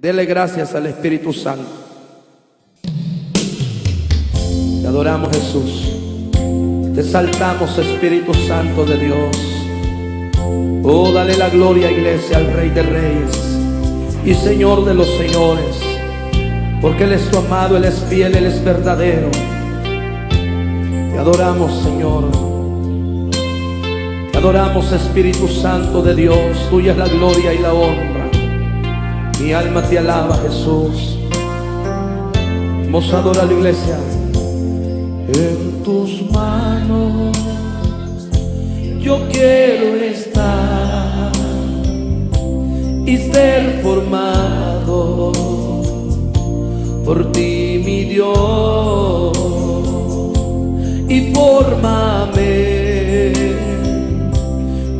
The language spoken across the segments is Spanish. Dele gracias al Espíritu Santo. Te adoramos, Jesús. Te exaltamos, Espíritu Santo de Dios. Oh, dale la gloria, iglesia, al Rey de Reyes y Señor de los Señores, porque Él es tu amado, Él es fiel, Él es verdadero. Te adoramos, Señor. Te adoramos, Espíritu Santo de Dios. Tuya es la gloria y la honra. Mi alma te alaba, Jesús. Vamos a adorar a la iglesia. En tus manos yo quiero estar y ser formado por ti, mi Dios, y fórmame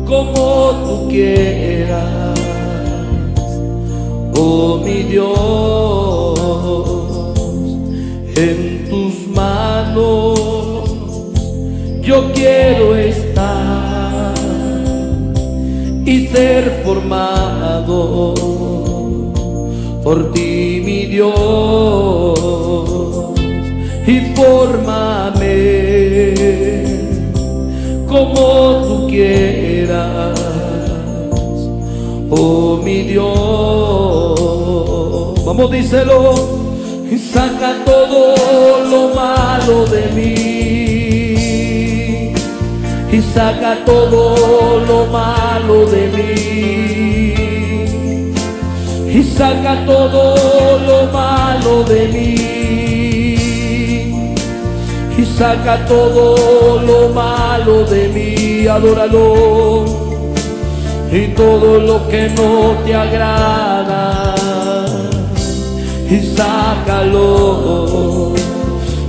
como tú quieras. Oh, mi Dios, en tus manos yo quiero estar y ser formado por ti, mi Dios, y fórmame como tú quieras. Oh, mi Dios, vamos, díselo. Y saca todo lo malo de mí, y saca todo lo malo de mí, y saca todo lo malo de mí, y saca todo lo malo de mí. Adóralo. Y todo lo que no te agrada, y sácalo,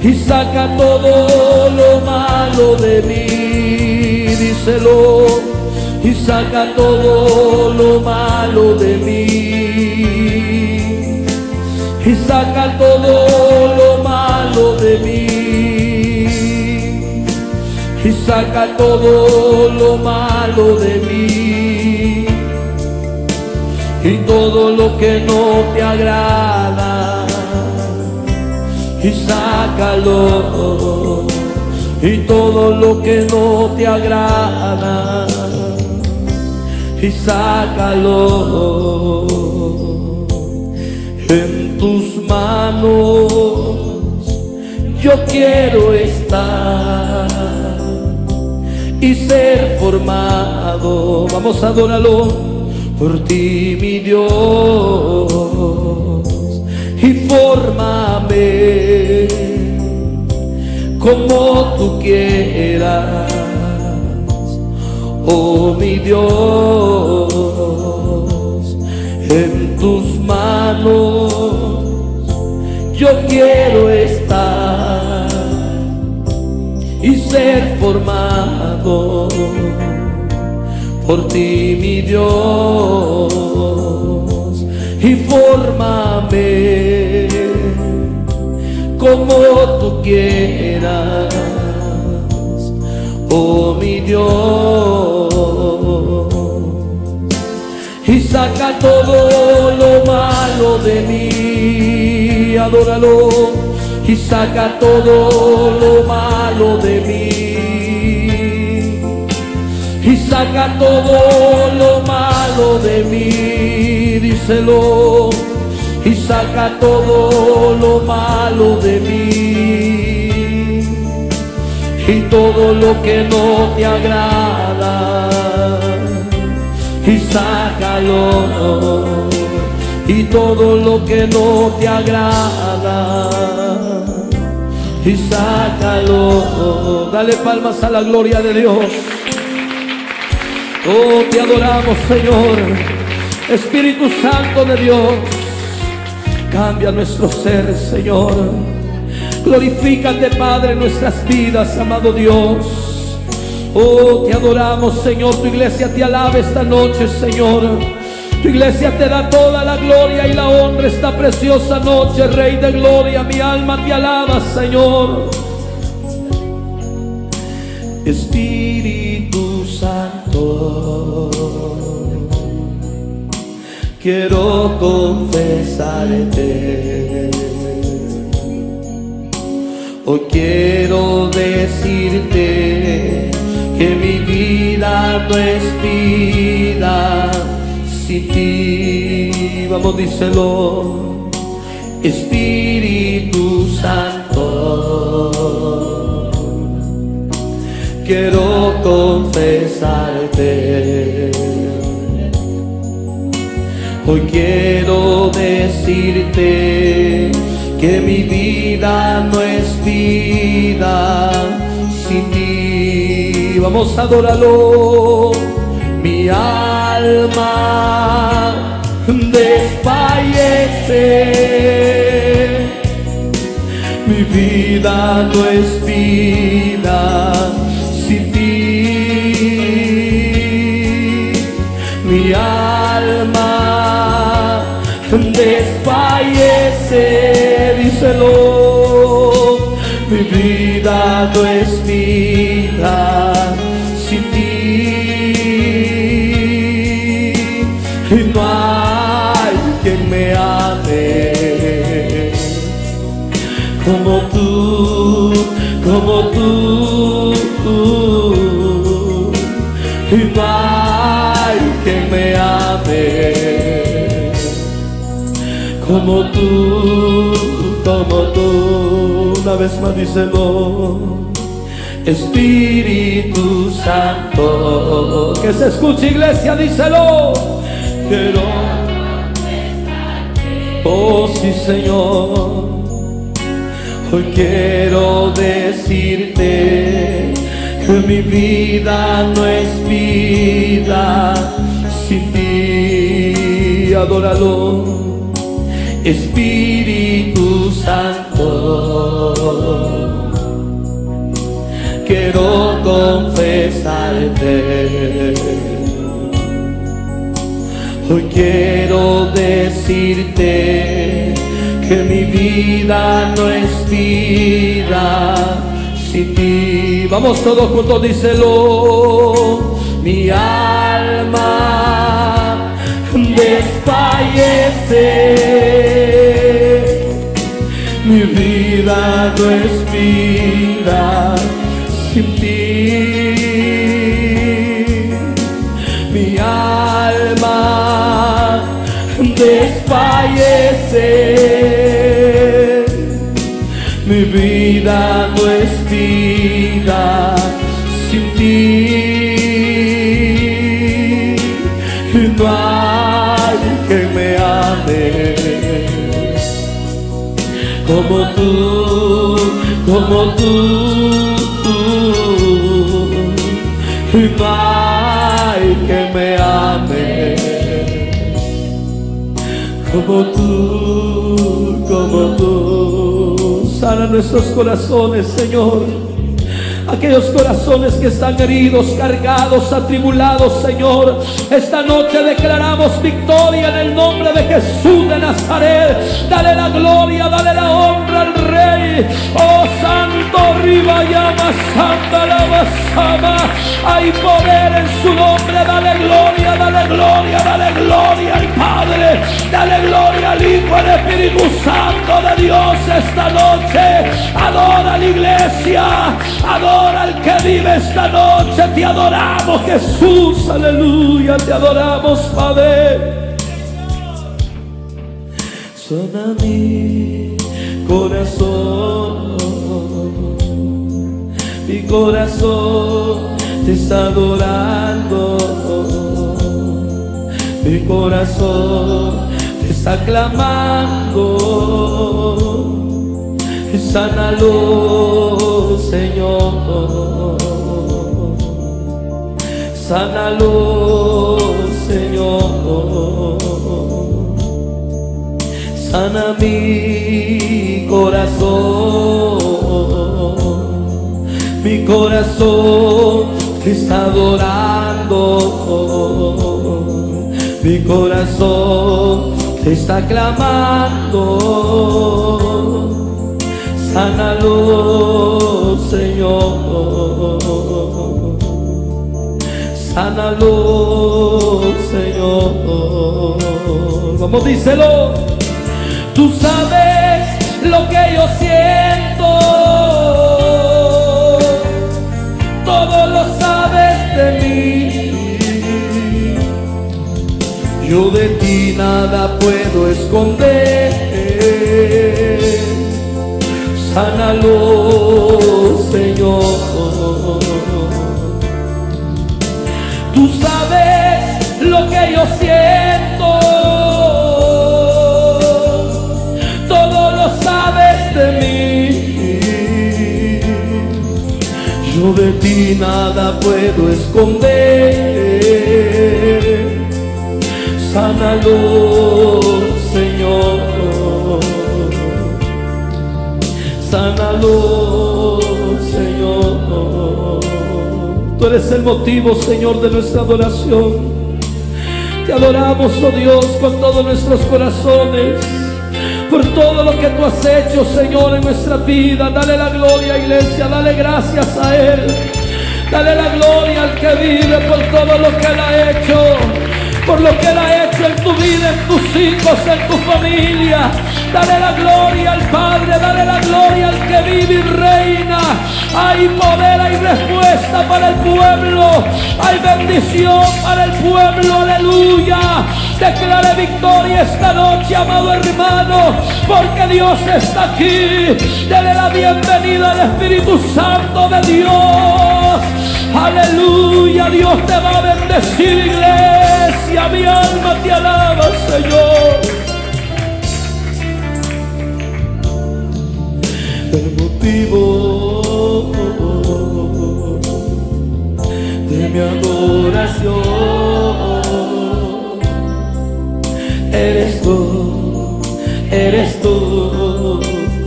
y saca todo lo malo de mí. Díselo. Y saca todo lo malo de mí, y saca todo lo malo de mí, y saca todo lo malo de mí, y todo lo que no te agrada, y sácalo, y todo lo que no te agrada, y sácalo. En tus manos yo quiero estar y ser formado. Vamos a adorarlo. Por ti, mi Dios, y fórmame como tú quieras. Oh, mi Dios, en tus manos yo quiero estar y ser formado por ti, mi Dios, y fórmame como tú quieras. Oh, mi Dios, y saca todo lo malo de mí. Adóralo. Y saca todo lo malo de mí, y saca todo lo malo de mí. Díselo. Y saca todo lo malo de mí, y todo lo que no te agrada, y sácalo, y todo lo que no te agrada, y sácalo. Dale palmas a la gloria de Dios. Oh, te adoramos, Señor. Espíritu Santo de Dios, cambia nuestro ser, Señor. Glorifícate, Padre, en nuestras vidas, amado Dios. Oh, te adoramos, Señor. Tu iglesia te alaba esta noche, Señor. Tu iglesia te da toda la gloria y la honra esta preciosa noche, Rey de gloria. Mi alma te alaba, Señor. Espíritu Santo, quiero confesarte. Hoy quiero decirte que mi vida no es vida sin ti. Vamos, díselo. Espíritu Santo, quiero confesarte. Hoy quiero decirte que mi vida no es vida sin ti. Vamos, adóralo. Mi alma desfallece, mi vida no es vida sin ti. Mi alma desfallece, díselo. Mi vida no es vida sin ti. Y no hay quien me ame como tú, y no hay quien me ame como tú, una vez más díselo, Espíritu Santo, que se escuche iglesia, díselo, quiero confesarte, oh sí Señor. Hoy quiero decirte que mi vida no es vida sin ti. Adóralo, Espíritu Santo, quiero confesarte. Hoy quiero decirte que mi vida no es vida sin ti. Vamos todos juntos, díselo. Mi alma desfallece, mi vida no es vida sin ti. Mi alma desfallece, mi vida no es vida sin ti. Y no hay quien me ame como tú, y no hay quien me ame como tú, como tú. Sana nuestros corazones, Señor. Aquellos corazones que están heridos, cargados, atribulados, Señor. Esta noche declaramos victoria en el nombre de Jesús de Nazaret. Dale la gloria, dale la honra al Rey. Oh Santo, riba llama, santa lava, sama. Hay poder en su nombre. Dale gloria, dale gloria, dale gloria al Padre. Dale gloria al Hijo, al Espíritu Santo de Dios. Esta noche adora a la iglesia, adora al que vive esta noche. Te adoramos, Jesús, aleluya. Te adoramos, Padre. Suena mi corazón, mi corazón te está adorando, mi corazón te está clamando. Sánalo, Señor. Sánalo, Señor. Sana mi corazón. Mi corazón te está adorando. Mi corazón te está clamando. Sánalo, Señor. Sánalo, Señor. vamos, díselo. Tú sabes lo que yo siento, todo lo sabes de mí, yo de ti nada puedo esconder. Sánalo, Señor. Tú sabes lo que yo siento, todo lo sabes de mí, yo de ti nada puedo esconder. Sánalo, Señor. Sánalo, Señor. Tú eres el motivo, Señor, de nuestra adoración. Te adoramos, oh Dios, con todos nuestros corazones, por todo lo que tú has hecho, Señor, en nuestra vida. Dale la gloria, iglesia, dale gracias a Él. Dale la gloria al que vive por todo lo que Él ha hecho, por lo que Él ha hecho en tu vida, en tus hijos, en tu familia. Dale la gloria al Padre, dale la gloria al que vive y reina. Hay poder, hay respuesta para el pueblo, hay bendición para el pueblo, aleluya. Declare victoria esta noche, amado hermano, porque Dios está aquí. Dale la bienvenida al Espíritu Santo de Dios, aleluya. Dios te va a bendecir, iglesia, mi alma te alaba, Señor. El motivo de mi adoración eres tú, eres tú,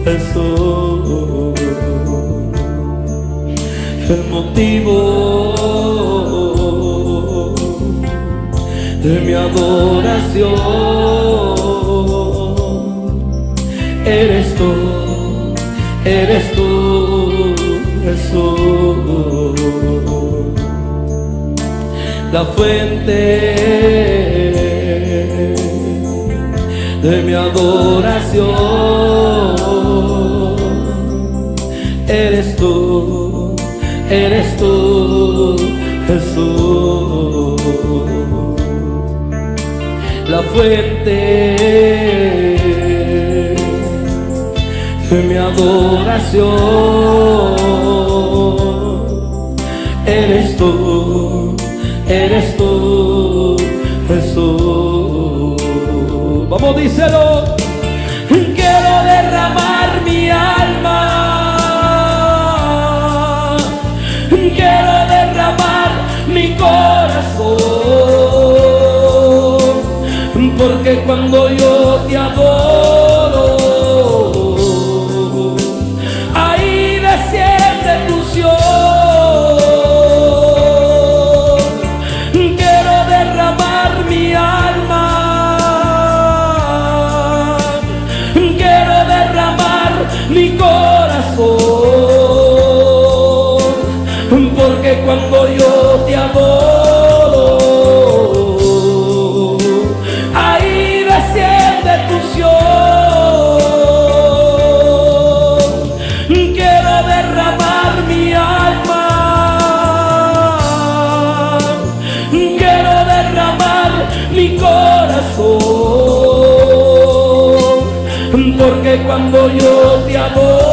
eres tú. El motivo de mi adoración eres tú, eres tú, Jesús. La fuente de mi adoración eres tú, eres tú, Jesús. La fuente de mi adoración eres tú, eres tú, Jesús. Vamos, díselo. Quiero derramar mi alma, quiero derramar mi corazón, porque cuando yo te adoro, ahí desciende tu unción. Quiero derramar mi alma, quiero derramar mi corazón, porque cuando yo te adoro, ahí desciende tu unción. Quiero derramar mi alma, quiero derramar mi corazón, porque cuando yo te adoro,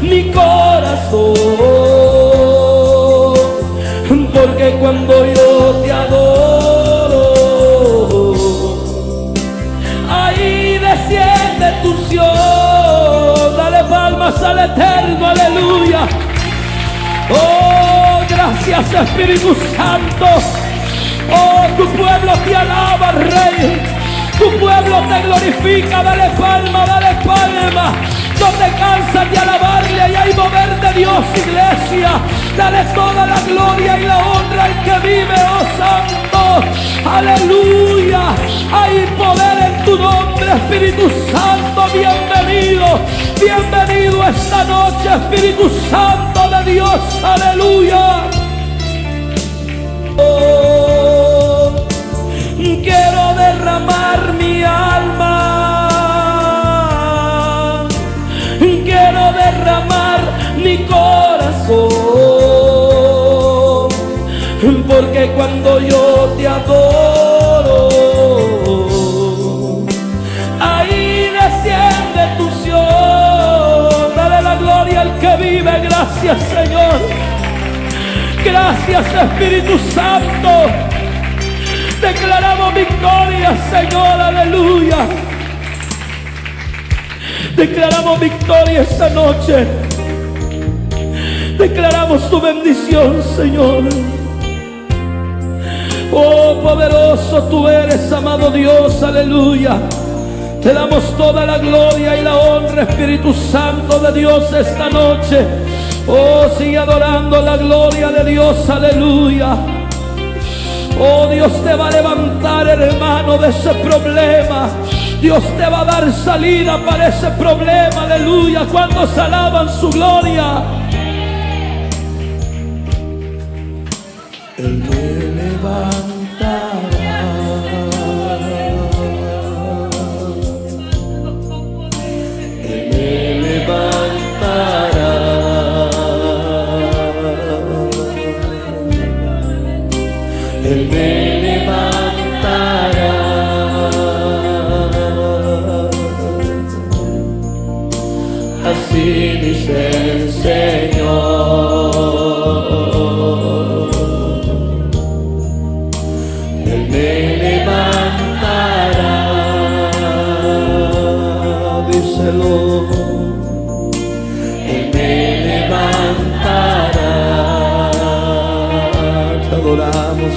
mi corazón, porque cuando yo te adoro, ahí desciende tu unción. Dale palmas al Eterno, aleluya. Oh, gracias, Espíritu Santo. Oh, tu pueblo te alaba, Rey. Tu pueblo te glorifica. Dale palma, dale palma. No te cansas de alabarle y hay mover de Dios, iglesia. Dale toda la gloria y la honra al que vive, oh Santo. Aleluya. Hay poder en tu nombre, Espíritu Santo. Bienvenido, bienvenido esta noche, Espíritu Santo de Dios. Aleluya. Oh, quiero derramar mi alma, quiero derramar mi corazón, porque cuando yo te adoro, ahí desciende tu unción. Dale la gloria al que vive. Gracias, Señor. Gracias, Espíritu Santo. Declaramos victoria, Señor. Aleluya. Declaramos victoria esta noche. Declaramos tu bendición, Señor. Oh, poderoso tú eres, amado Dios. Aleluya. Te damos toda la gloria y la honra, Espíritu Santo de Dios, esta noche. Oh, sigue adorando la gloria de Dios. Aleluya. Oh, Dios te va a levantar, hermano, de ese problema. Dios te va a dar salida para ese problema. Aleluya. Cuando se alaban su gloria. Él me levantará. Él me levantará. Él me levantará, así dice el Señor. Él me levantará, díselo.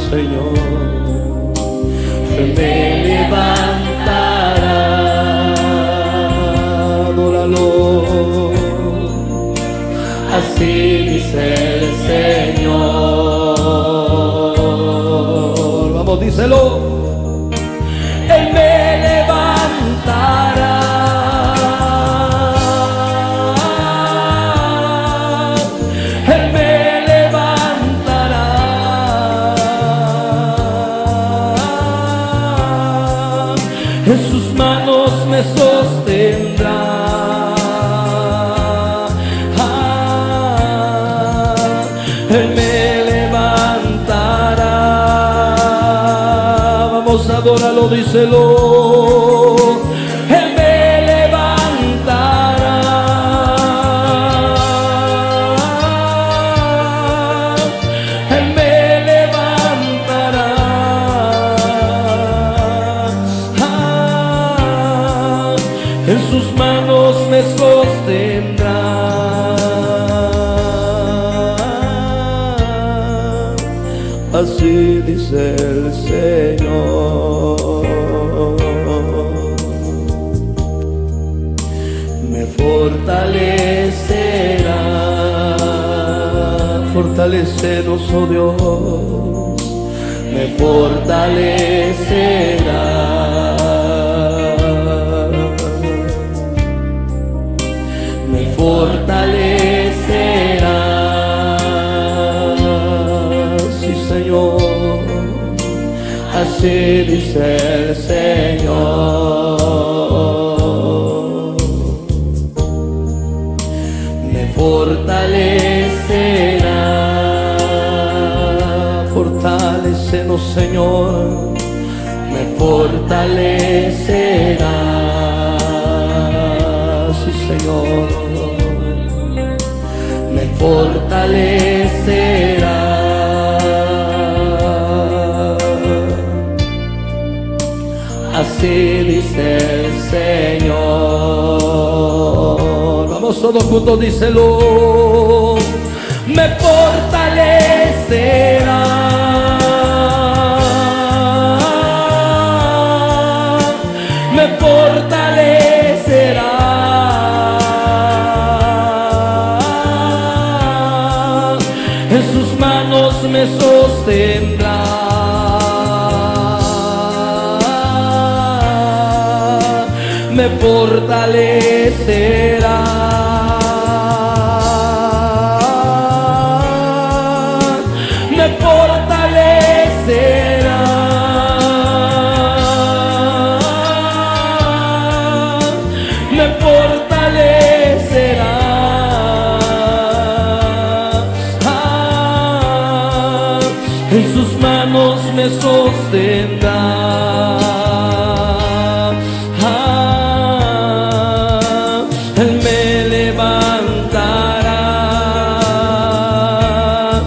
Señor, Él me levantará, adóralo, así dice el Señor. Vamos, díselo. Él me levantará. Adóralo, díselo. Él me levantará. Él me levantará. Ah, en sus manos me sostendrá. Así dice el Señor. Fortalecenos, oh Dios, me fortalecerá, me fortalecerá, sí, Señor, así dice el Señor, me fortalecerá. Fortalécenos, Señor, me fortalecerá, sí, Señor, me fortalecerá, así dice el Señor. Vamos todos juntos, díselo. Me fortalecerá. temblar, me fortalecerá. Me sostendrá, Él me levantará,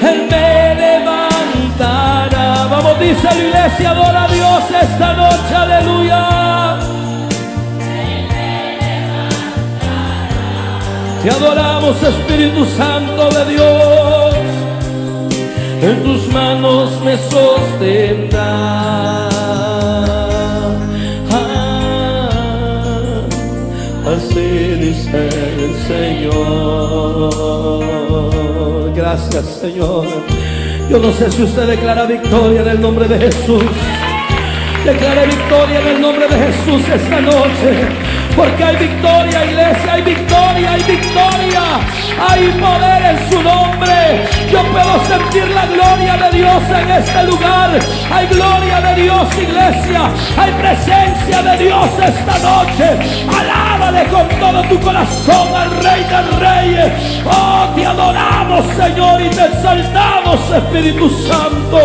Él me levantará. Vamos, dice la iglesia, adora a Dios esta noche, aleluya. Él me levantará. Te adoramos, Espíritu Santo de Dios. En tus manos me sostendrá, así dice el Señor. Gracias, Señor. Yo no sé si usted declara victoria en el nombre de Jesús. Declara victoria en el nombre de Jesús esta noche, porque hay victoria, iglesia, hay victoria, hay victoria. Hay poder en su nombre. Yo puedo sentir la gloria de Dios en este lugar. Hay gloria de Dios, iglesia. Hay presencia de Dios esta noche. Alábale con todo tu corazón al Rey del Reyes. Oh, te adoramos, Señor, y te exaltamos, Espíritu Santo.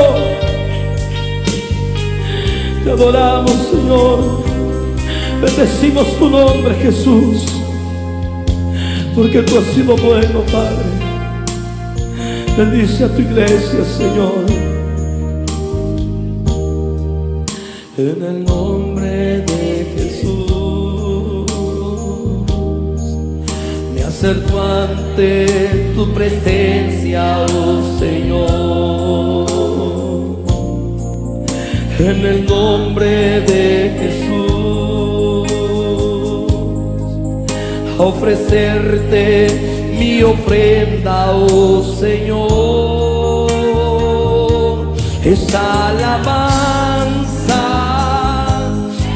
Te adoramos, Señor. Bendecimos tu nombre, Jesús, porque tú has sido bueno, Padre. Bendice a tu iglesia, Señor. En el nombre de Jesús, me acerco ante tu presencia, oh Señor. En el nombre de Jesús, a ofrecerte mi ofrenda, oh Señor. Esta alabanza,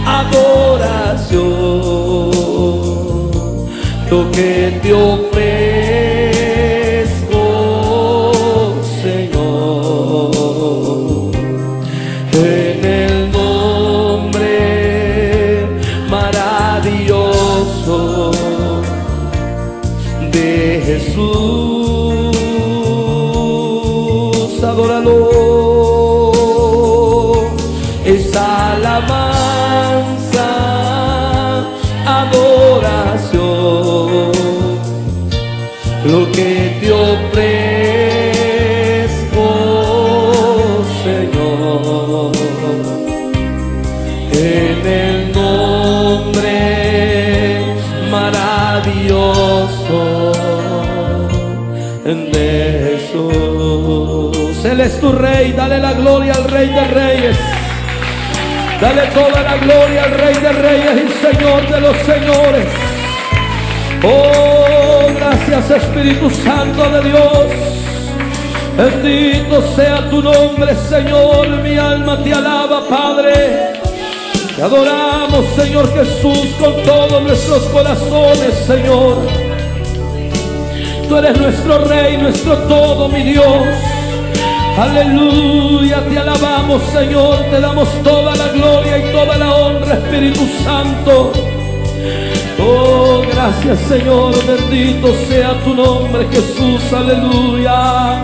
adoración, lo que te ofrezco, Señor, en el nombre maravilloso de Jesús. Adóralo. Esa alabanza, adoración, lo que te ofrezco, Señor, en el nombre maravilloso de Jesús. Él es tu Rey. Dale la gloria al Rey de Reyes. Dale toda la gloria al Rey de Reyes y Señor de los señores. Oh, gracias, Espíritu Santo de Dios. Bendito sea tu nombre, Señor. Mi alma te alaba, Padre. Te adoramos, Señor Jesús, con todos nuestros corazones, Señor. Tú eres nuestro Rey, nuestro todo, mi Dios. Aleluya, te alabamos, Señor. Te damos toda la gloria y toda la honra, Espíritu Santo. Oh, gracias, Señor. Bendito sea tu nombre, Jesús. Aleluya.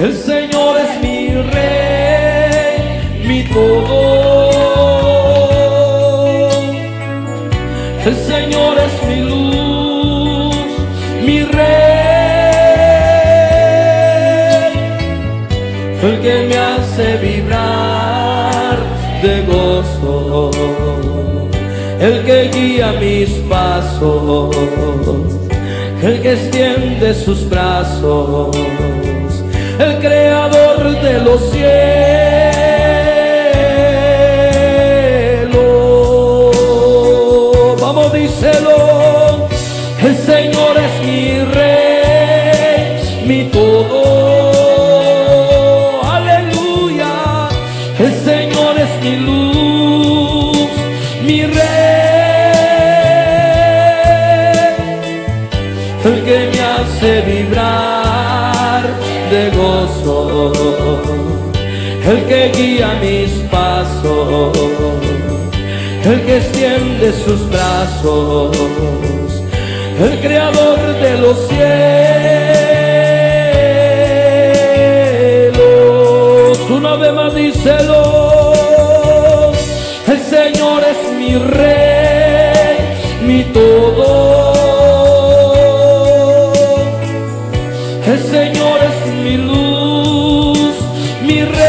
El Señor es mi Rey, mi todo. El Señor es mi luz, mi Rey, el que me hace vibrar de gozo, el que guía mis pasos, el que extiende sus brazos, el creador de los cielos. El Señor es de gozo, el que guía mis pasos, el que extiende sus brazos, el creador de los cielos. Una vez más díselo, el Señor es mi Rey, mi todo. El Señor es mi luz, mi Rey,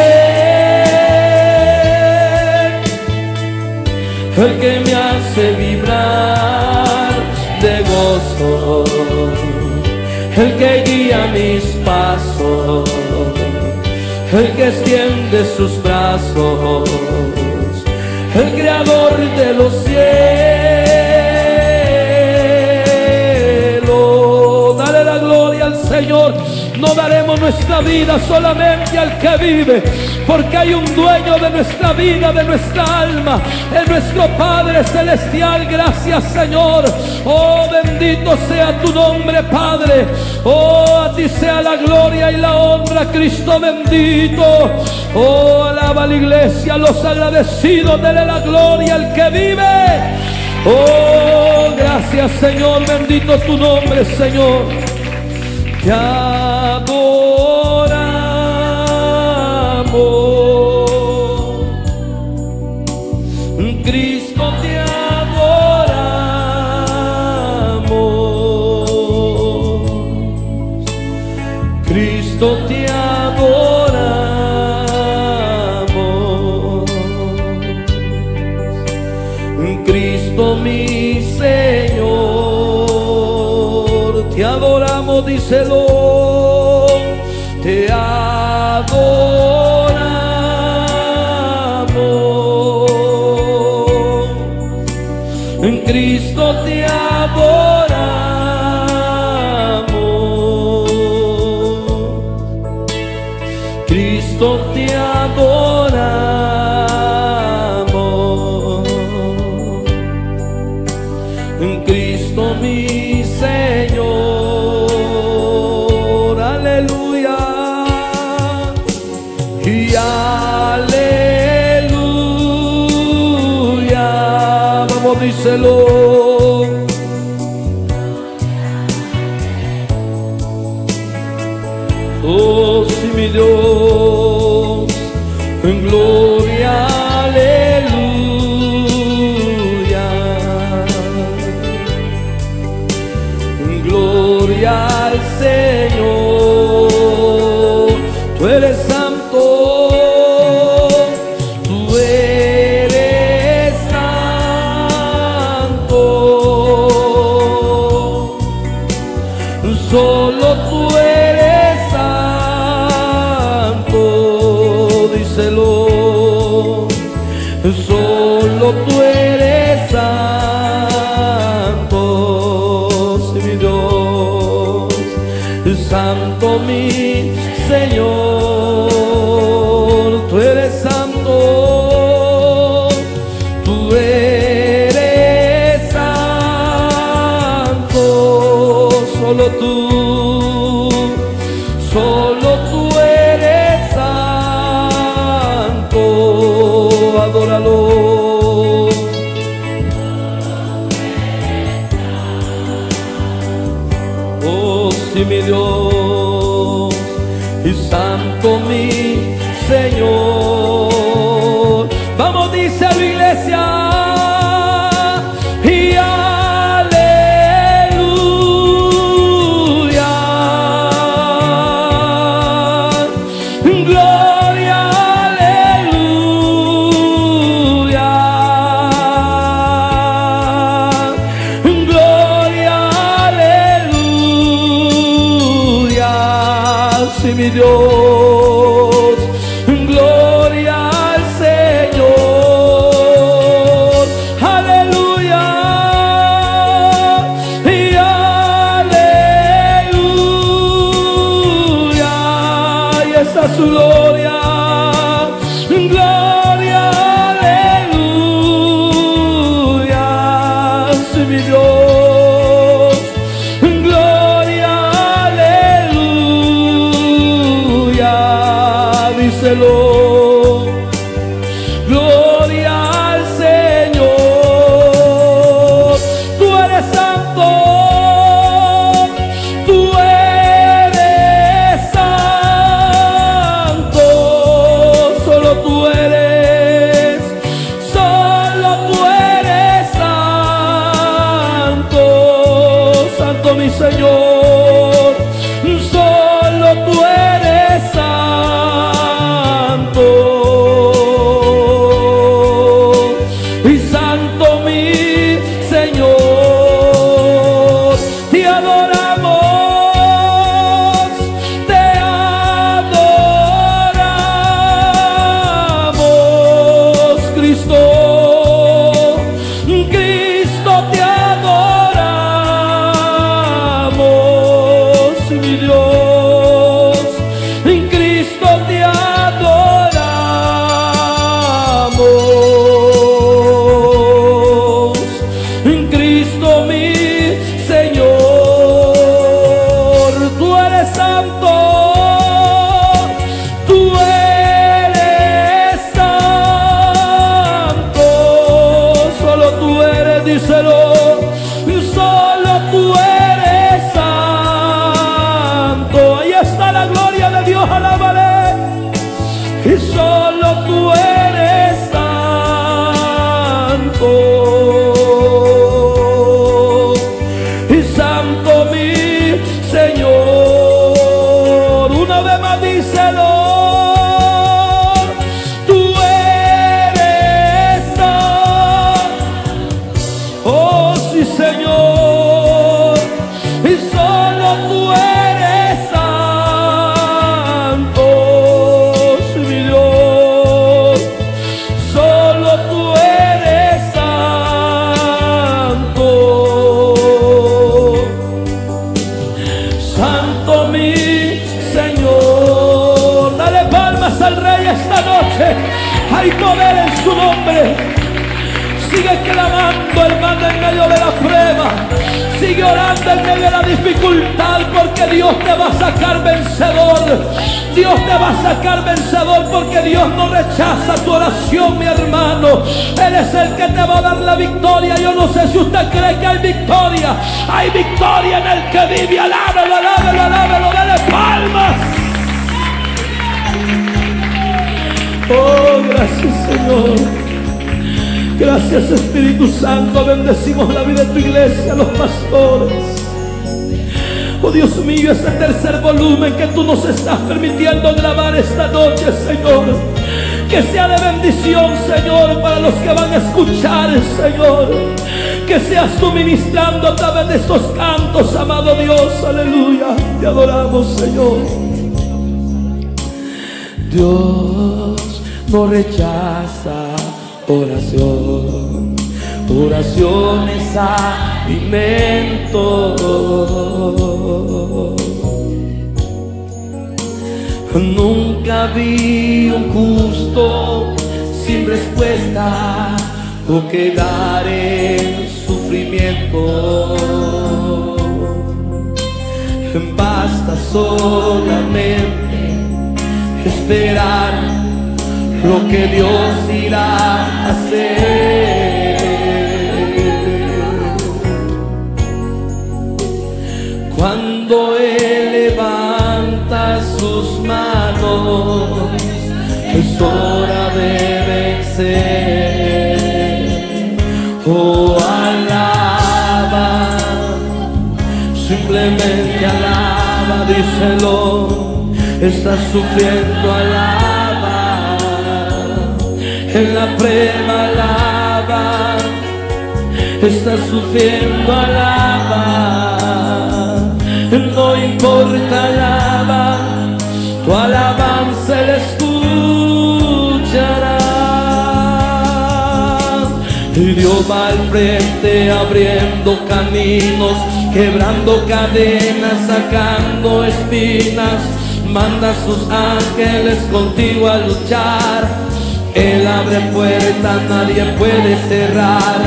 el que me hace vibrar de gozo, el que guía mis pasos, el que extiende sus brazos, el creador de los cielos. Dale la gloria al Señor. No daremos nuestra vida solamente al que vive, porque hay un dueño de nuestra vida, de nuestra alma, de nuestro Padre Celestial. Gracias, Señor. Oh, bendito sea tu nombre, Padre. Oh, a ti sea la gloria y la honra, Cristo bendito. Oh, alaba la iglesia, los agradecidos, dele la gloria al que vive. Oh, gracias, Señor, bendito tu nombre, Señor. Ya Cristo, te adoramos. Cristo, te adoramos. Cristo, mi Señor, te adoramos, díselo, te adoramos. Cristo, te adoramos. Cristo, te adoramos. En Cristo, mi Señor. Aleluya. Y aleluya. Vamos, díselo. Santo mi Señor, tú eres santo, solo tú eres santo, adóralo. Oh, sí, mi Dios. Santo mi Señor, vamos, dice la iglesia, y aleluya, gloria, aleluya, gloria, aleluya, sí, mi Dios. Dios, gloria, aleluya. díselo. Gloria al Señor. Tú eres santo, solo tú eres, santo, santo mi Señor, solo tú eres santo. Hay poder en su nombre. Sigue clamando, hermano, en medio de la prueba. Sigue orando en medio de la dificultad, porque Dios te va a sacar vencedor. Dios te va a sacar vencedor, porque Dios no rechaza tu oración, mi hermano. Él es el que te va a dar la victoria. Yo no sé si usted cree que hay victoria. Hay victoria en el que vive. Alábalo, alábalo, alábalo, dale palmas. Oh, gracias, Señor. Gracias, Espíritu Santo. Bendecimos la vida de tu iglesia, los pastores. Oh, Dios mío, ese tercer volumen que tú nos estás permitiendo grabar esta noche, Señor, que sea de bendición, Señor, para los que van a escuchar, Señor. Que seas tú ministrando a través de estos cantos, amado Dios. Aleluya, te adoramos, Señor. Dios no rechaza oración, oración es alimento. Nunca vi un justo sin respuesta o quedar en sufrimiento. Basta solamente esperar lo que Dios irá a hacer. Cuando Él levanta sus manos, es hora de vencer. Oh, alaba, simplemente alaba, díselo. Estás sufriendo, alaba. En la prueba, alaba. Estás sufriendo, alaba. No importa, alaba. Tu alabanza le escuchará. Y Dios va al frente abriendo caminos, quebrando cadenas, sacando espinas. Manda a sus ángeles contigo a luchar. Él abre puertas, nadie puede cerrar.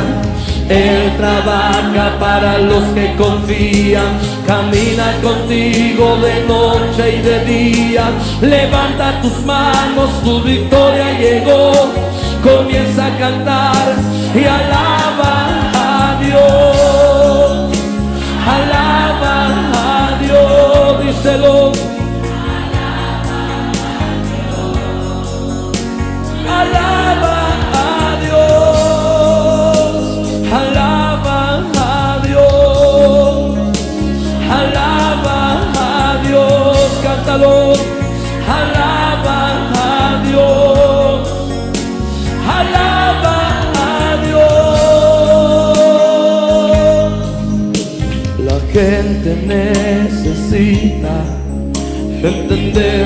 Él trabaja para los que confían, camina contigo de noche y de día. Levanta tus manos, tu victoria llegó. Comienza a cantar y alaba a Dios. Alaba a Dios, díselo. Gente necesita entender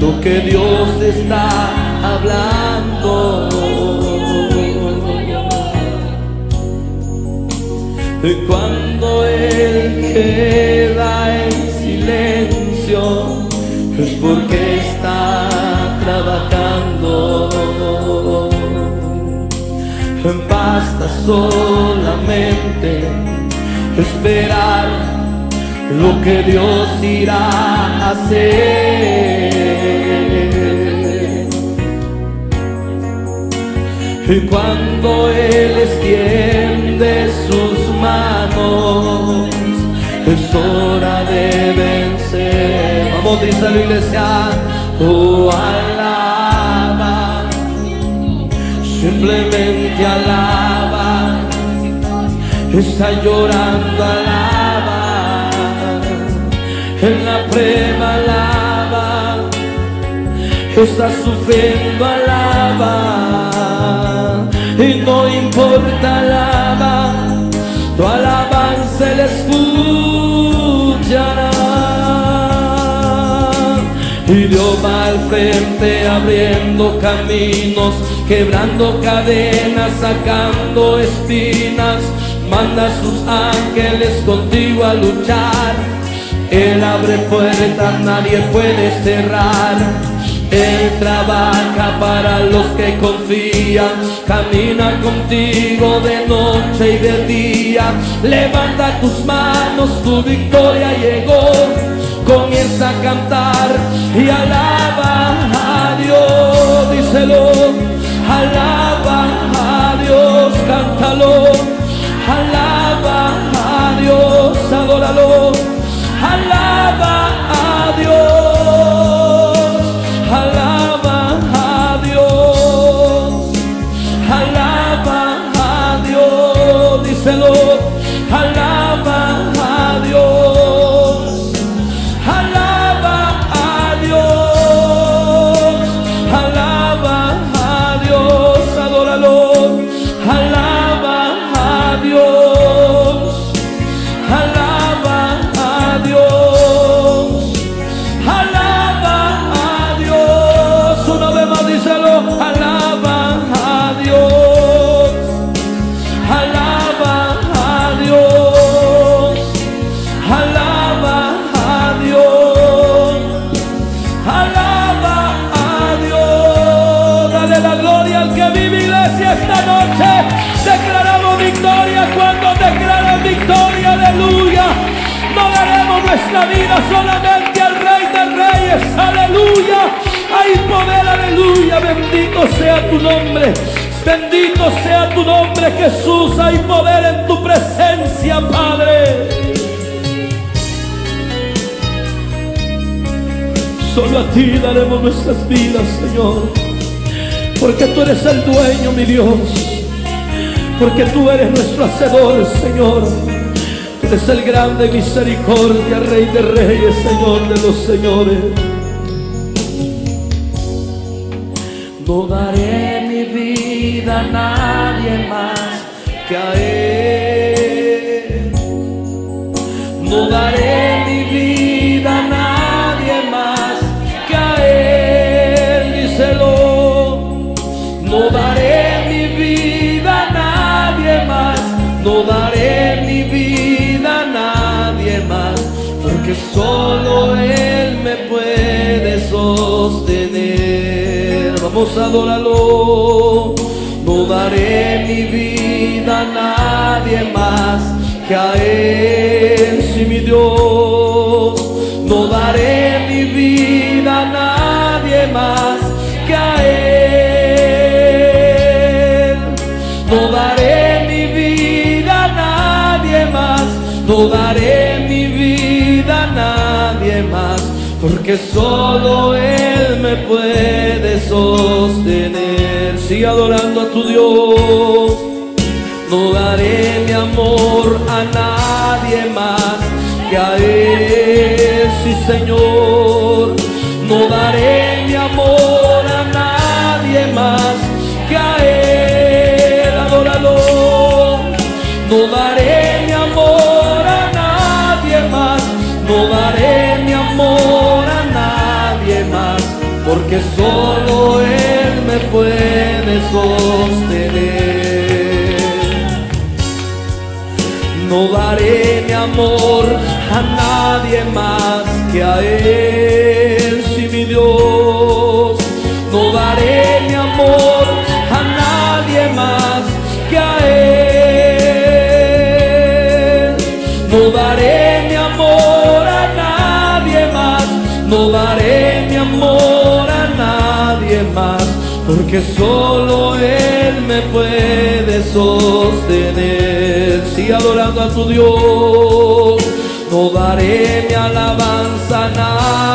lo que Dios está hablando. Y cuando Él queda en silencio, es porque está trabajando. Basta solamente esperar lo que Dios irá a hacer. Y cuando Él extiende sus manos, es hora de vencer. Vamos, dice la iglesia, oh, alaba, simplemente alaba. Está llorando, alaba. En la prueba, alaba. Está sufriendo, alaba. Y no importa, alaba. Tu alabanza le escuchará. Y Dios va al frente abriendo caminos, quebrando cadenas, sacando espinas. Manda a sus ángeles contigo a luchar. Él abre puertas, nadie puede cerrar. Él trabaja para los que confían, camina contigo de noche y de día. Levanta tus manos, tu victoria llegó. Comienza a cantar y alaba a Dios, díselo. Alaba a Dios, cántalo. Alaba a Dios, adóralo. Alaba a Dios, alaba a Dios, alaba a Dios, díselo. Alaba a Dios, alaba a Dios, alaba a Dios, adóralo. Nuestra vida solamente al Rey de Reyes, aleluya. Hay poder, aleluya. Bendito sea tu nombre, bendito sea tu nombre, Jesús. Hay poder en tu presencia, Padre. Solo a ti daremos nuestras vidas, Señor, porque tú eres el dueño, mi Dios, porque tú eres nuestro hacedor, Señor. Es el grande misericordia, Rey de Reyes, Señor de los señores. No daré mi vida a nadie más que a Él. No daré mi vida a nadie más que a Él, díselo. No daré mi vida a nadie más, no daré mi vida más, porque solo Él me puede sostener. Vamos a adorarlo. No no daré mi vida a nadie más que a Él, sí, mi Dios. No daré mi vida a nadie más que a Él. No daré mi vida a nadie más, no daré mi vida a nadie más, porque solo Él me puede sostener. Sigue adorando a tu Dios. No daré mi amor a nadie más que a Él, sí, Señor. No daré mi amor a nadie más que a Él, adorador. No daré mi amor a nadie más, no daré mi amor a nadie más, porque solo Él me puede sostener. No daré mi amor a nadie más que a Él, sí, mi Dios. No daré mi amor a nadie más que a Él. No daré mi amor a nadie más, no daré mi amor a nadie más, porque solo Él me puede sostener. Sigue adorando a tu Dios. No daré mi alabanza a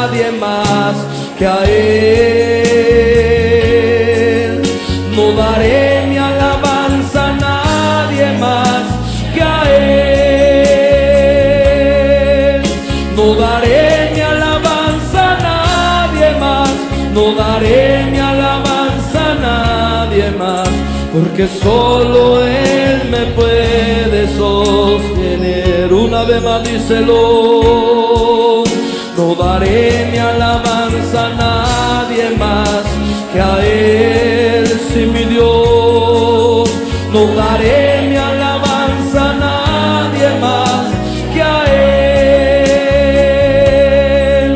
nadie más que a Él. No daré mi alabanza a nadie más que a Él. No daré mi alabanza a nadie más, no daré mi alabanza a nadie más, porque solo Él me puede sostener. Una vez más díselo. No daré mi alabanza a nadie más que a Él, sí, mi Dios. No daré mi alabanza a nadie más que a Él.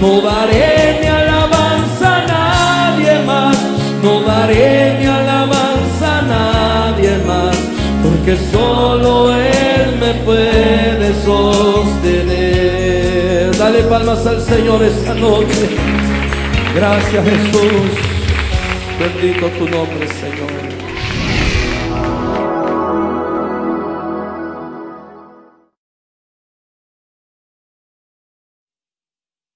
No daré mi alabanza a nadie más, no daré mi alabanza a nadie más, porque solo Él me puede sostener. Dale palmas al Señor esta noche. Gracias, Jesús. Bendito tu nombre, Señor.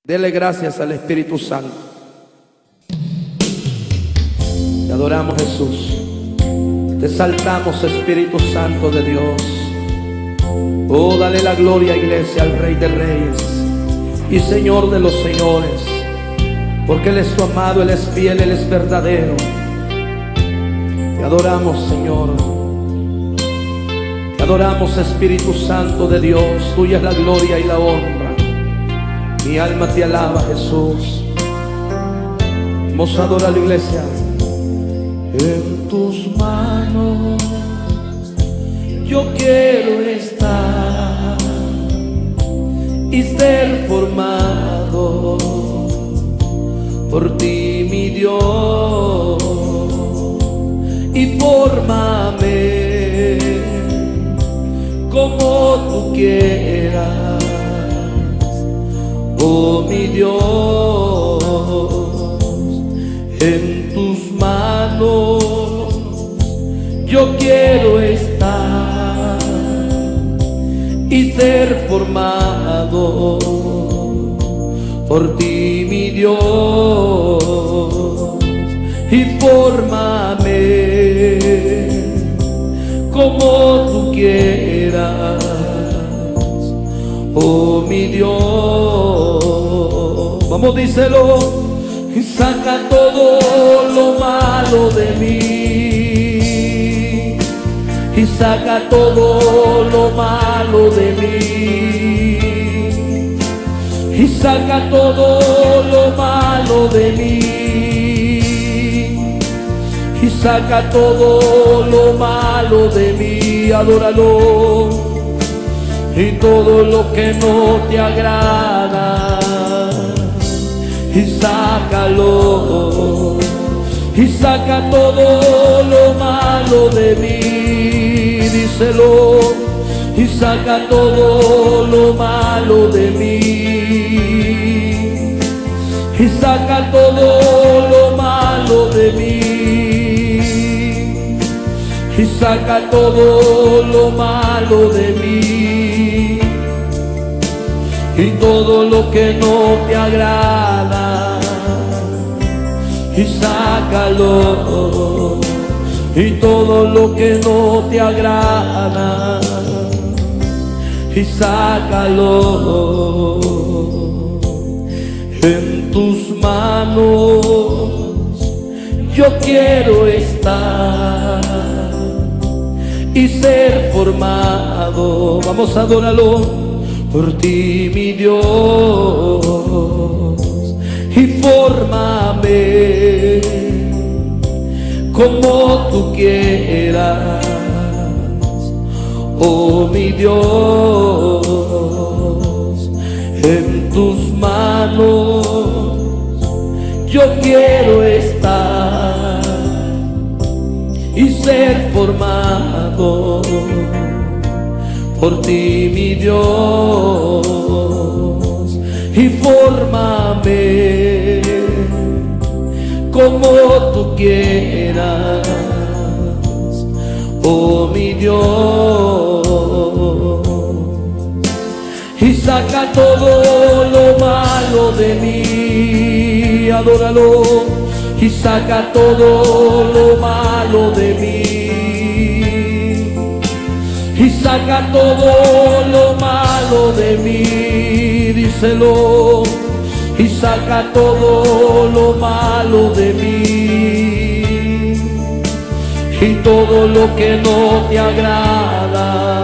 Dele gracias al Espíritu Santo. Te adoramos, Jesús. Te exaltamos, Espíritu Santo de Dios. Oh, dale la gloria, iglesia, al Rey de Reyes y Señor de los Señores, porque Él es tu amado, Él es fiel, Él es verdadero. Te adoramos, Señor. Te adoramos, Espíritu Santo de Dios. Tuya es la gloria y la honra. Mi alma te alaba, Jesús. Vamos a adorar a la iglesia. En tus manos yo quiero estar y ser formado por ti, mi Dios, y fórmame como tú quieras, oh mi Dios. En tus manos yo quiero estar y ser formado por ti, mi Dios, y fórmame como tú quieras, oh mi Dios. Vamos, díselo. Y saca todo lo malo de mí, y saca todo lo malo de mí, y saca todo lo malo de mí, y saca todo lo malo de mí, adóralo, y todo lo que no te agrada, y sácalo, y saca todo lo malo. malo de mí, díselo, y saca todo lo malo de mí, y saca todo lo malo de mí, y saca todo lo malo de mí, y todo lo que no te agrada, y sácalo, y todo lo que no te agrada, y sácalo. En tus manos yo quiero estar y ser formado. Vamos a adorarlo por ti, mi Dios, y fórmame como tú quieras, oh mi Dios. En tus manos yo quiero estar y ser formado por ti, mi Dios, y fórmame como tú quieras, oh mi Dios, y saca todo lo malo de mí, adóralo, y saca todo lo malo de mí, y saca todo lo malo de mí, díselo, y saca todo lo malo de mí, y todo lo que no te agrada,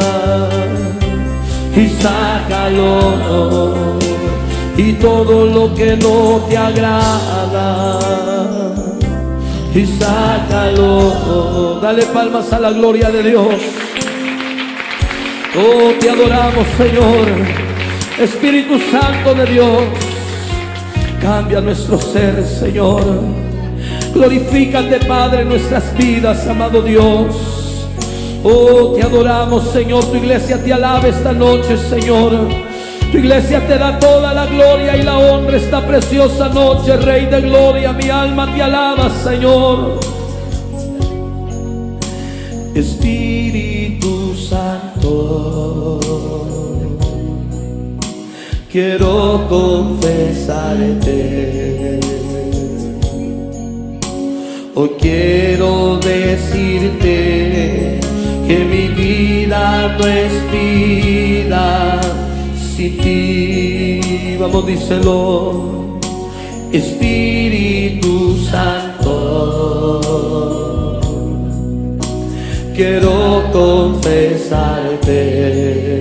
y sácalo, y todo lo que no te agrada, y sácalo. Dale palmas a la gloria de Dios. Oh, te adoramos, Señor. Espíritu Santo de Dios, cambia nuestro ser, Señor. Glorifícate, Padre, en nuestras vidas, amado Dios. Oh, te adoramos, Señor. Tu iglesia te alaba esta noche, Señor. Tu iglesia te da toda la gloria y la honra esta preciosa noche, Rey de gloria. Mi alma te alaba, Señor. Espíritu Santo, quiero confesarte. Hoy quiero decirte que mi vida no es vida sin ti. Vamos, díselo. Espíritu Santo, quiero confesarte.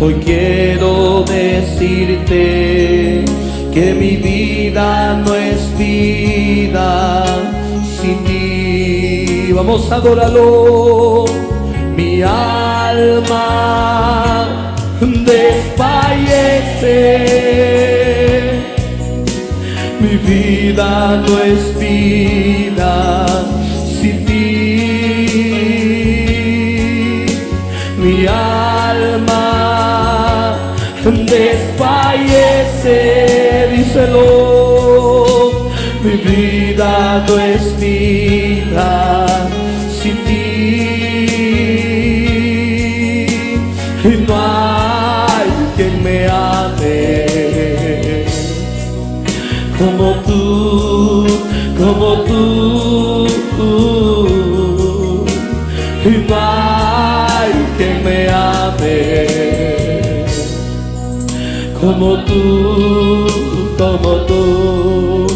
Hoy quiero decirte que mi vida no es vida sin ti. Vamos a adorarlo. Mi alma desfallece, mi vida no es vida sin ti. Mi alma desfallece, mi vida no es vida sin ti, y no hay quien me ame como tú, como tú, y no hay quien me ame como tú, como tú.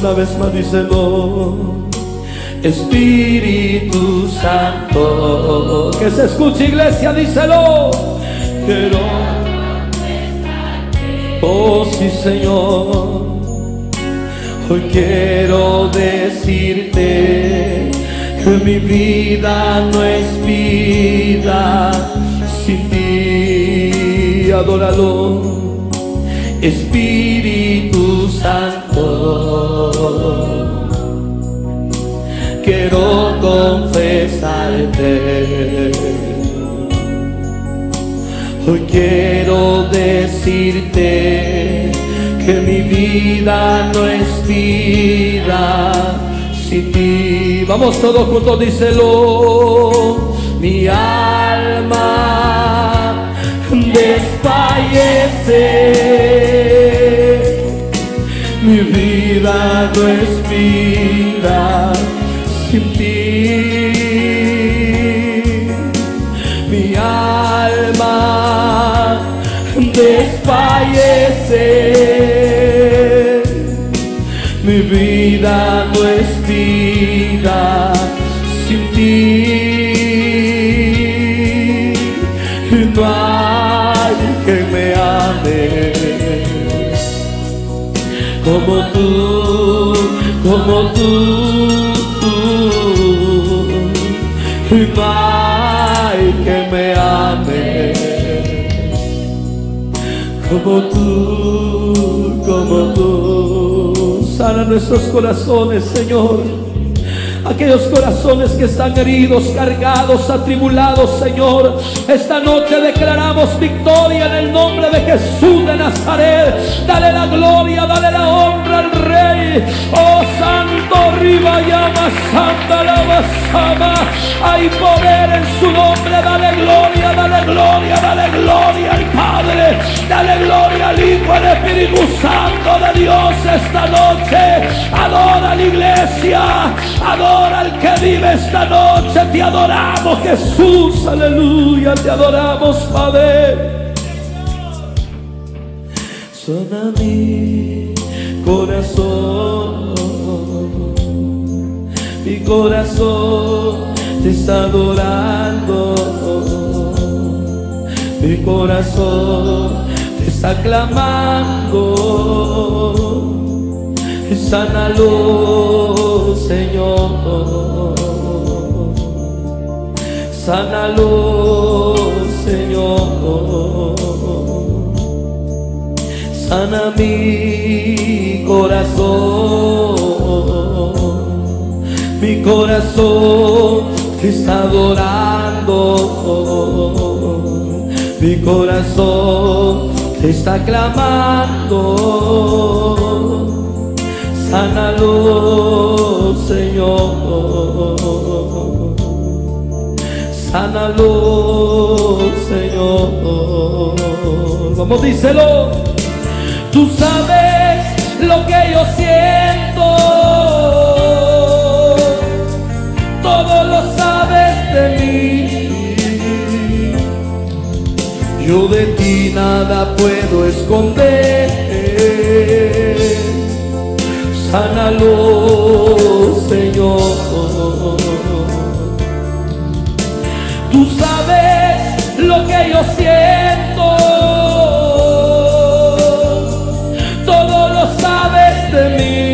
Una vez más, díselo. Espíritu Santo, que se escuche, iglesia, díselo. Quiero confesarte, oh sí, Señor. Hoy quiero decirte que mi vida no es vida sin ti. Adóralo. Espíritu Santo, quiero confesarte. Hoy quiero decirte que mi vida no es vida sin ti. Vamos todos juntos, díselo. Mi alma desfallece, mi vida no es vida sin ti. Mi alma desfallece, mi vida no es vida sin ti. Y no hay que me ame como tú, y no hay que me ame como tú. Sana nuestros corazones, Señor, aquellos corazones que están heridos, cargados, atribulados, Señor. Esta noche declaramos victoria en el nombre de Jesús de Nazaret. Dale la gloria, dale la honra al Rey. Oh Santo Ribayama, Santa Labasama, hay poder en su nombre. Dale gloria, dale gloria, dale gloria al Padre, dale gloria al Hijo, al Espíritu Santo de Dios. Esta noche adora a la iglesia, adora al que vive esta noche. Te adoramos, Jesús, aleluya, te adoramos, Padre. Suena mi corazón te está adorando, mi corazón te está clamando. Sánalo, Señor, sánalo, Señor. Sana mi corazón te está adorando, mi corazón te está clamando. Sánalo, Señor, sánalo, Señor. Vamos, díselo. Tú sabes lo que yo siento, todo lo sabes de mí. Yo de ti nada puedo esconder. Sánalo, Señor. Tú sabes lo que yo siento, todo lo sabes de mí.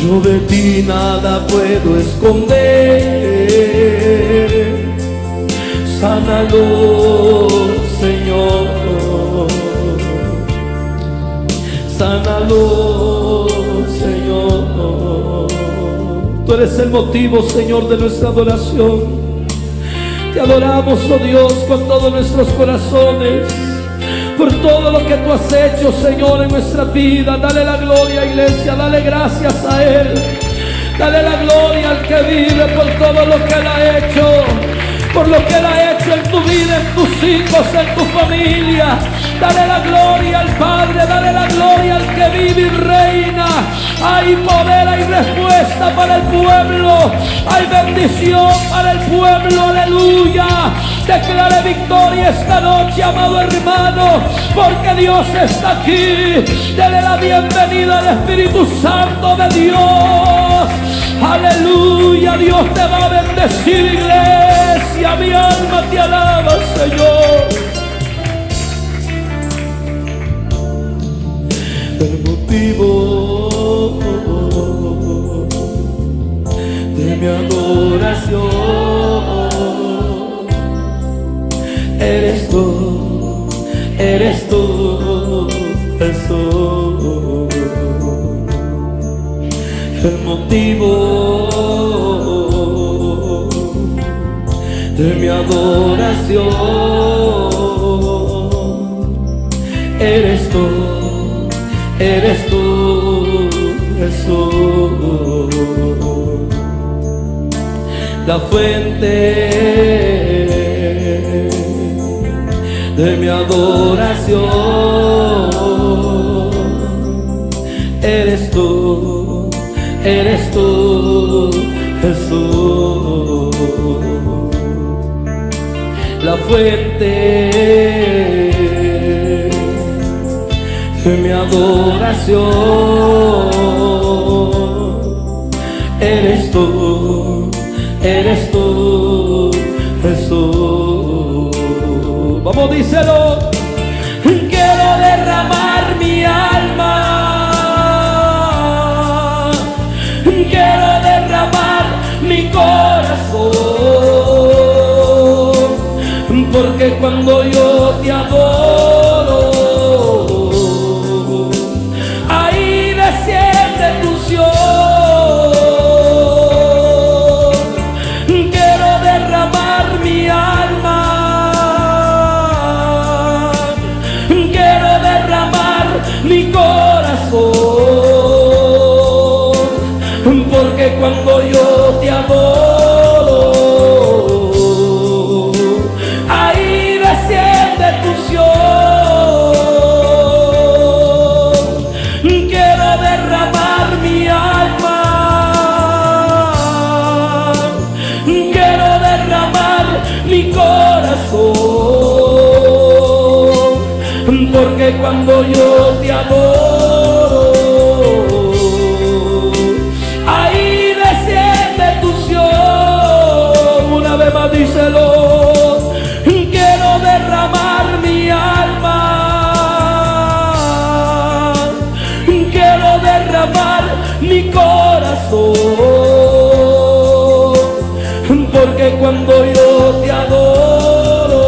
Yo de ti nada puedo esconder. Sánalo, Señor, sánalo, Señor. Tú eres el motivo, Señor, de nuestra adoración. Te adoramos, oh Dios, con todos nuestros corazones, por todo lo que tú has hecho, Señor, en nuestra vida. Dale la gloria, iglesia, dale gracias a Él. Dale la gloria al que vive por todo lo que Él ha hecho, por lo que Él ha hecho en tu vida, en tus hijos, en tu familia. Dale la gloria al Padre, dale la gloria al que vive y reina. Hay poder, hay respuesta para el pueblo, hay bendición para el pueblo, aleluya. Declare victoria esta noche, amado hermano, porque Dios está aquí. Dale la bienvenida al Espíritu Santo de Dios, aleluya. Dios te va a bendecir, iglesia. Mi alma te alaba, Señor. El motivo de mi adoración eres tú, eres tú, Jesús. el motivo de mi adoración. Eres tú, Jesús, la fuente de mi adoración. Eres tú, Jesús, la fuente de mi adoración. Eres tú, Jesús. Vamos, díselo. Quiero derramar mi alma, quiero derramar mi corazón, porque cuando yo te adoro, ahí desciende tu unción. Porque cuando yo te adoro, ahí desciende tu unción. Quiero derramar mi alma, quiero derramar mi corazón, porque cuando yo te adoro, quiero derramar mi alma, quiero derramar mi corazón, porque cuando yo te adoro,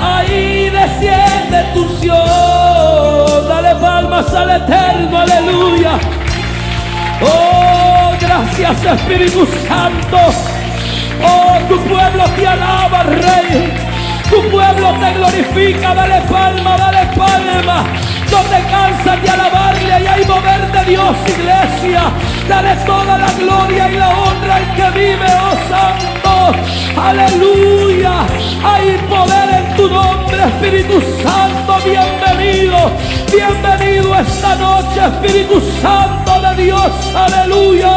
ahí desciende tu unción. Dale palmas al Eterno, aleluya. Oh, gracias Espíritu Santo. Oh, tu pueblo te alaba, Rey. Tu pueblo te glorifica. Dale palma, dale palma. No te cansas de alabarle. Y hay mover de Dios, iglesia. Dale toda la gloria y la honra al que vive, oh Santo. Aleluya. Hay poder en tu nombre, Espíritu Santo. Bienvenido, bienvenido esta noche, Espíritu Santo de Dios. Aleluya.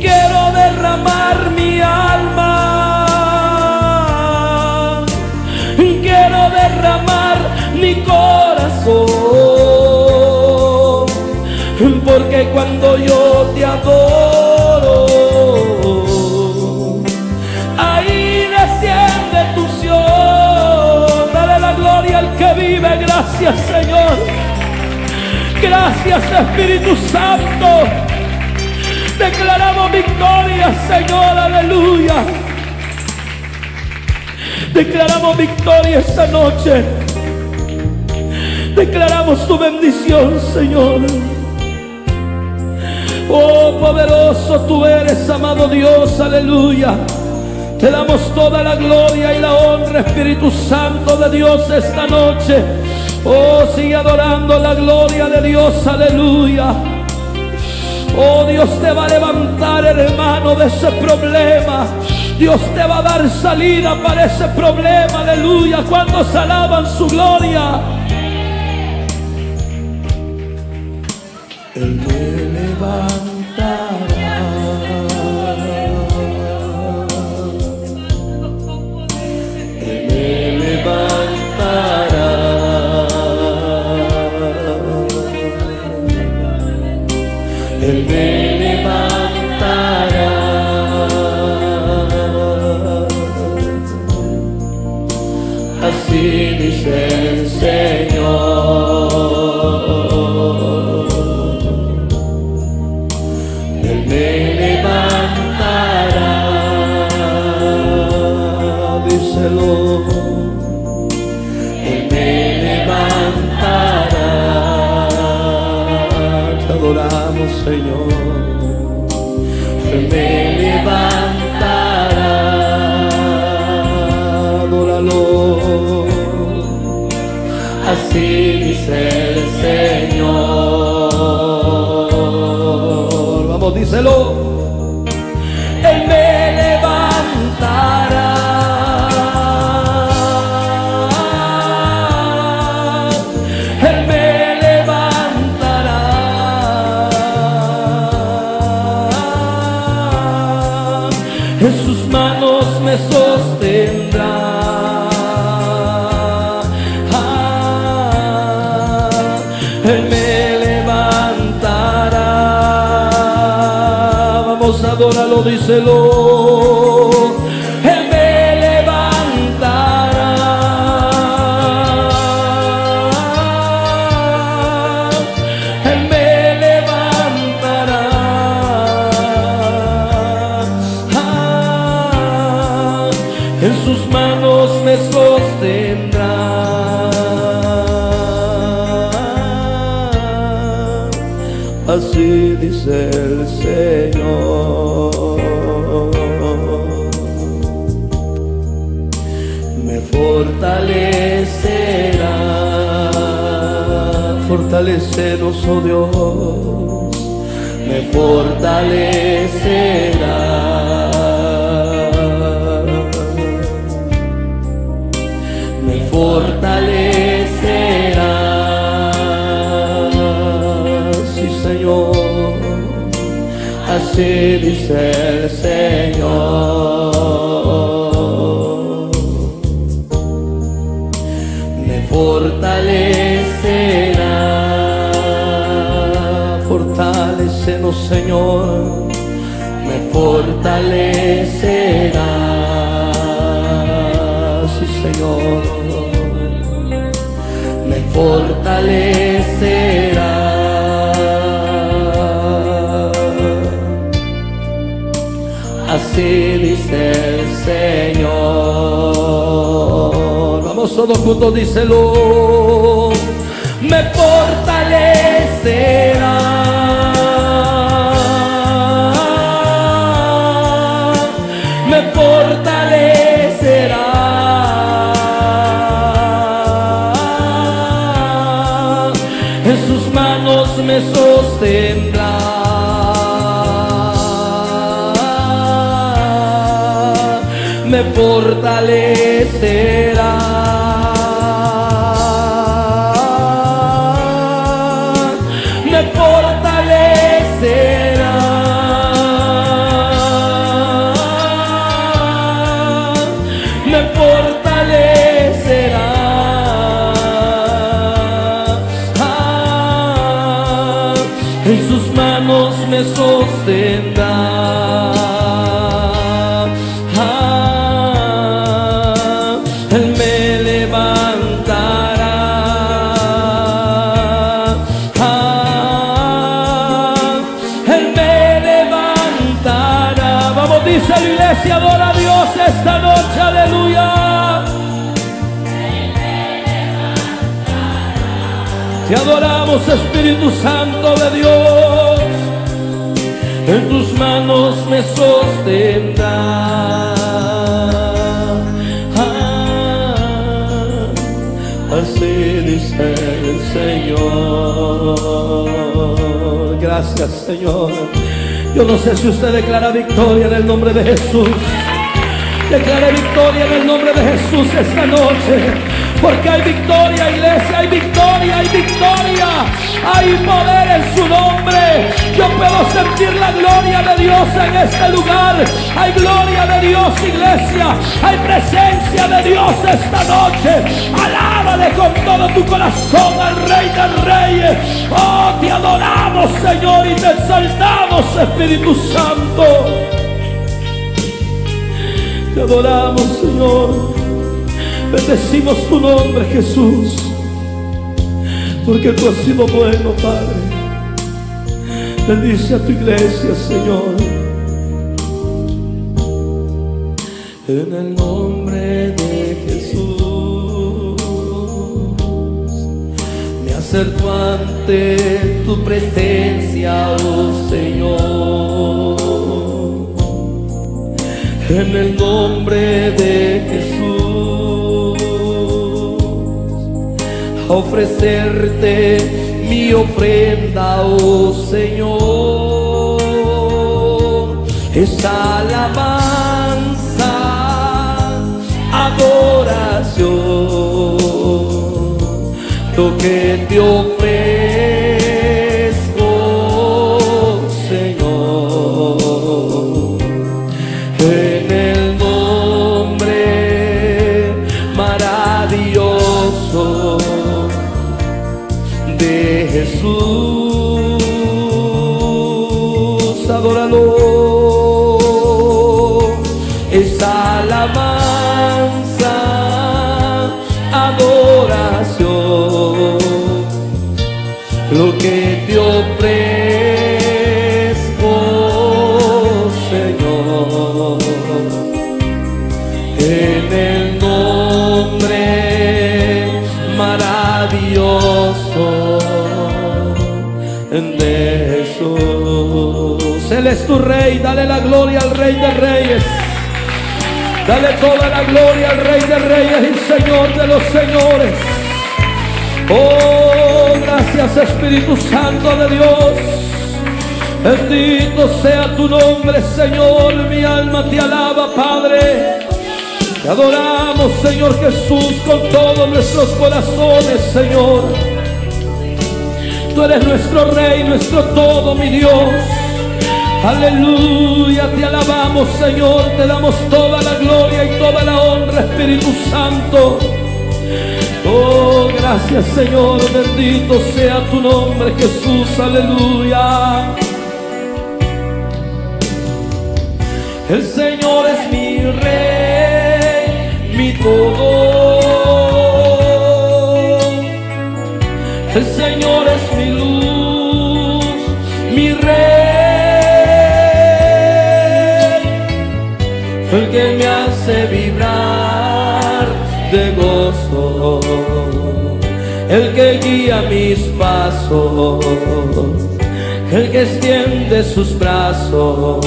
Quiero derramar mi alma, quiero derramar mi corazón, porque cuando yo te adoro, ahí desciende tu unción. Dale la gloria al que vive. Gracias, Señor. Gracias, Espíritu Santo. Declaramos victoria, Señor, aleluya. Declaramos victoria esta noche. Declaramos tu bendición, Señor. Oh, poderoso tú eres, amado Dios, aleluya. Te damos toda la gloria y la honra, Espíritu Santo de Dios, esta noche. Oh, sigue adorando la gloria de Dios, aleluya. Oh, Dios te va a levantar, hermano, de ese problema. Dios te va a dar salida para ese problema, aleluya. ¿Cuántos alaban su gloria? Él me levantará. Él me levantará. Él me levantará, así dice el Señor. Él me levantará, díselo. Él me levantará. Señor me levantará. Adóralo, así dice el Señor. Vamos, díselo. Adóralo, díselo. Él me levantará. Él me levantará. Ah, en sus manos me sostendrá. Así dice el Señor. Me fortalecerá. Fortalécenos, oh Dios. Me fortalecerá. Me fortalecerá. Así dice el Señor, me fortalecerá. Fortalécenos, Señor, me fortalecerá. Sí, Señor, me fortalecerá. Así dice el Señor. Vamos todos juntos, díselo. Me fortalecerá. Me fortalecerá. En sus manos me sostendrá. Me fortalecerá. Me fortalecerá. Me fortalecerá. Ah, en sus manos me sostendrá. Si adora a Dios esta noche, aleluya. Te adoramos, Espíritu Santo de Dios. En tus manos me sostendrá. Ah, así dice el Señor. Gracias, Señor. Yo no sé si usted declara victoria en el nombre de Jesús. Declara victoria en el nombre de Jesús esta noche. Porque hay victoria, iglesia, hay victoria, hay victoria. Hay poder en su nombre. Yo puedo sentir la gloria de Dios en este lugar. Hay gloria de Dios, iglesia. Hay presencia de Dios esta noche. Alábale con todo tu corazón al Rey del Reyes. Oh, te adoramos, Señor, y te exaltamos, Espíritu Santo. Te adoramos, Señor. Bendecimos tu nombre, Jesús, porque tú has sido bueno, Padre. Bendice a tu iglesia, Señor. En el nombre de Jesús, me has acerco ante tu presencia, oh Señor, en el nombre de Jesús, a ofrecerte mi ofrenda, oh Señor, esa alabanza, adoración, lo que te ofrezco, Señor, en el nombre maravilloso de Jesús. Adóralo, esa alabanza, adoración, lo que te ofrezco, Señor, en el nombre maravilloso de Jesús. Él es tu Rey, dale la gloria al Rey de Reyes, dale toda la gloria al Rey de Reyes y Señor de los señores. Oh, gracias Espíritu Santo de Dios, bendito sea tu nombre, Señor. Mi alma te alaba, Padre. Te adoramos, Señor Jesús, con todos nuestros corazones, Señor. Tú eres nuestro Rey, nuestro todo, mi Dios. Aleluya, te alabamos, Señor. Te damos toda la gloria y toda la honra, Espíritu Santo. Oh, gracias, Señor. Bendito sea tu nombre, Jesús. Aleluya. El Señor es mi Rey, mi todo. El Señor es mi luz, mi Rey, el que me hace vibrar de gozo, el que guía mis pasos, el que extiende sus brazos,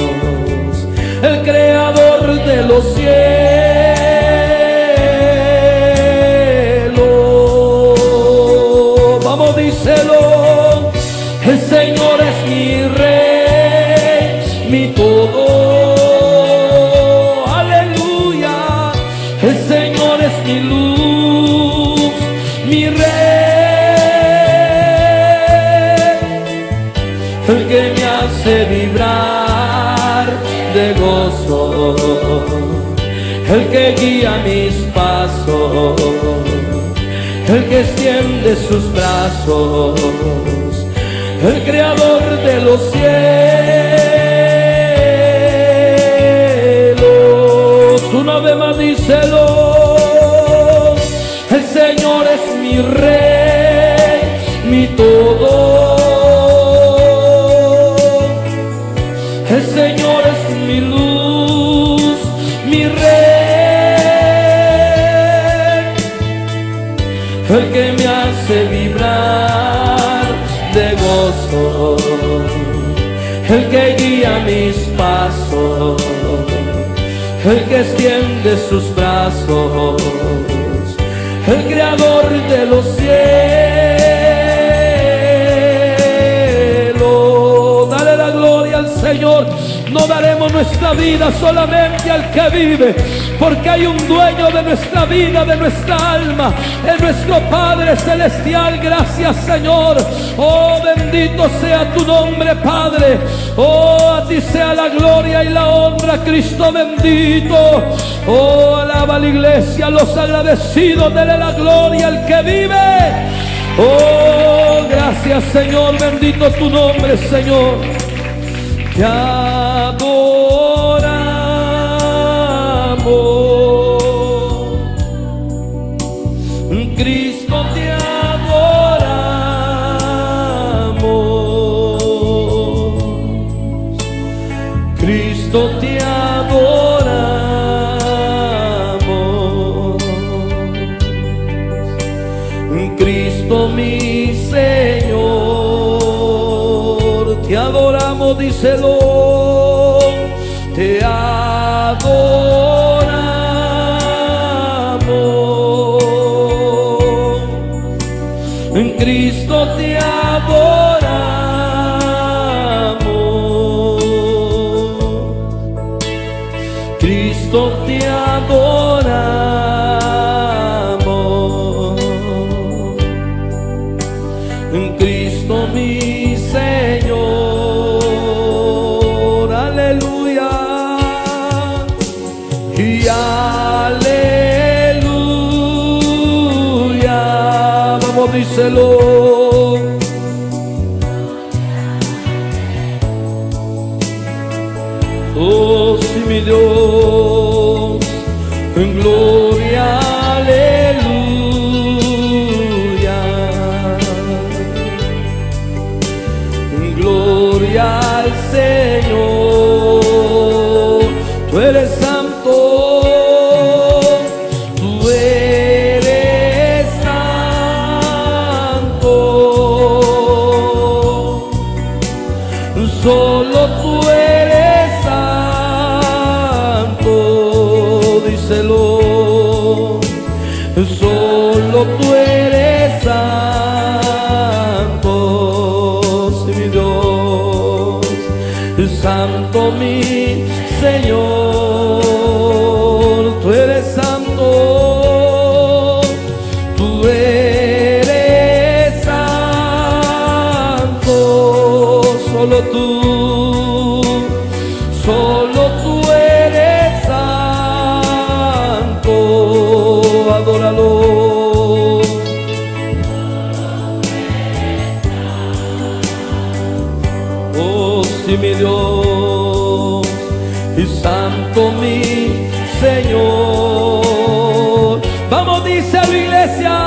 el creador de los cielos. Vamos, díselo. El Señor es mi Rey, mi todo. Aleluya. El Señor es mi luz, mi Rey, el que me hace vibrar de gozo, el que guía mis pasos, el que extiende sus brazos, el creador de los cielos. Una vez más díselo. El Señor es mi Rey, mi todo. El Señor es mi luz, mi Rey, el que me hace vibrar de gozo, el que guía mis pasos, el que extiende sus brazos, el creador de los cielos. Dale la gloria al Señor. No daremos nuestra vida solamente al que vive, porque hay un dueño de nuestra vida, de nuestra alma, es nuestro Padre Celestial. Gracias, Señor. Oh, bendito sea tu nombre, Padre. Oh, a ti sea la gloria y la honra, Cristo bendito. Oh, alaba la iglesia, los agradecidos, dele la gloria al que vive. Oh, gracias, Señor. Bendito tu nombre, Señor. Ya. Cristo, te adoramos. Cristo, te adoramos. Cristo, mi Señor. díselo, díselo, te adoramos, en Cristo te adoramos, Cristo te adoramos, en Cristo mi Señor. Díselo, oh sí, mi Dios, en gloria, aleluya, en gloria al Señor, tú eres santo. Solo tú eres santo, díselo. Solo tú eres santo, sí, mi Dios, santo mi Señor, tú eres santo, tú eres santo, solo tú. Solo tú eres santo, adóralo. Oh sí, mi Dios y santo mi Señor. Vamos, dice la iglesia.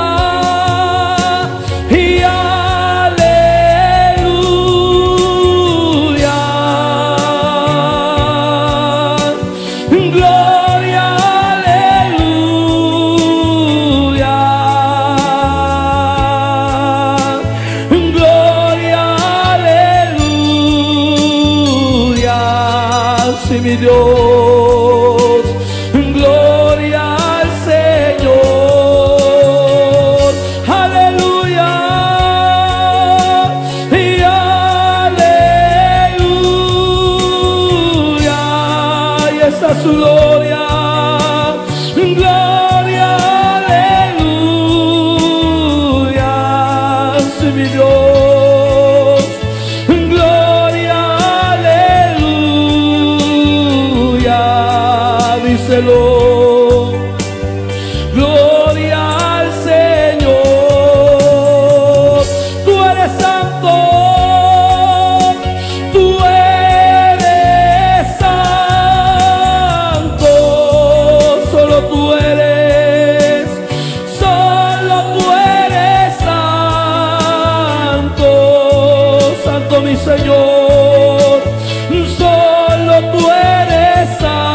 Mi Dios, gloria al Señor, aleluya y aleluya, y esa es su gloria, gloria, aleluya, sí, mi Dios. Gloria al Señor, tú eres santo, solo tú eres santo, santo mi Señor, solo tú eres santo.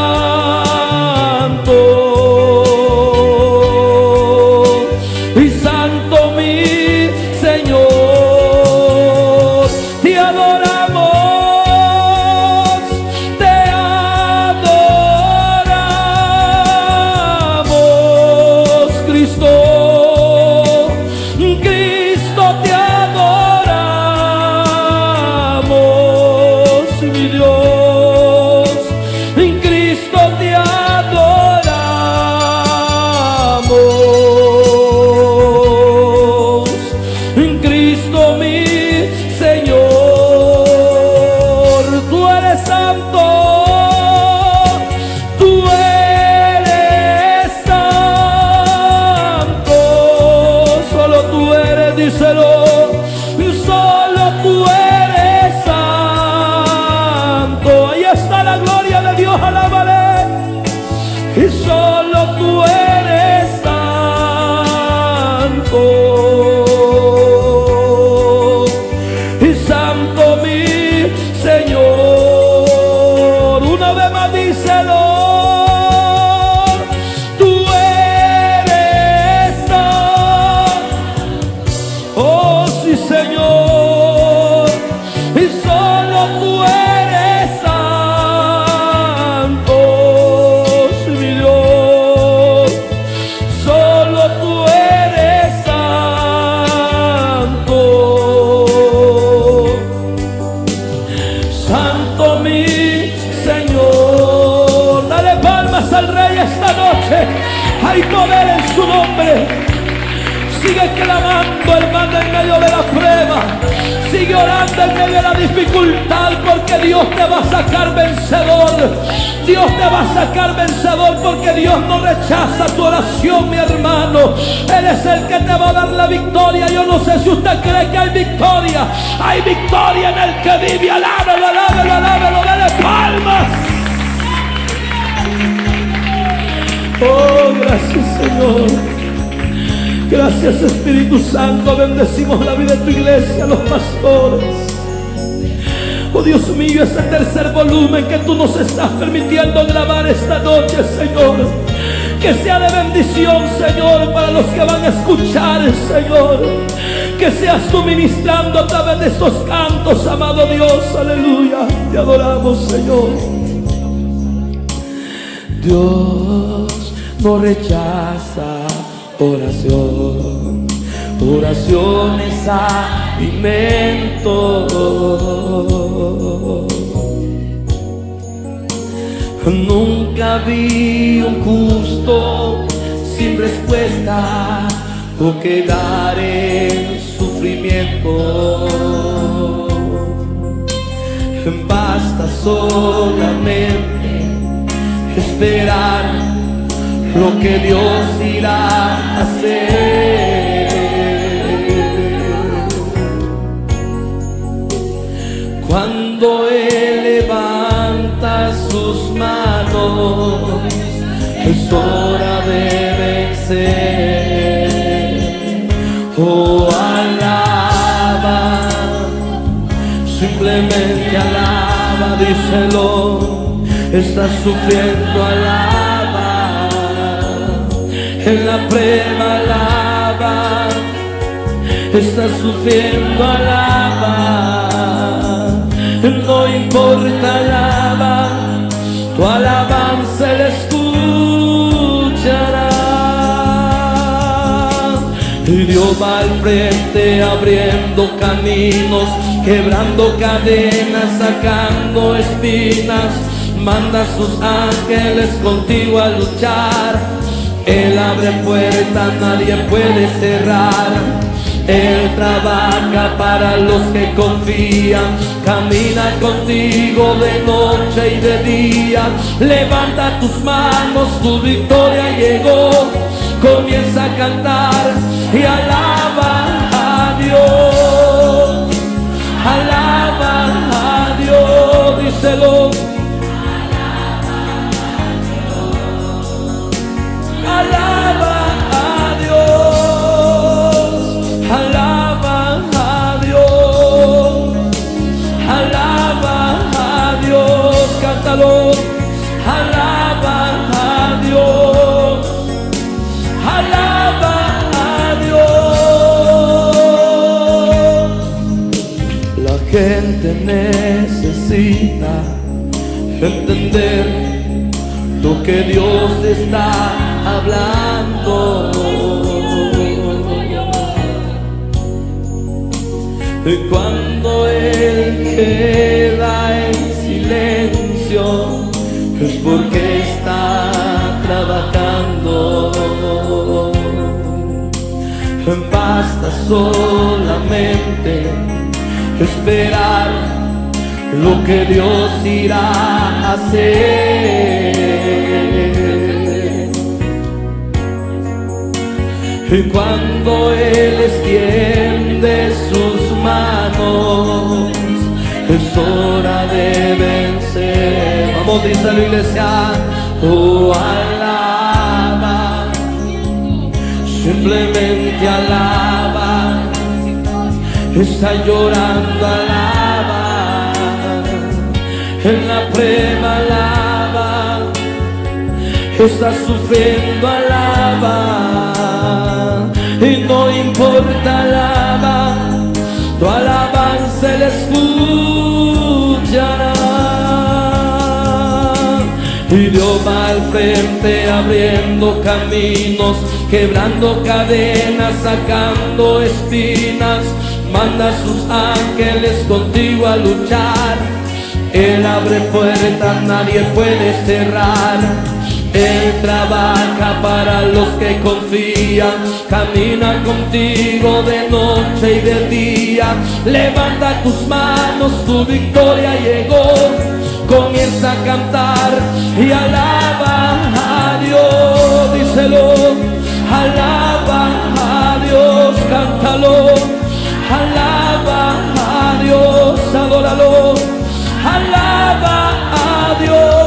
Solo tú eres santo, ahí está la gloria de Dios, alábale, y solo tú eres santo. Hay poder en su nombre. Sigue clamando, hermano, en medio de la prueba. Sigue orando en medio de la dificultad, porque Dios te va a sacar vencedor. Dios te va a sacar vencedor, porque Dios no rechaza tu oración, mi hermano. Él es el que te va a dar la victoria. Yo no sé si usted cree que hay victoria. Hay victoria en el que vive. Alábelo, alábelo, alábelo, dale palmas. Oh, gracias, Señor. Gracias, Espíritu Santo. Bendecimos la vida de tu iglesia, los pastores. Oh, Dios mío, ese tercer volumen que tú nos estás permitiendo grabar esta noche, Señor, que sea de bendición, Señor, para los que van a escuchar, Señor. Que seas tú ministrando a través de estos cantos, amado Dios. Aleluya, te adoramos, Señor. Dios no rechaza oración, oración es alimento. Nunca vi un justo sin respuesta o quedar en sufrimiento. Basta solamente esperar lo que Dios irá a hacer. Cuando Él levanta sus manos, es hora de vencer. Oh, alaba, simplemente alaba, díselo. Estás sufriendo, alaba. En la prueba, alaba. Estás sufriendo, alaba. No importa, alaba. Tu alabanza le escuchará. Y Dios va al frente abriendo caminos, quebrando cadenas, sacando espinas. Manda a sus ángeles contigo a luchar. Él abre puertas, nadie puede cerrar. Él trabaja para los que confían. Camina contigo de noche y de día. Levanta tus manos, tu victoria llegó. Comienza a cantar y alaba a Dios. Alaba a Dios, díselo. Gente necesita entender lo que Dios está hablando. Y cuando Él queda en silencio, es porque está trabajando. Basta solamente esperar lo que Dios irá a hacer. Y cuando Él extiende sus manos, es hora de vencer. Vamos, dice la iglesia. Oh, alaba, simplemente alaba. Está llorando, alaba. En la prueba, alaba. Está sufriendo, alaba. Y no importa, alaba. Tu alabanza le escuchará. Y Dios va al frente abriendo caminos, quebrando cadenas, sacando espinas. Manda a sus ángeles contigo a luchar. Él abre puertas, nadie puede cerrar. Él trabaja para los que confían, camina contigo de noche y de día. Levanta tus manos, tu victoria llegó. Comienza a cantar y alaba a Dios, díselo. Alaba a Dios, cántalo. Alaba a Dios, adóralo. Alaba a Dios.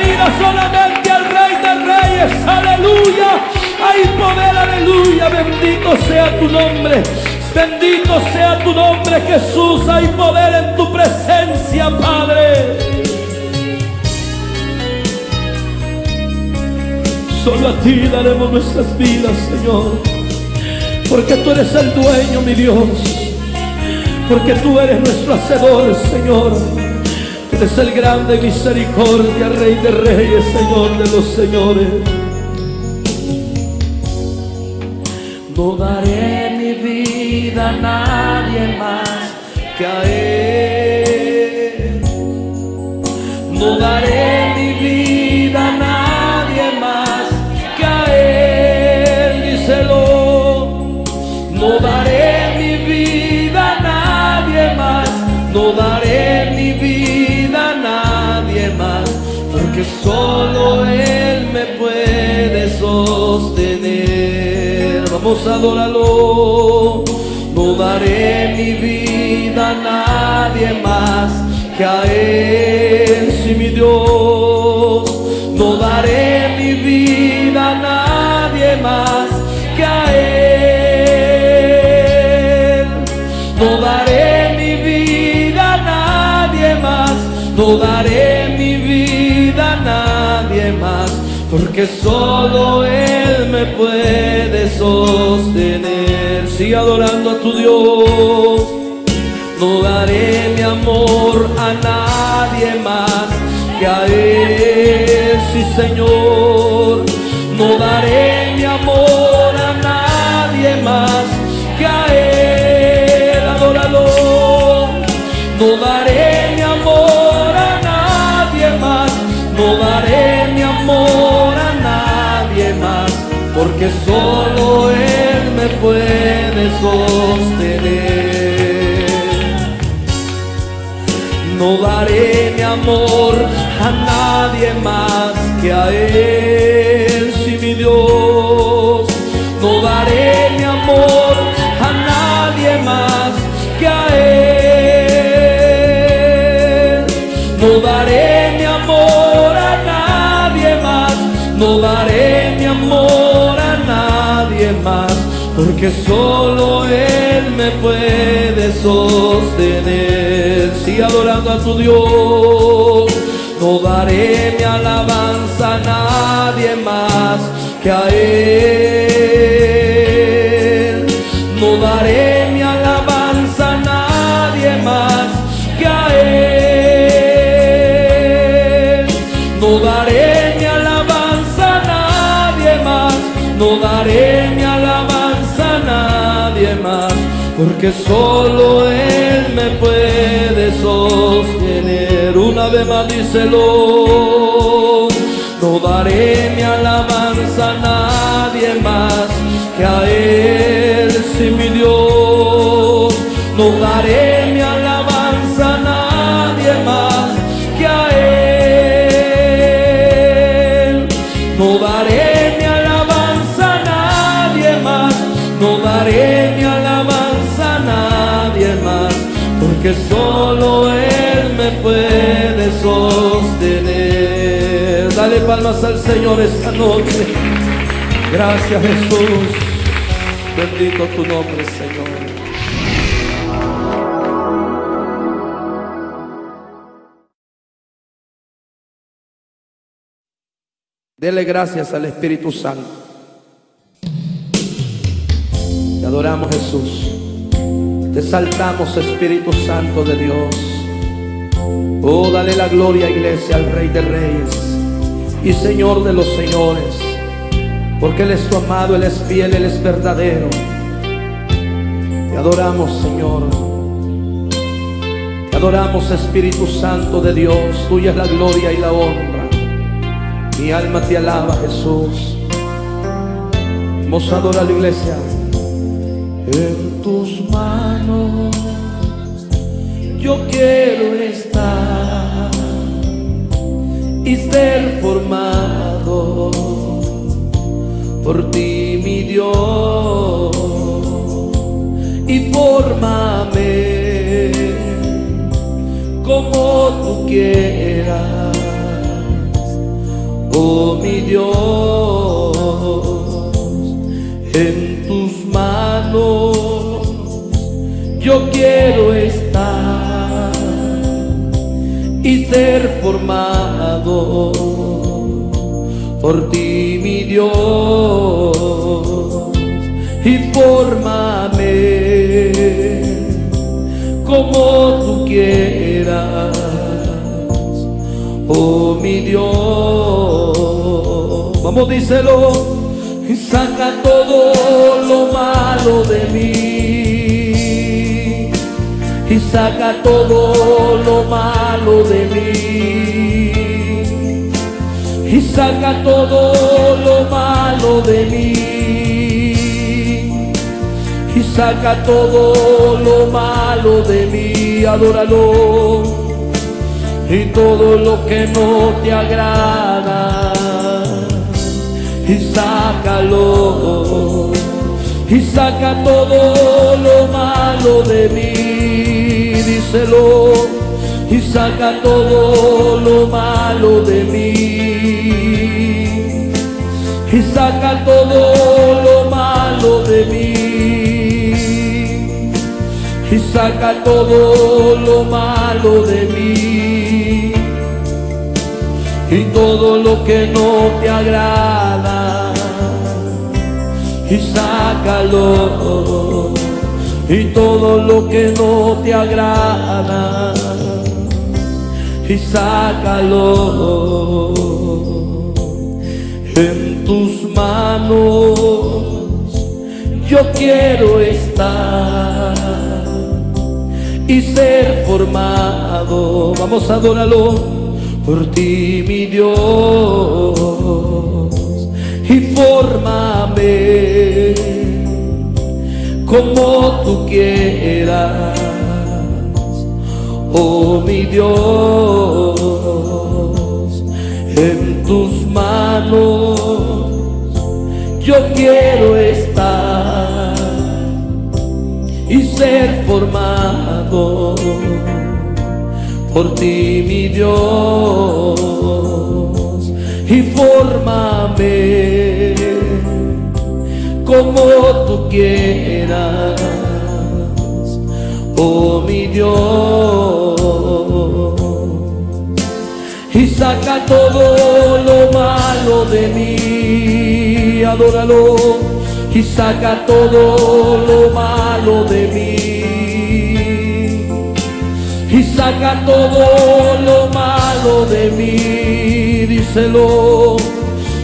Vida solamente al Rey de Reyes, aleluya, hay poder, aleluya, bendito sea tu nombre, bendito sea tu nombre, Jesús, hay poder en tu presencia, Padre. Solo a ti daremos nuestras vidas, Señor, porque tú eres el dueño, mi Dios, porque tú eres nuestro hacedor, Señor. Es el grande misericordia, Rey de Reyes, Señor de los señores. No daré mi vida a nadie más que a Él. No daré mi vida a nadie más que a Él, díselo. No daré mi vida a nadie más, no daré mi vida más, porque solo Él me puede sostener. Vamos a adorarlo. No daré mi vida a nadie más que a Él, sí, mi Dios. No daré mi vida a nadie más que a Él. No daré mi vida a nadie más, no daré nadie más, porque solo Él me puede sostener. Sigue adorando a tu Dios. No daré mi amor a nadie más que a Él, sí, Señor. No daré mi amor a nadie más que a Él, adóralo. No daré mi amor a nadie más, no daré mi amor a nadie más, porque solo Él me puede sostener. No daré mi amor a nadie más que a Él, sí, mi Dios. No daré mi amor a nadie más que a Él. No daré mi amor, no daré mi amor a nadie más, porque solo Él me puede sostener. Sigue adorando a tu Dios. No daré mi alabanza a nadie más que a Él. No daré mi alabanza a nadie más que a Él. No daré, no daré mi alabanza a nadie más, porque solo Él me puede sostener. Una vez más díselo. No daré mi alabanza a nadie más que a Él, sí, mi Dios. No daré mi alabanza a nadie más que a Él. No daré mi alabanza a nadie. que solo Él me puede sostener. Dale palmas al Señor esta noche. Gracias, Jesús. Bendito tu nombre, Señor. Dele gracias al Espíritu Santo. Te adoramos, Jesús. Te exaltamos, Espíritu Santo de Dios. Oh, dale la gloria, iglesia, al Rey de Reyes y Señor de los señores, porque Él es tu amado, Él es fiel, Él es verdadero. Te adoramos, Señor. Te adoramos, Espíritu Santo de Dios. Tuya es la gloria y la honra. Mi alma te alaba, Jesús. Vamos a adorar a la iglesia. En tus manos yo quiero estar y ser formado por ti, mi Dios. Y fórmame como tú quieras, oh mi Dios. En tus manos yo quiero estar y ser formado por ti, mi Dios. Y fórmame como tú quieras, oh mi Dios. Vamos, díselo. Y saca todo lo malo de mí, y saca todo lo malo de mí, y saca todo lo malo de mí, y saca todo lo malo de mí. Adóralo. Y todo lo que no te agrada, y sácalo, y saca todo lo malo de mí. Díselo. Y saca todo lo malo de mí, y saca todo lo malo de mí, y saca todo lo malo de mí. Y todo lo que no te agrada, y sácalo. Y todo lo que no te agrada, y sácalo. En tus manos yo quiero estar y ser formado. Vamos a adorarlo. Por ti, mi Dios, y fórmame como tú quieras, oh mi Dios. En tus manos yo quiero estar y ser formado por ti, mi Dios. Y fórmame como tú quieras, oh mi Dios. Y saca todo lo malo de mí. Adóralo. Y saca todo lo malo de mí, y saca todo lo malo de mí. Díselo.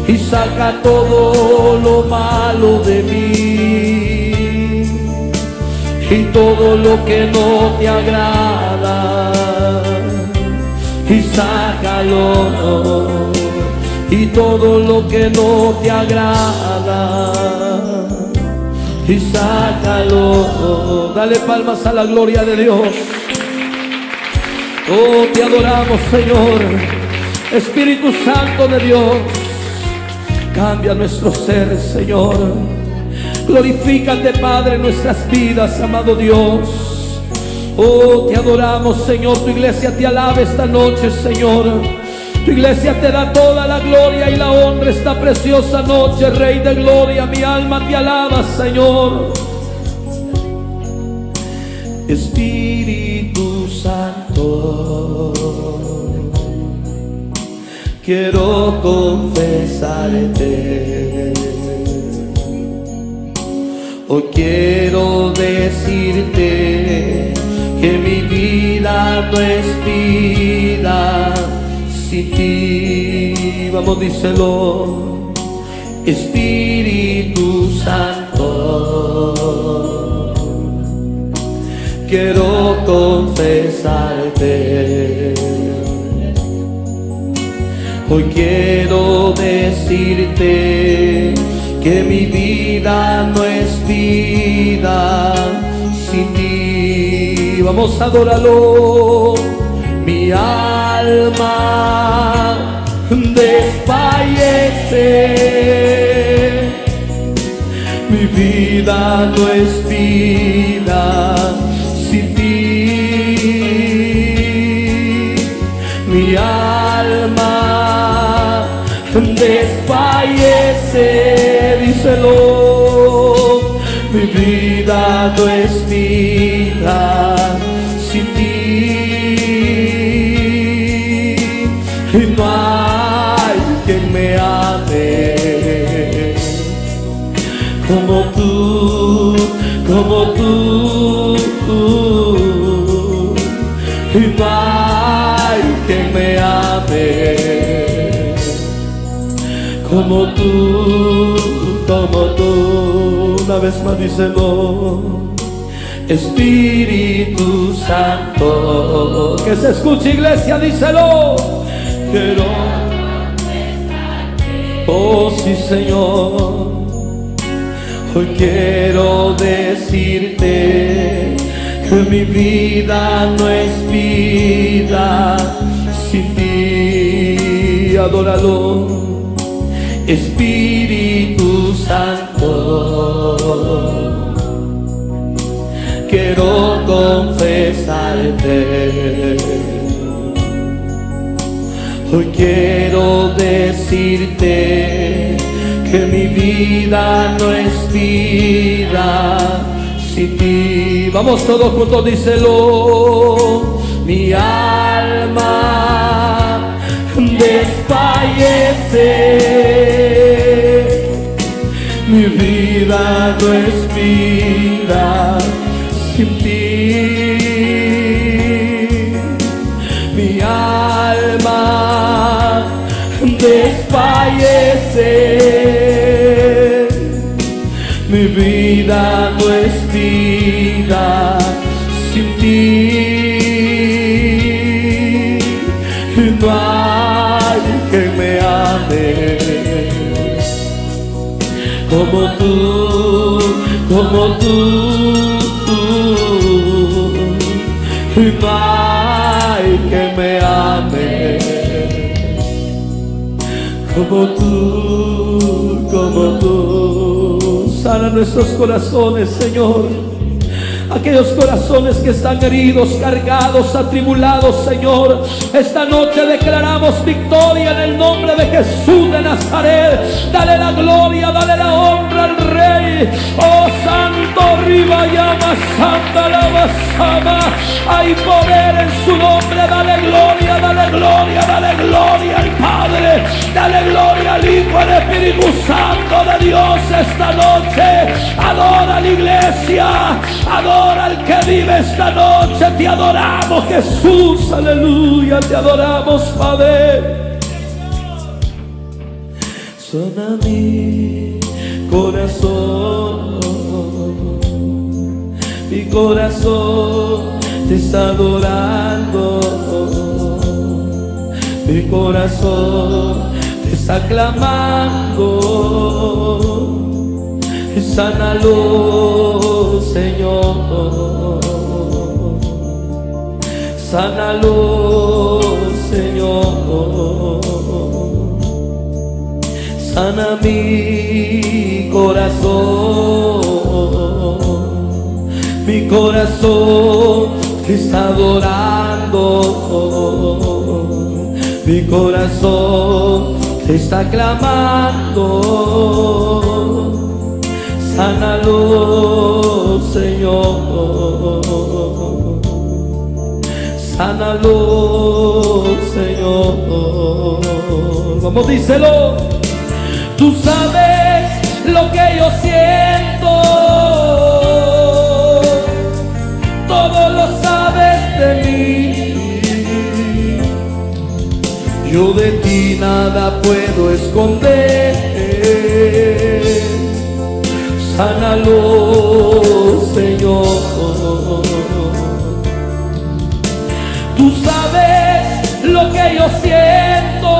Y saca todo lo malo de mí, y todo lo que no te agrada, y sácalo. Y todo lo que no te agrada, y sácalo. Dale palmas a la gloria de Dios. Oh, te adoramos, Señor. Espíritu Santo de Dios, cambia nuestro ser, Señor. Glorifícate, Padre, en nuestras vidas, amado Dios. Oh, te adoramos, Señor. Tu iglesia te alaba esta noche, Señor. Tu iglesia te da toda la gloria y la honra esta preciosa noche, Rey de gloria. Mi alma te alaba, Señor. Espíritu Santo, quiero confesarte. Hoy quiero decirte que mi vida no es vida sin ti. Vamos, díselo. Espíritu Santo, quiero confesarte. Hoy quiero decirte que mi vida no es vida sin ti. Vamos, adóralo. Mi alma desfallece, mi vida no es vida sin ti. Mi alma desfallece, mi vida no es vida sin ti. Y no hay quien me ame como tú, como tú. Y no hay quien me ame como tú, como tú. Una vez más, díselo. Espíritu Santo, que se escuche, iglesia, díselo. Quiero confesarte, oh sí, Señor. Hoy quiero decirte que mi vida no es vida sin ti. Adóralo. Espíritu Santo, quiero confesarte. Hoy quiero decirte que mi vida no es vida sin ti. Vamos todos juntos, díselo. Mi alma desfallece, mi vida no es vida sin ti. Mi alma desfallece, mi vida no es vida sin ti. No hay que me ame como tú, como tú. Y no hay que me ame como tú, como tú. Sana nuestros corazones, Señor. Aquellos corazones que están heridos, cargados, atribulados, Señor. Esta noche declaramos victoria en el nombre de Jesús de Nazaret. Dale la gloria, dale la honra al Rey. Oh, Santo Riva Llama, Santa Lavasama. Hay poder en su nombre. Dale gloria, dale gloria, dale gloria al Padre. Dale gloria al Hijo, al Espíritu Santo de Dios esta noche. Adora a la iglesia, adora al que vive esta noche. Te adoramos, Jesús, aleluya. Te adoramos, Padre. Sana mi corazón te está adorando, mi corazón te está clamando. Sánalo, Señor. Sánalo, Señor. Sana mi corazón. Mi corazón te te está adorando, mi corazón te está clamando. Sánalo, Señor, sánalo, Señor. Vamos, díselo. Tú sabes lo que yo siento, todo lo sabes de mí. Yo de ti nada puedo esconder. Sánalo, Señor. Tú sabes lo que yo siento,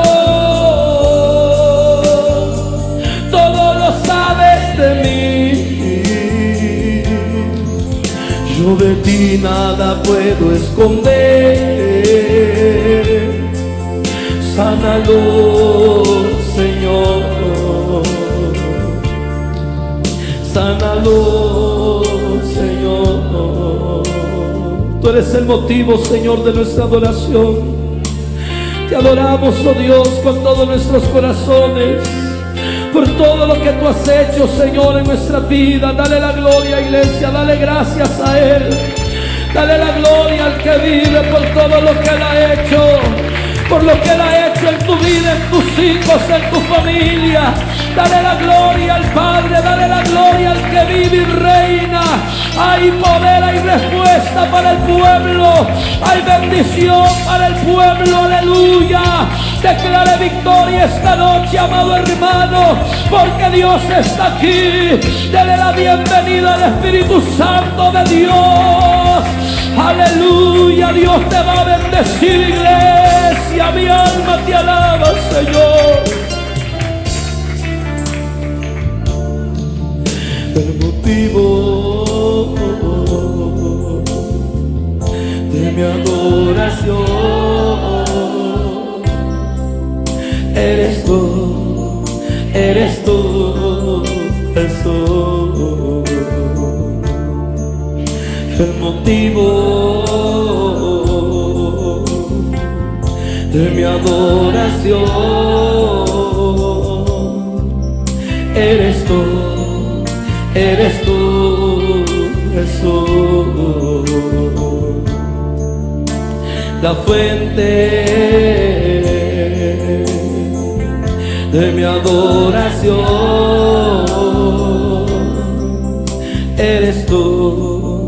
todo lo sabes de mí. Yo de ti nada puedo esconder. Sánalo, Señor. Sánalo, Señor. Tú eres el motivo, Señor, de nuestra adoración. Te adoramos, oh Dios, con todos nuestros corazones, por todo lo que tú has hecho, Señor, en nuestra vida. Dale la gloria, iglesia, dale gracias a Él. Dale la gloria al que vive por todo lo que Él ha hecho, por lo que Él ha hecho en tu vida, en tus hijos, en tu familia. Dale la gloria al Padre, dale la gloria al que vive y reina. Hay poder, hay respuesta para el pueblo, hay bendición para el pueblo, aleluya. Declare victoria esta noche, amado hermano, porque Dios está aquí. Dale la bienvenida al Espíritu Santo de Dios. Aleluya, Dios te va a bendecir, iglesia. Mi alma te alaba, Señor. El motivo de mi adoración eres tú, eres tú, Jesús. El motivo de mi adoración eres tú, eres tú, Jesús. La fuente de mi adoración eres tú,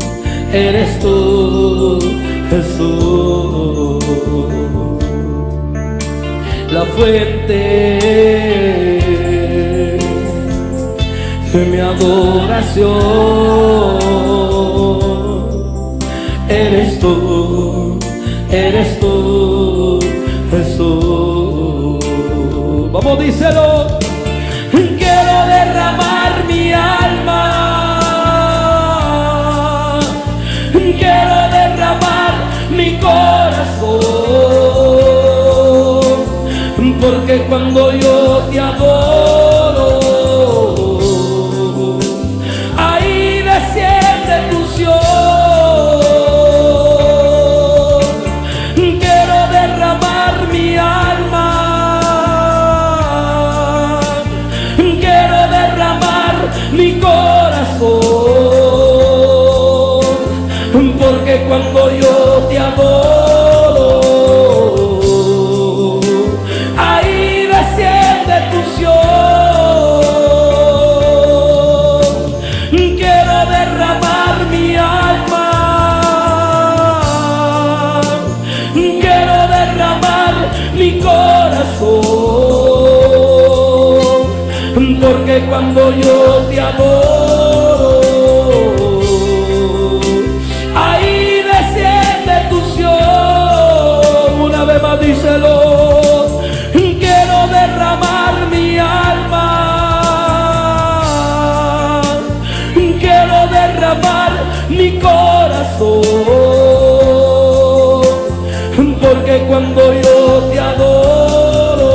eres tú, Jesús. La fuente de mi adoración eres tú, eres tú, Jesús. Vamos, díselo. Quiero derramar mi alma, quiero derramar mi corazón, porque cuando yo te adoro, ahí desciende tu unción. Quiero derramar mi alma, quiero derramar mi corazón, porque cuando yo te adoro, ahí desciende tu unción. Quiero derramar mi alma, quiero derramar mi corazón, porque cuando yo te adoro, díselo. Quiero derramar mi alma, quiero derramar mi corazón, porque cuando yo te adoro,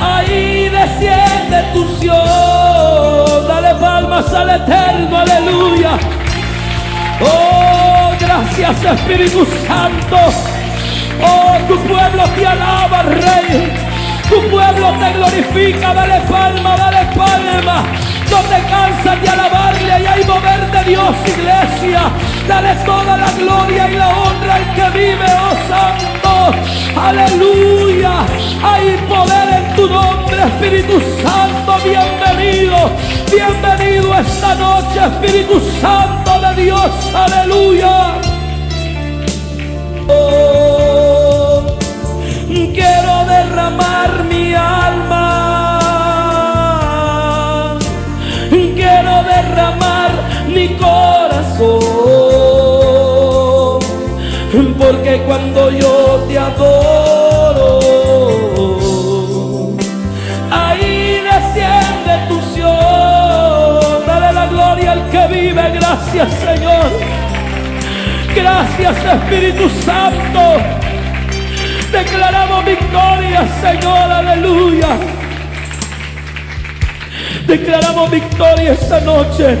ahí desciende tu unción. Dale palmas al Eterno, aleluya. Oh, gracias Espíritu Santo. Oh, tu pueblo te alaba, Rey. Tu pueblo te glorifica. Dale palma, dale palma. No te cansas de alabarle. Y hay mover de Dios, iglesia. Dale toda la gloria y la honra al que vive, oh Santo. Aleluya. Hay poder en tu nombre, Espíritu Santo. Bienvenido, bienvenido esta noche, Espíritu Santo de Dios. Aleluya. Oh, quiero derramar mi alma. Quiero derramar mi corazón. Porque cuando yo te adoro, ahí desciende tu unción. Dale la gloria al que vive. Gracias, Señor. Gracias, Espíritu Santo. Declaramos victoria, Señor, aleluya. Declaramos victoria esta noche.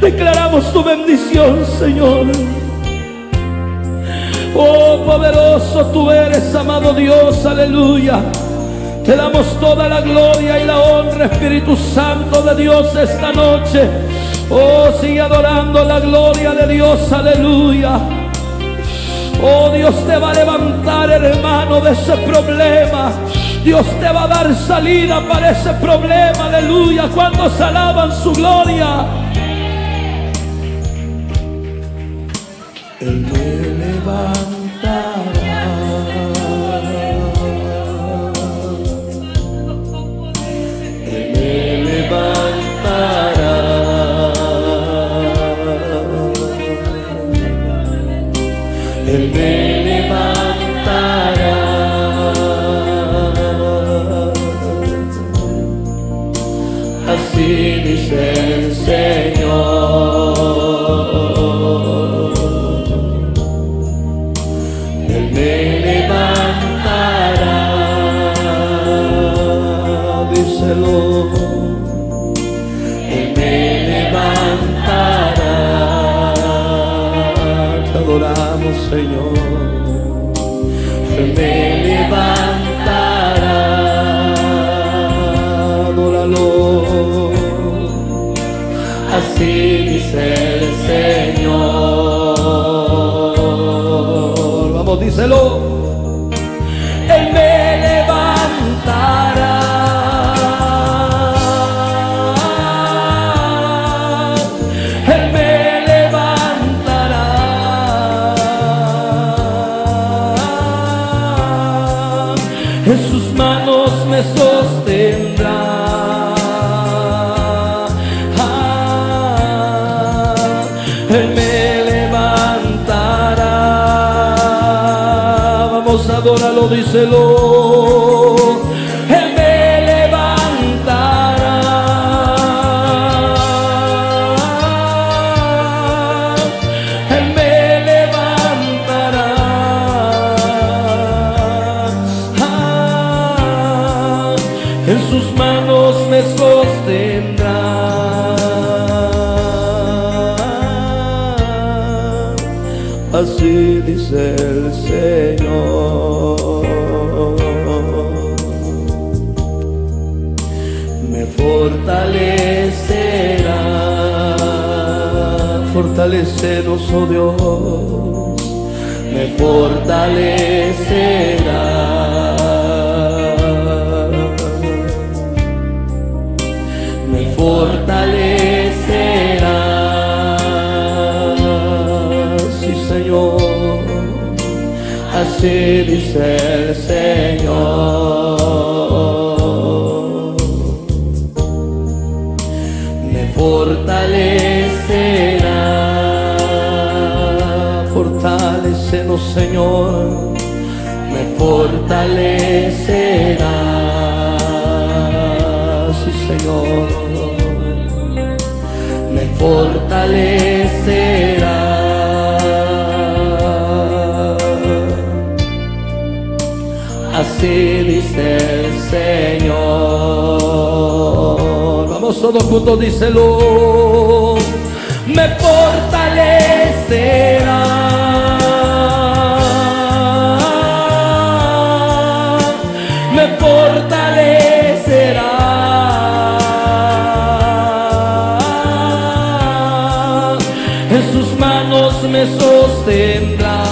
Declaramos tu bendición, Señor. Oh, poderoso tú eres, amado Dios, aleluya. Te damos toda la gloria y la honra, Espíritu Santo de Dios, esta noche. Oh, sigue adorando la gloria de Dios, aleluya. Oh, Dios te va a levantar, hermano, de ese problema. Dios te va a dar salida para ese problema, aleluya. Cuando se alaban su gloria. Él me levantará. Él me levantará. Él me levantará, así dice el Señor. Él me levantará, díselo. Él me levantará, te adoramos, Señor. Él me levantará, adóralo, así dice el Señor. Vamos, díselo. Él me levantará. Adóralo, díselo. Él me levantará. Él me levantará. Ah, en sus manos me sostendrá. Así dice el Señor. Fortalecenos, oh Dios, me fortalecerá. Me fortalecerá, sí, Señor. Así dice el Señor. Me fortalecerá. Fortalécenos, Señor, me fortalecerá, sí, Señor, me fortalecerá, así dice el Señor. Vamos todos juntos, díselo. me fortalecerá. Me fortalecerá. En sus manos me sostendrá.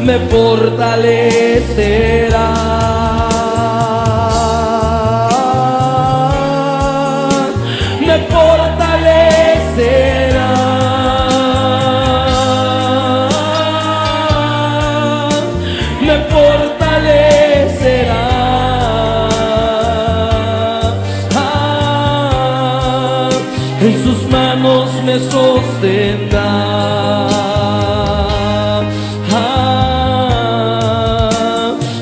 Me fortalecerá. En sus manos me sostendrá,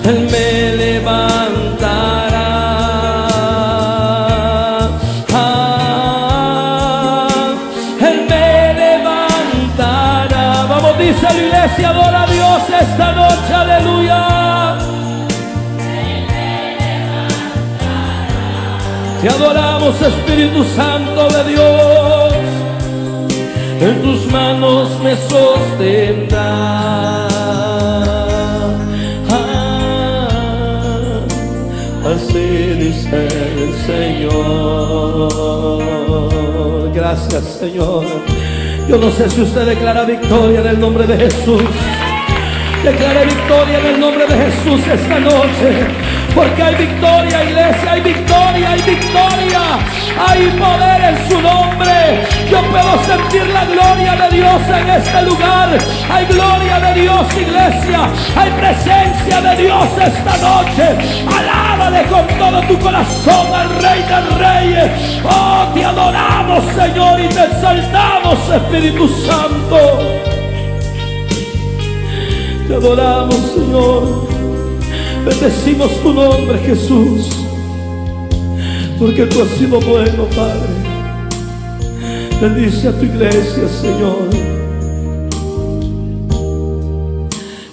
Él me levantará, Él me levantará. Vamos, dice la iglesia, adora a Dios esta noche, aleluya. Él me levantará. Te adoramos, Espíritu Santo de Dios. En tus manos me sostendrá, así dice el Señor. Gracias, Señor. Yo no sé si usted declara victoria en el nombre de Jesús. Declara victoria en el nombre de Jesús esta noche, porque hay victoria, iglesia, hay victoria, hay victoria. Hay poder en su nombre. Yo puedo sentir la gloria de Dios en este lugar. Hay gloria de Dios, iglesia. Hay presencia de Dios esta noche. Alábale con todo tu corazón al Rey del Reyes. Oh, te adoramos, Señor, y te exaltamos, Espíritu Santo. Te adoramos, Señor. Bendecimos tu nombre, Jesús, porque tú has sido bueno, Padre. Bendice a tu iglesia, Señor.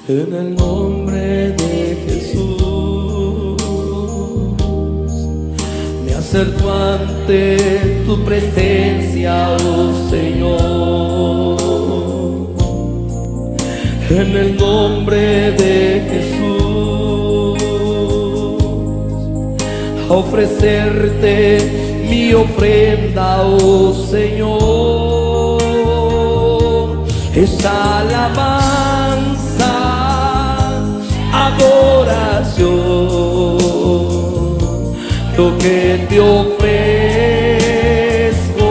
En el nombre de Jesús, me acerco ante tu presencia, oh Señor. En el nombre de Jesús, a ofrecerte mi ofrenda, oh Señor, esa alabanza, adoración, lo que te ofrezco,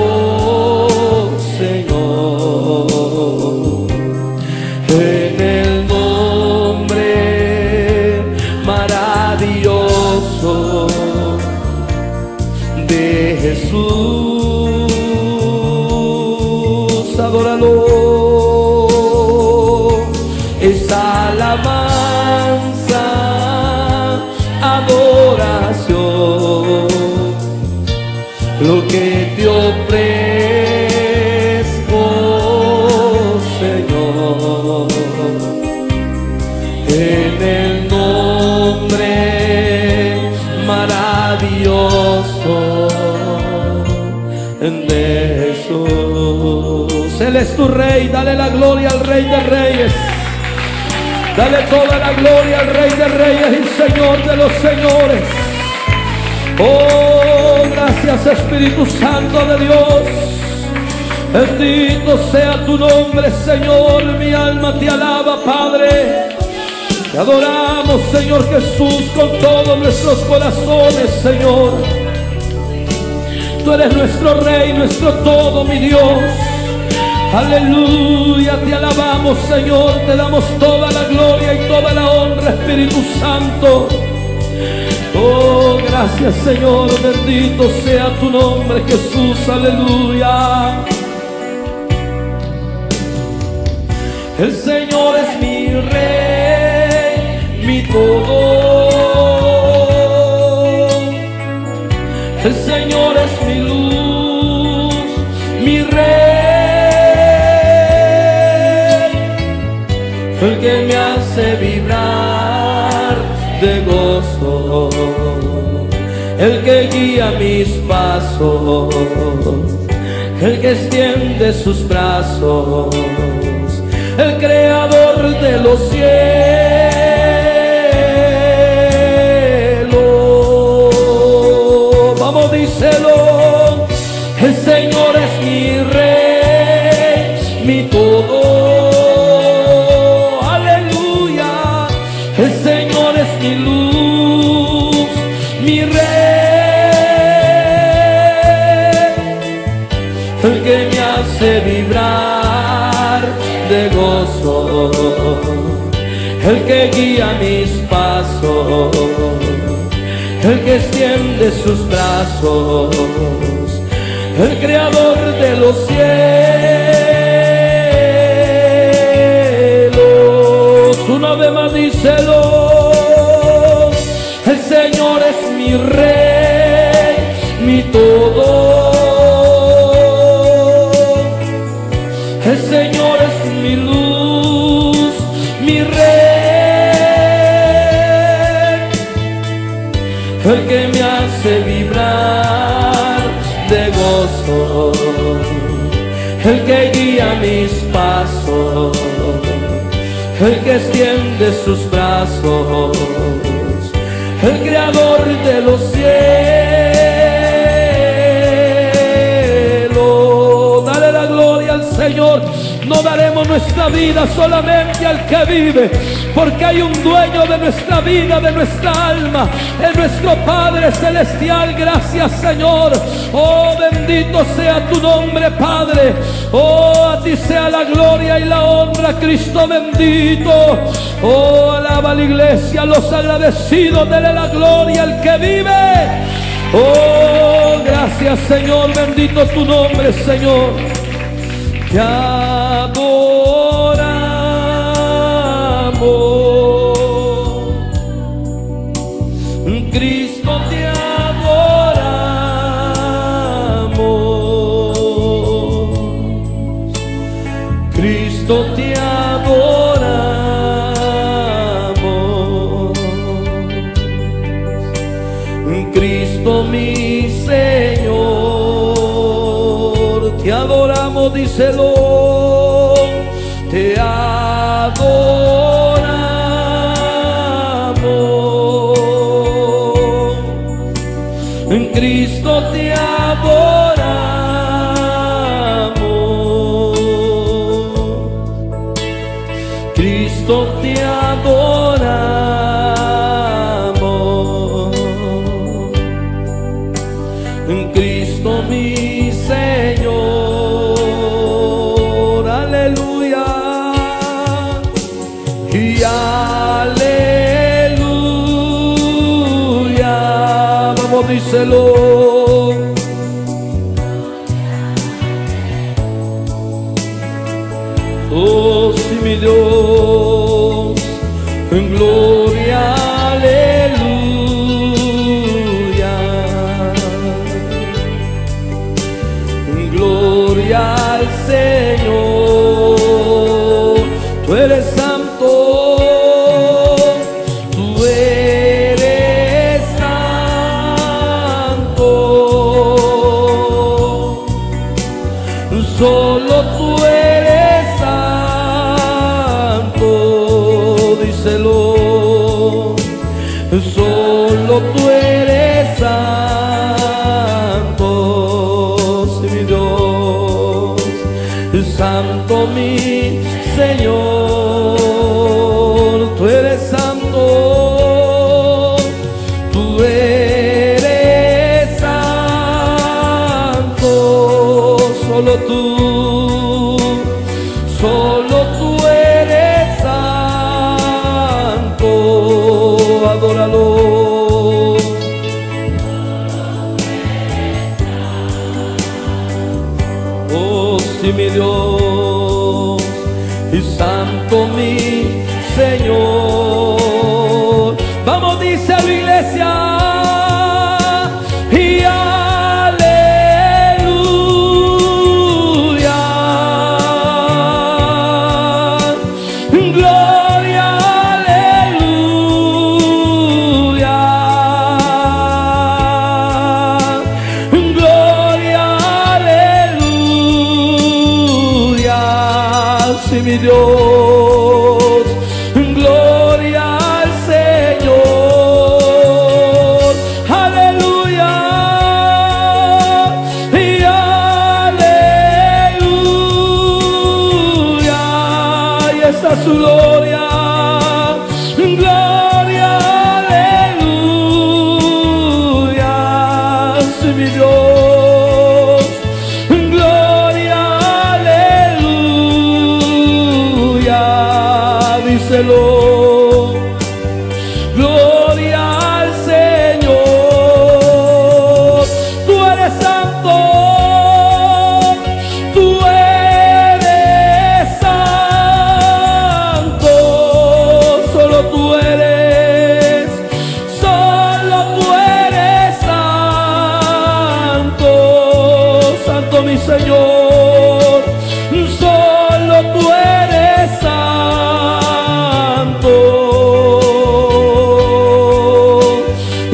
Señor, en el nombre maravilloso de Jesús. Adóralo, esa alabanza, adoración, lo que te ofrezco, Señor, en el nombre maravilloso de Jesús. Él es tu Rey. Dale la gloria al Rey de Reyes. Dale toda la gloria al Rey de Reyes y Señor de los señores. Oh, gracias, Espíritu Santo de Dios. Bendito sea tu nombre, Señor. Mi alma te alaba, Padre. Te adoramos, Señor Jesús, con todos nuestros corazones, Señor. Tú eres nuestro Rey, nuestro todo, mi Dios. Aleluya, te alabamos, Señor. Te damos toda la gloria y toda la honra, Espíritu Santo. Oh, gracias, Señor. Bendito sea tu nombre, Jesús. Aleluya. El Señor es mi Rey, mi todo. El Señor es mi luz, mi Rey, el que me hace vibrar de gozo. el que guía mis pasos, el que extiende sus brazos, el creador de los cielos. Vamos, díselo. El Señor es mi rey, mi todo. Aleluya. El Señor es mi luz, mi rey, el que me hace vibrar de gozo, el que guía mis pasos, el que extiende sus brazos, el creador de los cielos. Una vez más díselo. El Señor es mi rey, mi todo. El Señor es mi luz, mi rey, el que me hace vibrar de gozo, el que guía mis pasos, el que extiende sus brazos, el creador de los cielos. Dale la gloria al Señor. No daremos nuestra vida solamente al que vive, porque hay un dueño de nuestra vida, de nuestra alma, de nuestro Padre Celestial. Gracias, Señor. Oh, bendito sea tu nombre, Padre. Oh, a ti sea la gloria y la honra, Cristo bendito. Oh, alaba la iglesia, los agradecidos. Dele la gloria al que vive. Oh, gracias, Señor. Bendito tu nombre, Señor. Ya. Cristo, te adoramos. Cristo, te adoramos. Cristo, mi Señor, te adoramos, díselo. Te adoramos. Cristo, te adoramos. Cristo, te adoramos. En Cristo, mi Señor. Aleluya. Y aleluya. Vamos, díselo. Dios, en gloria, aleluya, en gloria al Señor. Tú eres santo, tú eres santo, solo tú eres. Solo tú eres santo, mi Dios, santo mi Señor. Tú eres santo, tú eres santo, solo tú, solo tú. Adóralo. Oh, sí, mi Dios y santo mi Señor. Vamos, dice la iglesia. mi Dios. Gloria al Señor. Aleluya y aleluya. Y esa es su gloria. Gloria, aleluya, sí, mi Dios. Gloria, aleluya, díselo. Gloria al Señor. Tú eres santo, tú eres santo, solo tú eres. Mi Señor, solo tú eres santo, y santo mi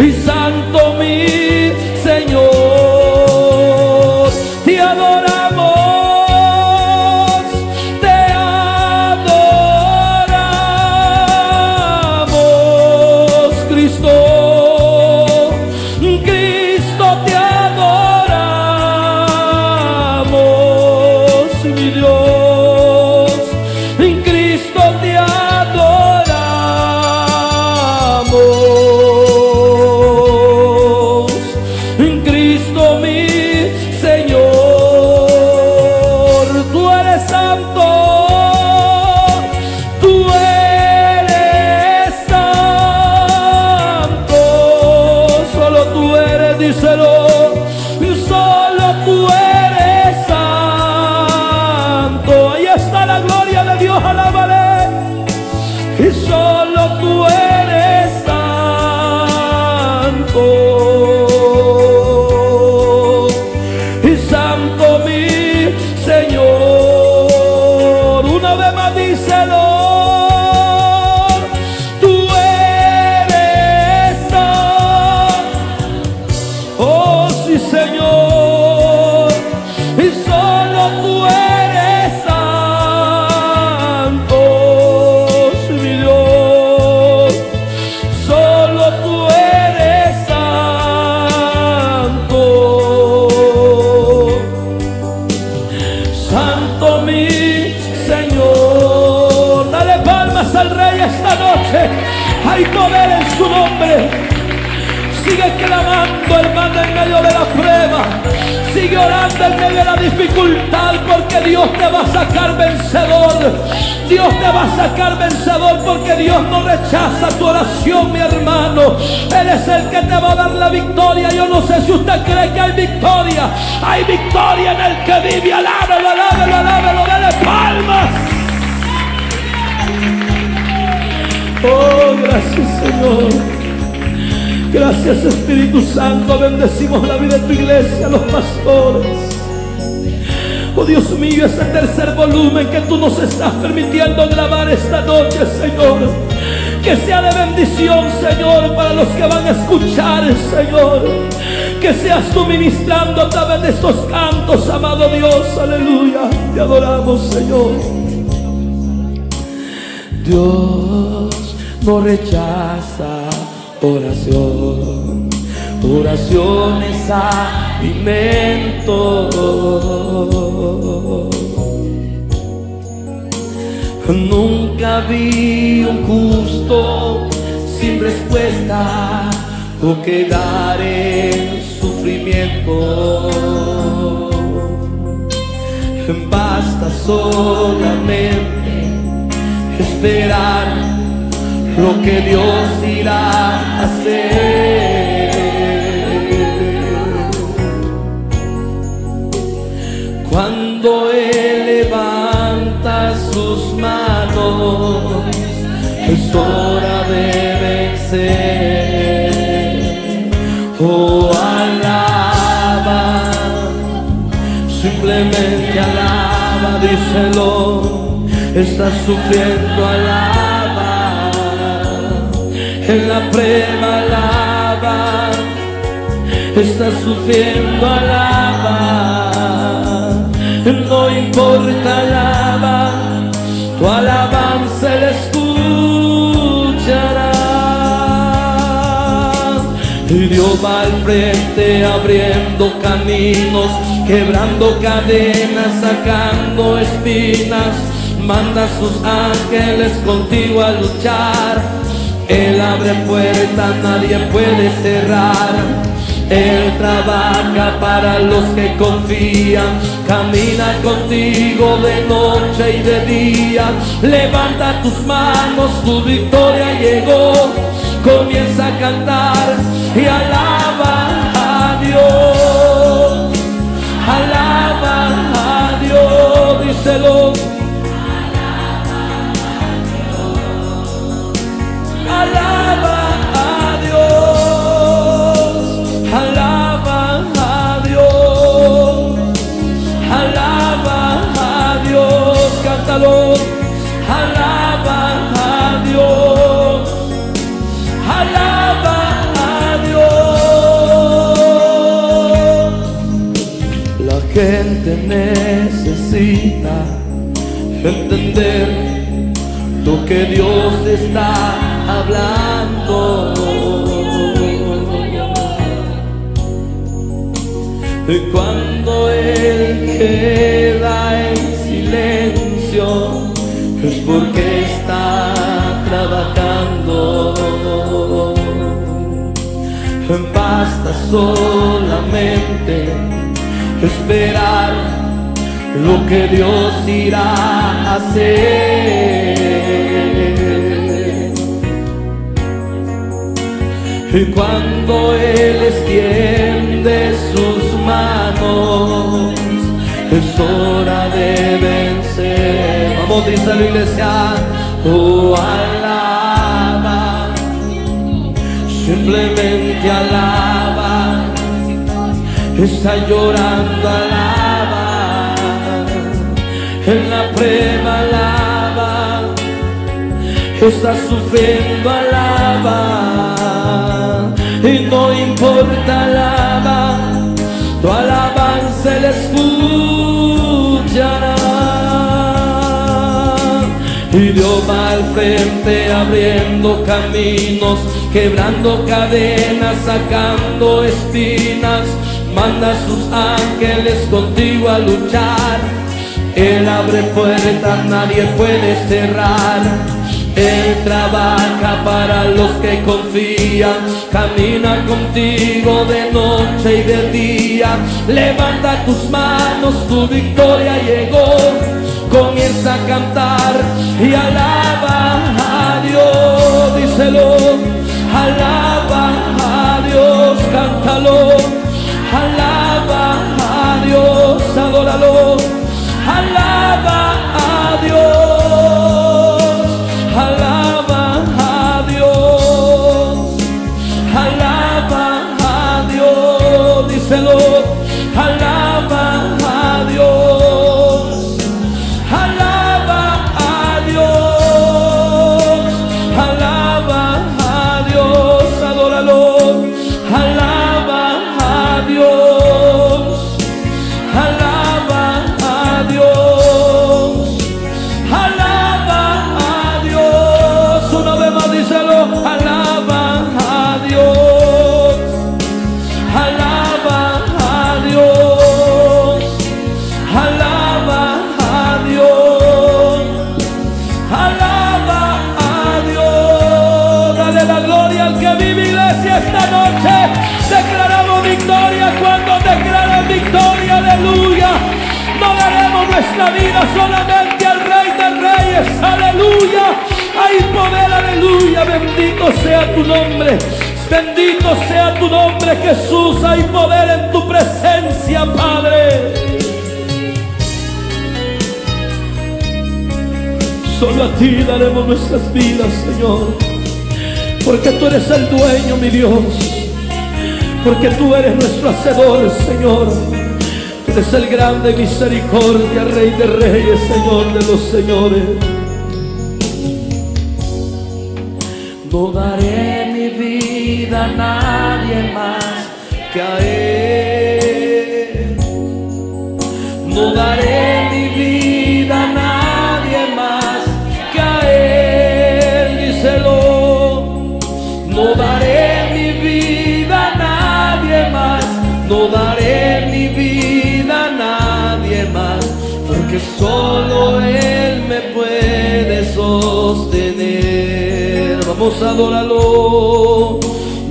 Señor, te adoramos, Cristo, Cristo te adoramos. Díselo, solo tú eres santo. Ahí está la gloria de Dios, alábale. Y solo tú eres santo, y santo mi Señor. Una vez más díselo. Señor, y solo tú eres santo, mi Dios, solo tú eres santo, santo mi Señor. Dale palmas al Rey esta noche, hay poder en su nombre. Sigue clamando, hermano, en medio de la prueba. Sigue orando en medio de la dificultad, porque Dios te va a sacar vencedor. Dios te va a sacar vencedor, porque Dios no rechaza tu oración, mi hermano. Él es el que te va a dar la victoria. Yo no sé si usted cree que hay victoria. Hay victoria en el que vive. Alábalo, alábalo, alábalo. Dale palmas. Oh, gracias, Señor. Gracias, Espíritu Santo, bendecimos la vida de tu iglesia, los pastores. Oh Dios mío, ese tercer volumen que tú nos estás permitiendo grabar esta noche, Señor, que sea de bendición, Señor, para los que van a escuchar, Señor. Que seas tú ministrando a través de estos cantos, amado Dios, aleluya. Te adoramos, Señor. Dios no rechaza oración, oración es alimento. Nunca vi un justo sin respuesta o quedar en sufrimiento. Basta solamente esperar lo que Dios irá a hacer. Cuando Él levanta sus manos, es hora de vencer. Oh, alaba, simplemente alaba, díselo. Estás sufriendo, alaba. En la prueba, alaba. Estás sufriendo, alaba. No importa, alaba. va al frente, abriendo caminos, quebrando cadenas, sacando espinas. Manda a sus ángeles contigo a luchar. Él abre puertas, nadie puede cerrar. Él trabaja para los que confían. Camina contigo de noche y de día. Levanta tus manos, tu victoria llegó. Comienza a cantar y alaba a Dios. Alaba a Dios, díselo. Gente necesita entender lo que Dios está hablando. Y cuando Él queda en silencio, es porque está trabajando. Basta solamente esperar lo que Dios irá a hacer. Y cuando Él extiende sus manos, es hora de vencer. Vamos, dice la iglesia, oh, alaba, simplemente alaba. Está llorando, alaba. En la prueba, alaba. Está sufriendo, alaba. Y no importa, alaba. Tu alabanza le escuchará. Y Dios va al frente, abriendo caminos, quebrando cadenas, sacando espinas. Manda a sus ángeles contigo a luchar. Él abre puertas, nadie puede cerrar. Él trabaja para los que confían. Camina contigo de noche y de día. Levanta tus manos, tu victoria llegó. Comienza a cantar y alaba a Dios, díselo. Alaba a Dios, cántalo. Alaba a Dios, adóralo. Alaba a Dios, alaba a Dios, alaba a Dios, díselo. Alaba a Dios, alaba a Dios, alaba a Dios, adóralo. Nuestra vida solamente al Rey de Reyes, aleluya. Hay poder, aleluya. Bendito sea tu nombre, bendito sea tu nombre, Jesús. Hay poder en tu presencia, Padre. Solo a ti daremos nuestras vidas, Señor, porque tú eres el dueño, mi Dios, porque tú eres nuestro hacedor, Señor. Es el grande misericordia, Rey de Reyes, Señor de los señores. No daré mi vida a nadie más que a Él. No daré mi vida a nadie más que a Él, díselo. No daré mi vida a nadie. No daré mi vida a nadie más, porque solo Él me puede sostener. Vamos a adorarlo.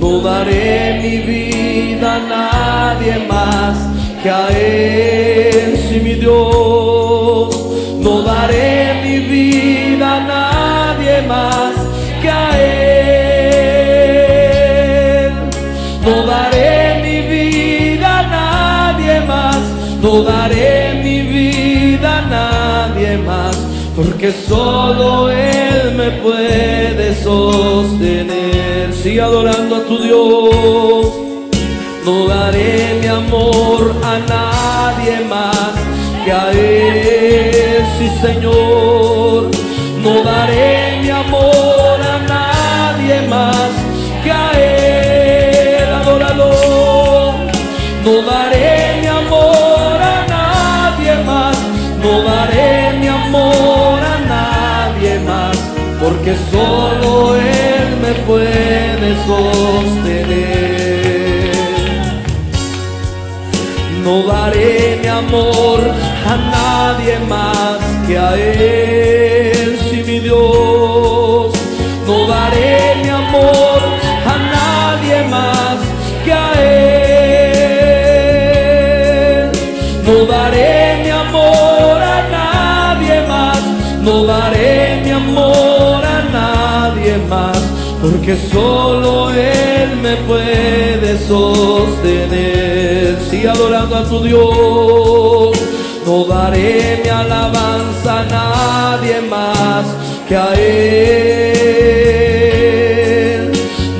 No daré mi vida a nadie más que a Él, sí, mi Dios. No daré mi vida a nadie más que a Él. No daré mi vida a nadie más. No daré mi vida a nadie más, porque solo Él me puede sostener. Sigue adorando a tu Dios. No daré mi amor a nadie más que a Él, sí, Señor. No daré mi amor a nadie más que a Él, adóralo. No daré mi amor a nadie más, no daré mi amor a nadie más, porque solo Él me puede sostener. No daré mi amor a nadie más que a Él, sí, mi Dios. No daré mi amor a nadie más que a Él. No daré mi amor a nadie más. No daré mi amor a nadie más, porque solo Él me puede sostener. Sigue adorando a tu Dios. No daré mi alabanza a nadie más que a Él.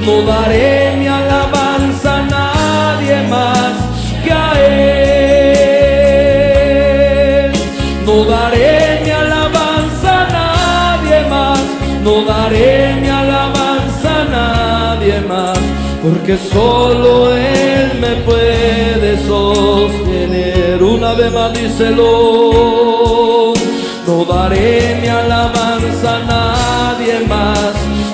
No daré mi alabanza a nadie más que a Él. No daré mi alabanza a nadie más. No daré mi alabanza a nadie más, porque solo Él me puede sostener. Una vez más díselo. No daré mi alabanza a nadie más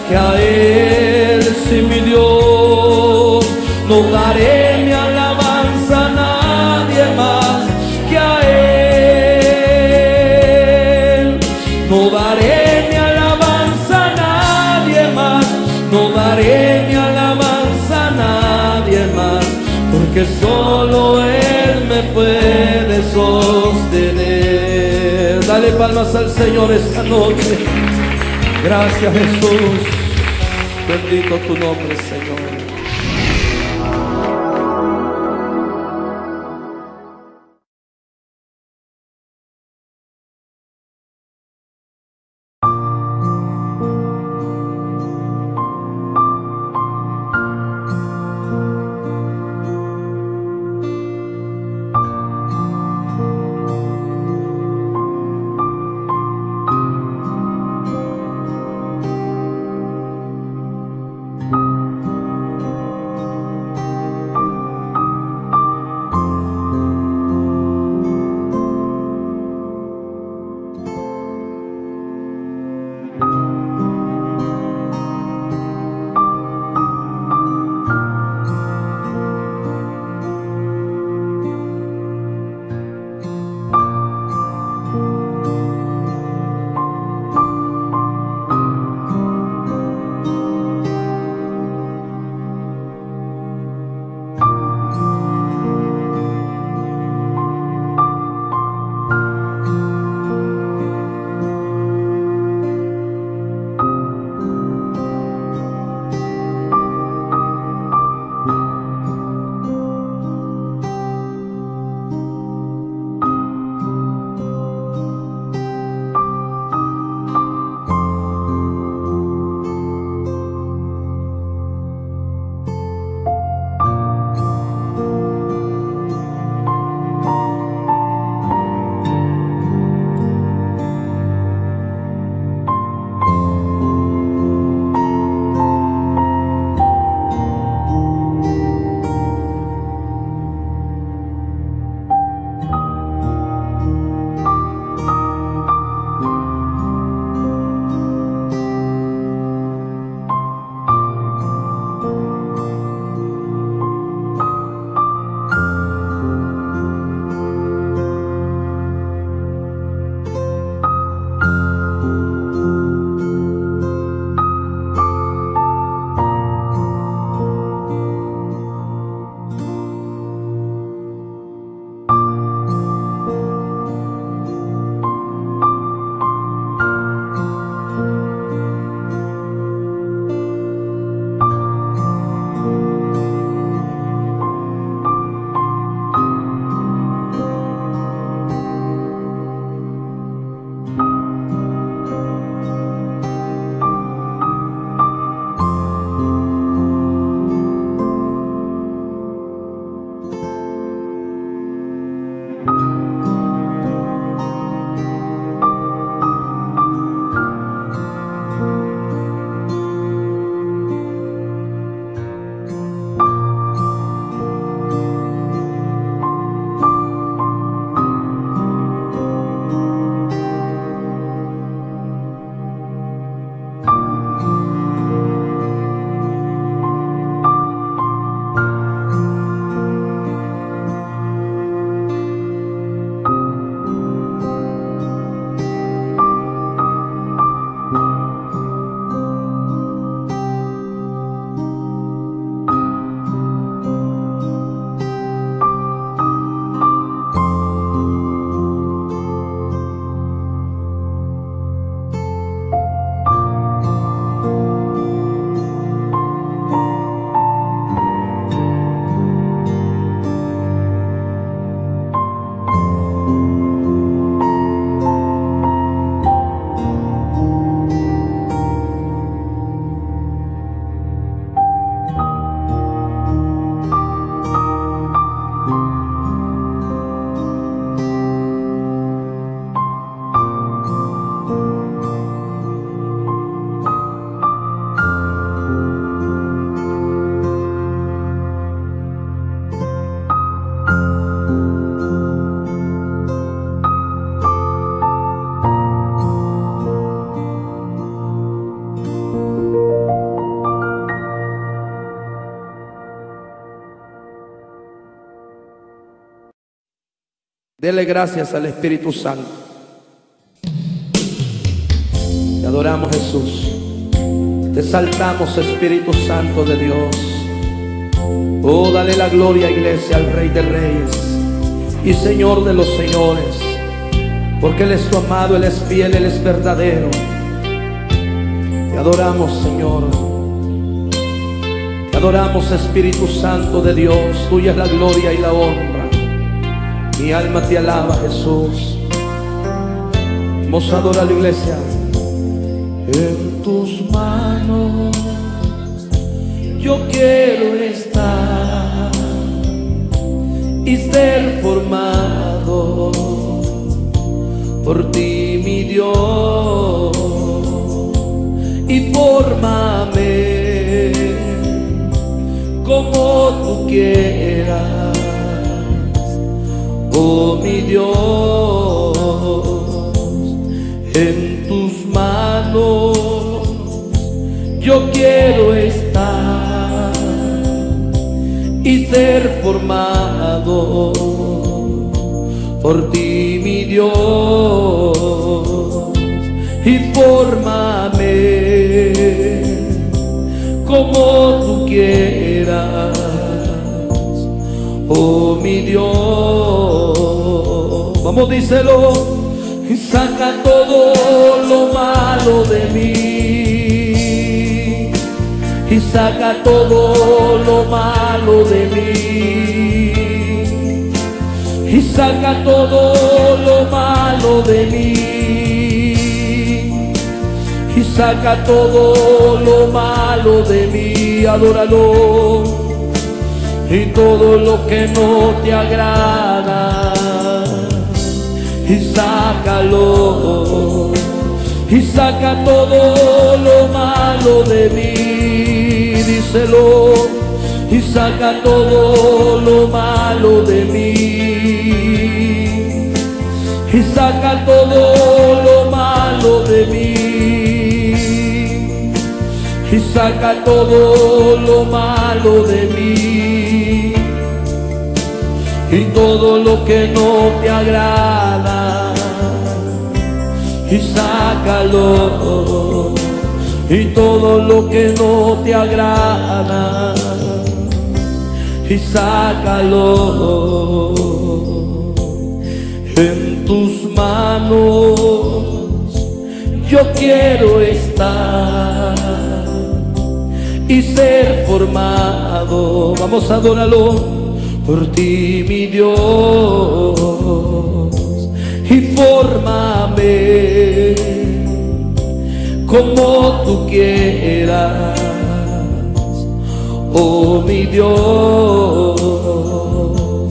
que a Él, sí, mi Dios. No daré mi alabanza a nadie más que a Él. No daré mi alabanza a nadie más. No daré mi alabanza a nadie más, porque solo Él me puede sostener. Dale palmas al Señor esta noche. Gracias, Jesús. Bendito tu nombre, Señor. Dele gracias al Espíritu Santo. Te adoramos, Jesús. Te exaltamos, Espíritu Santo de Dios. Oh, dale la gloria, iglesia, al Rey de Reyes y Señor de los señores, porque Él es tu amado, Él es fiel, Él es verdadero. Te adoramos, Señor. Te adoramos, Espíritu Santo de Dios, tuya es la gloria y la honra. Mi alma te alaba, Jesús. Vamos a adorar a la iglesia. En tus manos yo quiero estar y ser formado por ti, mi Dios, y fórmame como tú quieras, oh mi Dios. En tus manos yo quiero estar y ser formado por ti, mi Dios, y fórmame como tú quieras, oh mi Dios. Vamos, díselo. Y saca todo lo malo de mí, y saca todo lo malo de mí, y saca todo lo malo de mí, y saca todo lo malo de mí. Adóralo. Y todo lo que no te agrada, y sácalo, y saca todo lo malo de mí. Díselo. Y saca todo lo malo de mí, y saca todo lo malo de mí, y saca todo lo malo de mí, y todo lo que no te agrada, y sácalo. Y todo lo que no te agrada, y sácalo. En tus manos yo quiero estar y ser formado. Vamos a adorarlo. Por ti, mi Dios, y fórmame como tú quieras, oh mi Dios.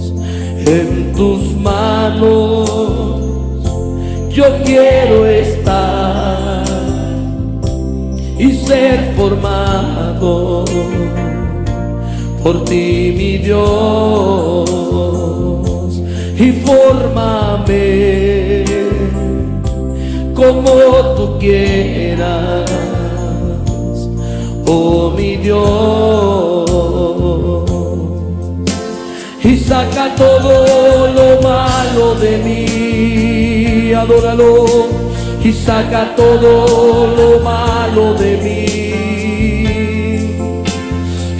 En tus manos yo quiero estar y ser formado por ti, mi Dios, y fórmame como tú quieras, oh mi Dios. Y saca todo lo malo de mí, adóralo. Y saca todo lo malo de mí,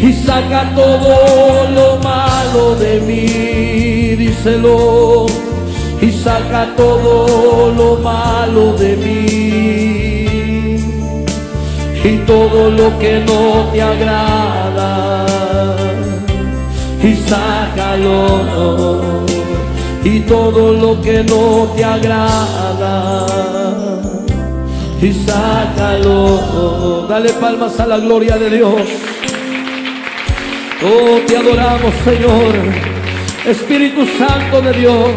y saca todo lo malo de mí. Díselo. Y saca todo lo malo de mí, y todo lo que no te agrada, y sácalo. Y todo lo que no te agrada, y sácalo. Dale palmas a la gloria de Dios. Oh, te adoramos, Señor. Espíritu Santo de Dios,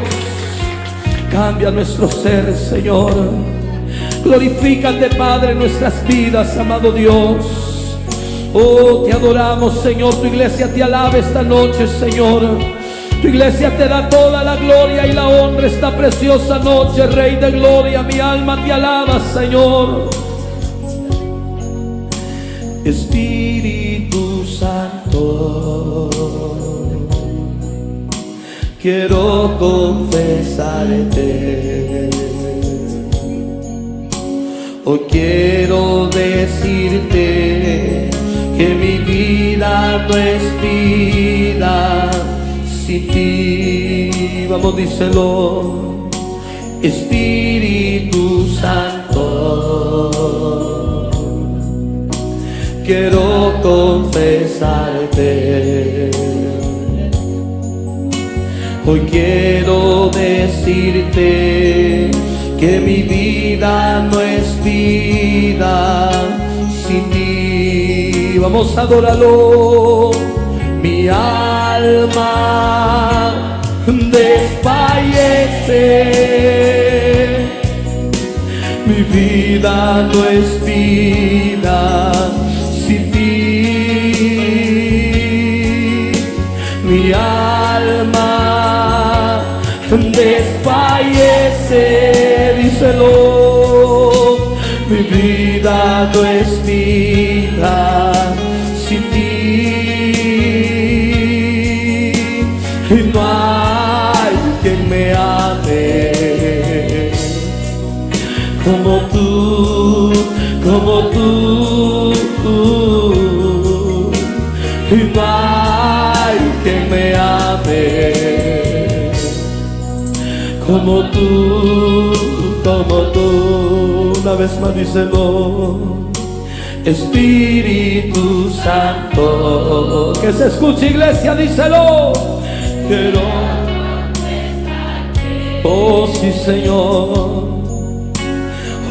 cambia nuestro ser, Señor. Glorifícate, Padre, en nuestras vidas, amado Dios. Oh, te adoramos, Señor. Tu iglesia te alaba esta noche, Señor. Tu iglesia te da toda la gloria y la honra esta preciosa noche, Rey de gloria. Mi alma te alaba, Señor. Espíritu Santo, quiero confesarte. Hoy quiero decirte que mi vida no es vida sin ti. Vamos, díselo. Espíritu Santo, quiero confesarte. Hoy quiero decirte que mi vida no es vida sin ti. Vamos a adorarlo. Mi alma desfallece, mi vida no es vida sin ti. Mi alma desfallece, díselo, mi vida no es vida sin ti. Y no hay quien me ame como tú, y no hay quien me ame como tú, una vez más díselo, Espíritu Santo, que se escuche iglesia, díselo, quiero confesarte, oh sí Señor,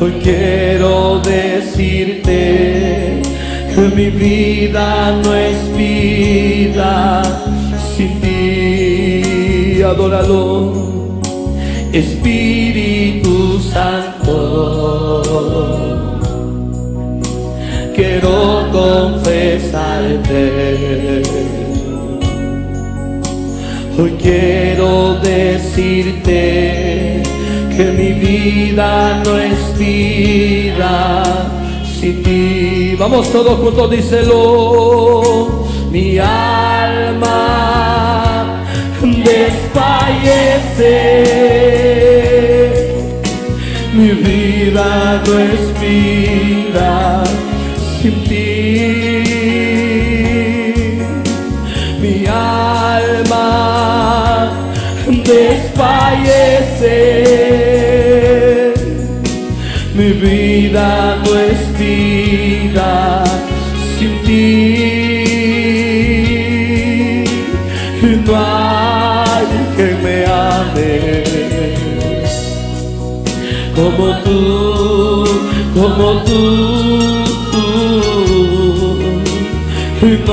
hoy quiero decirte que mi vida no es vida sin ti, adóralo, Espíritu Santo, quiero confesarte. Hoy quiero decirte que mi vida no es vida sin ti. Vamos todos juntos, díselo. Mi alma desfallece, mi vida no es vida sin ti. Mi alma desfallece, mi vida no es vida sin ti. No hay que me ame como tú, no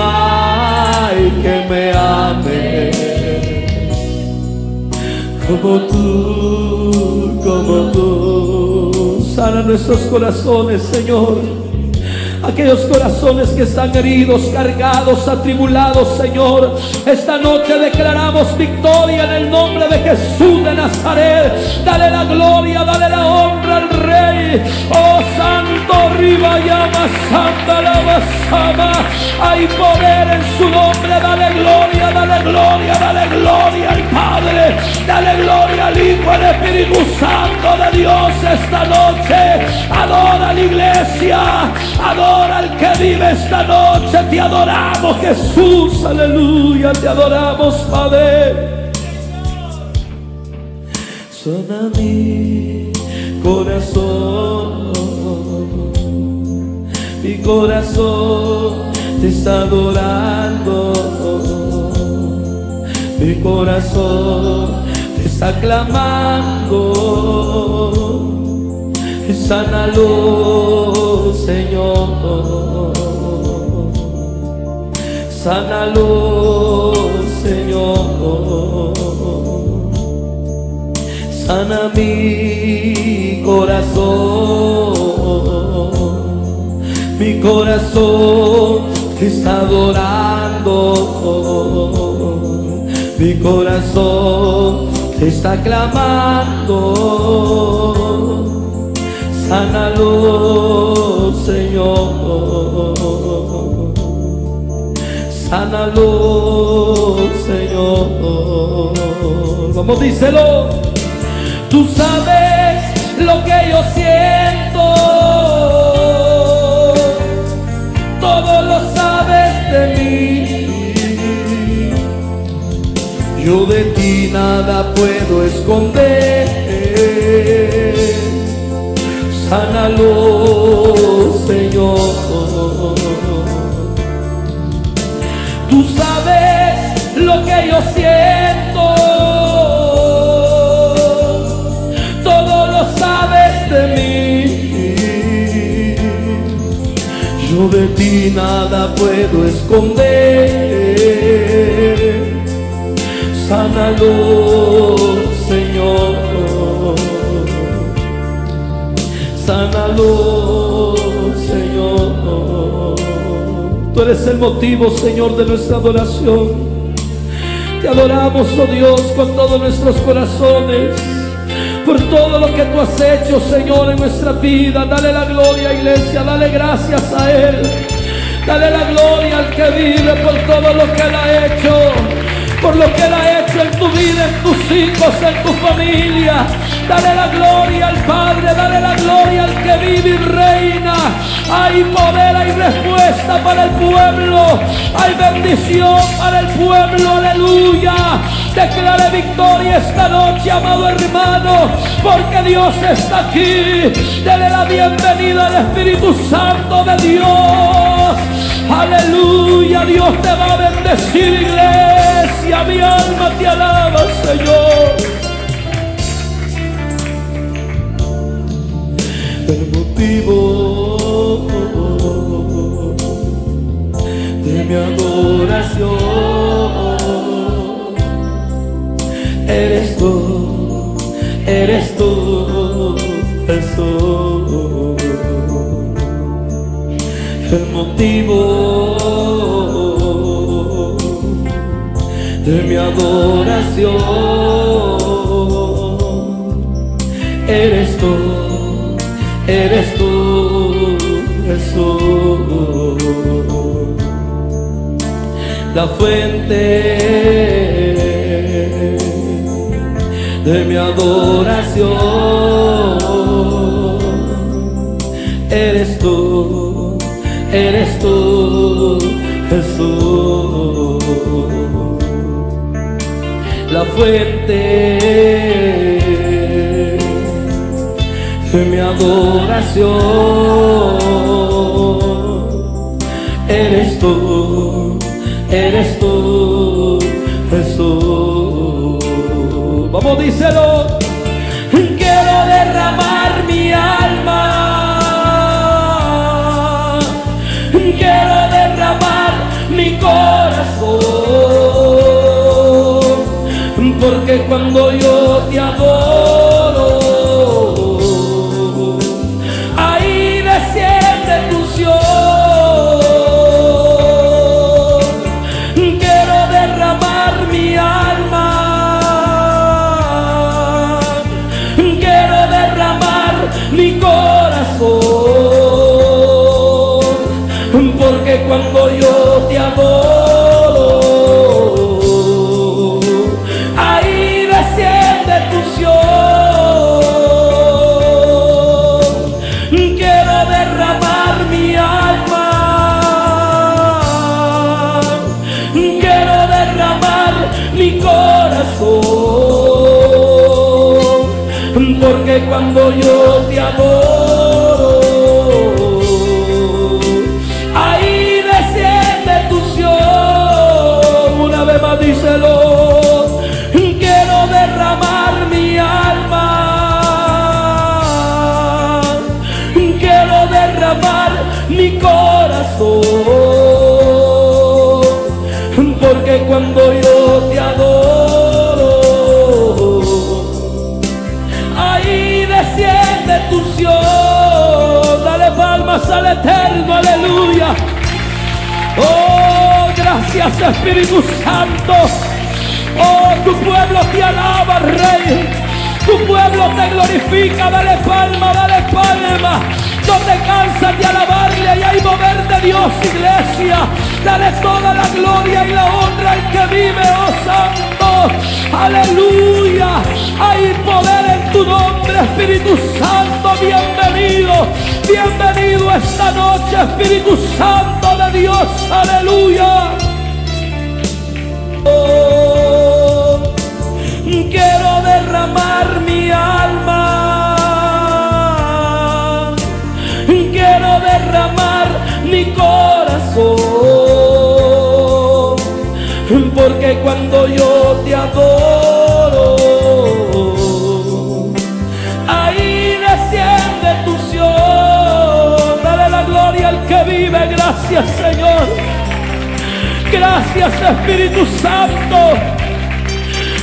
hay que me ame como tú. Sana nuestros corazones, Señor. Aquellos corazones que están heridos, cargados, atribulados, Señor. Esta noche declaramos victoria en el nombre de Jesús de Nazaret. Dale la gloria, dale la honra al Rey. Oh Santo Riva Llama, Santa Lavasama. Hay poder en su nombre. Dale gloria, dale gloria, dale gloria al Padre. Dale gloria al Hijo, al Espíritu Santo de Dios esta noche. Adora a la iglesia, adora al que vive esta noche. Te adoramos, Jesús, aleluya, te adoramos, Padre. Sana mi corazón te está adorando, mi corazón te está clamando. Sánalo, Señor, sánalo, Señor. Sana mi corazón te está adorando, mi corazón te está clamando. Sánalo, Señor, sánalo, Señor. Vamos, díselo. Tú sabes lo que yo siento, todo lo sabes de mí, yo de ti nada puedo esconder. Sánalo, Señor. Tú sabes lo que yo siento, todo lo sabes de mí, yo de ti nada puedo esconder. Sánalo, Señor. Sánalo, Señor. Tú eres el motivo, Señor, de nuestra adoración. Te adoramos, oh Dios, con todos nuestros corazones, por todo lo que tú has hecho, Señor, en nuestra vida. Dale la gloria, iglesia, dale gracias a Él. Dale la gloria al que vive por todo lo que Él ha hecho, por lo que Él ha hecho en tu vida, en tus hijos, en tu familia. Dale la gloria al Padre, dale la gloria al que vive y reina. Hay poder, hay respuesta para el pueblo, hay bendición para el pueblo, aleluya. Declare victoria esta noche, amado hermano, porque Dios está aquí. Dele la bienvenida al Espíritu Santo de Dios, aleluya. Dios te va a bendecir, iglesia, mi alma te alaba, Señor. El motivo de mi adoración eres tú, eres tú, eres tú. El motivo de mi adoración eres tú, eres tú, Jesús, la fuente de mi adoración. Eres tú, Jesús, la fuente de mi adoración. Eres tú, Jesús. Vamos, díselo. Quiero derramar mi alma, quiero derramar mi corazón, porque cuando yo te adoro, cuando yo te adoro, ahí desciende tu unción. Quiero derramar mi alma, quiero derramar mi corazón, porque cuando yo te adoro, quiero derramar mi alma, quiero derramar mi corazón, porque cuando yo te adoro, ahí desciende tu unción. Dale palmas al Eterno, aleluya. Oh, gracias, Espíritu Santo. Oh, tu pueblo te alaba, Rey. Tu pueblo te glorifica. Dale palma, dale palma. donde cansas de alabarle y hay mover de Dios, iglesia. Dale toda la gloria y la honra al que vive, oh Santo. Aleluya, hay poder en tu nombre, Espíritu Santo. Bienvenido, bienvenido esta noche, Espíritu Santo de Dios. Aleluya. Oh, quiero derramar mi alma, quiero derramar mi corazón, porque cuando yo te adoro, ahí desciende tu unción. Dale la gloria al que vive. Gracias, Señor. Gracias, Espíritu Santo.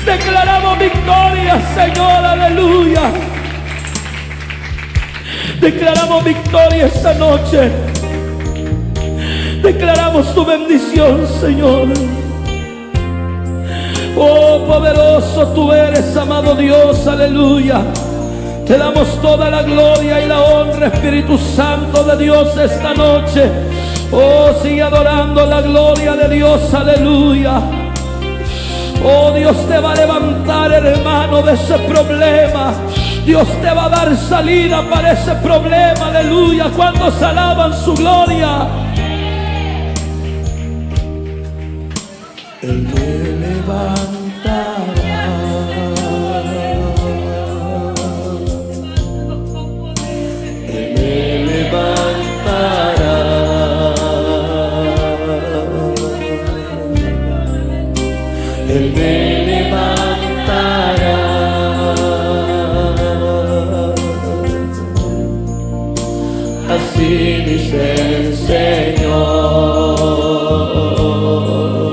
Declaramos victoria, Señor, aleluya. Declaramos victoria esta noche. Declaramos tu bendición, Señor. Oh, poderoso tú eres, amado Dios, aleluya. Te damos toda la gloria y la honra, Espíritu Santo de Dios, esta noche. Oh, sigue adorando la gloria de Dios, aleluya. Oh, Dios te va a levantar, hermano, de ese problema. Dios te va a dar salida para ese problema, aleluya. Cuando se alaban su gloria. Él me levantará. Él me levantará. Él me levantará, así dice el Señor.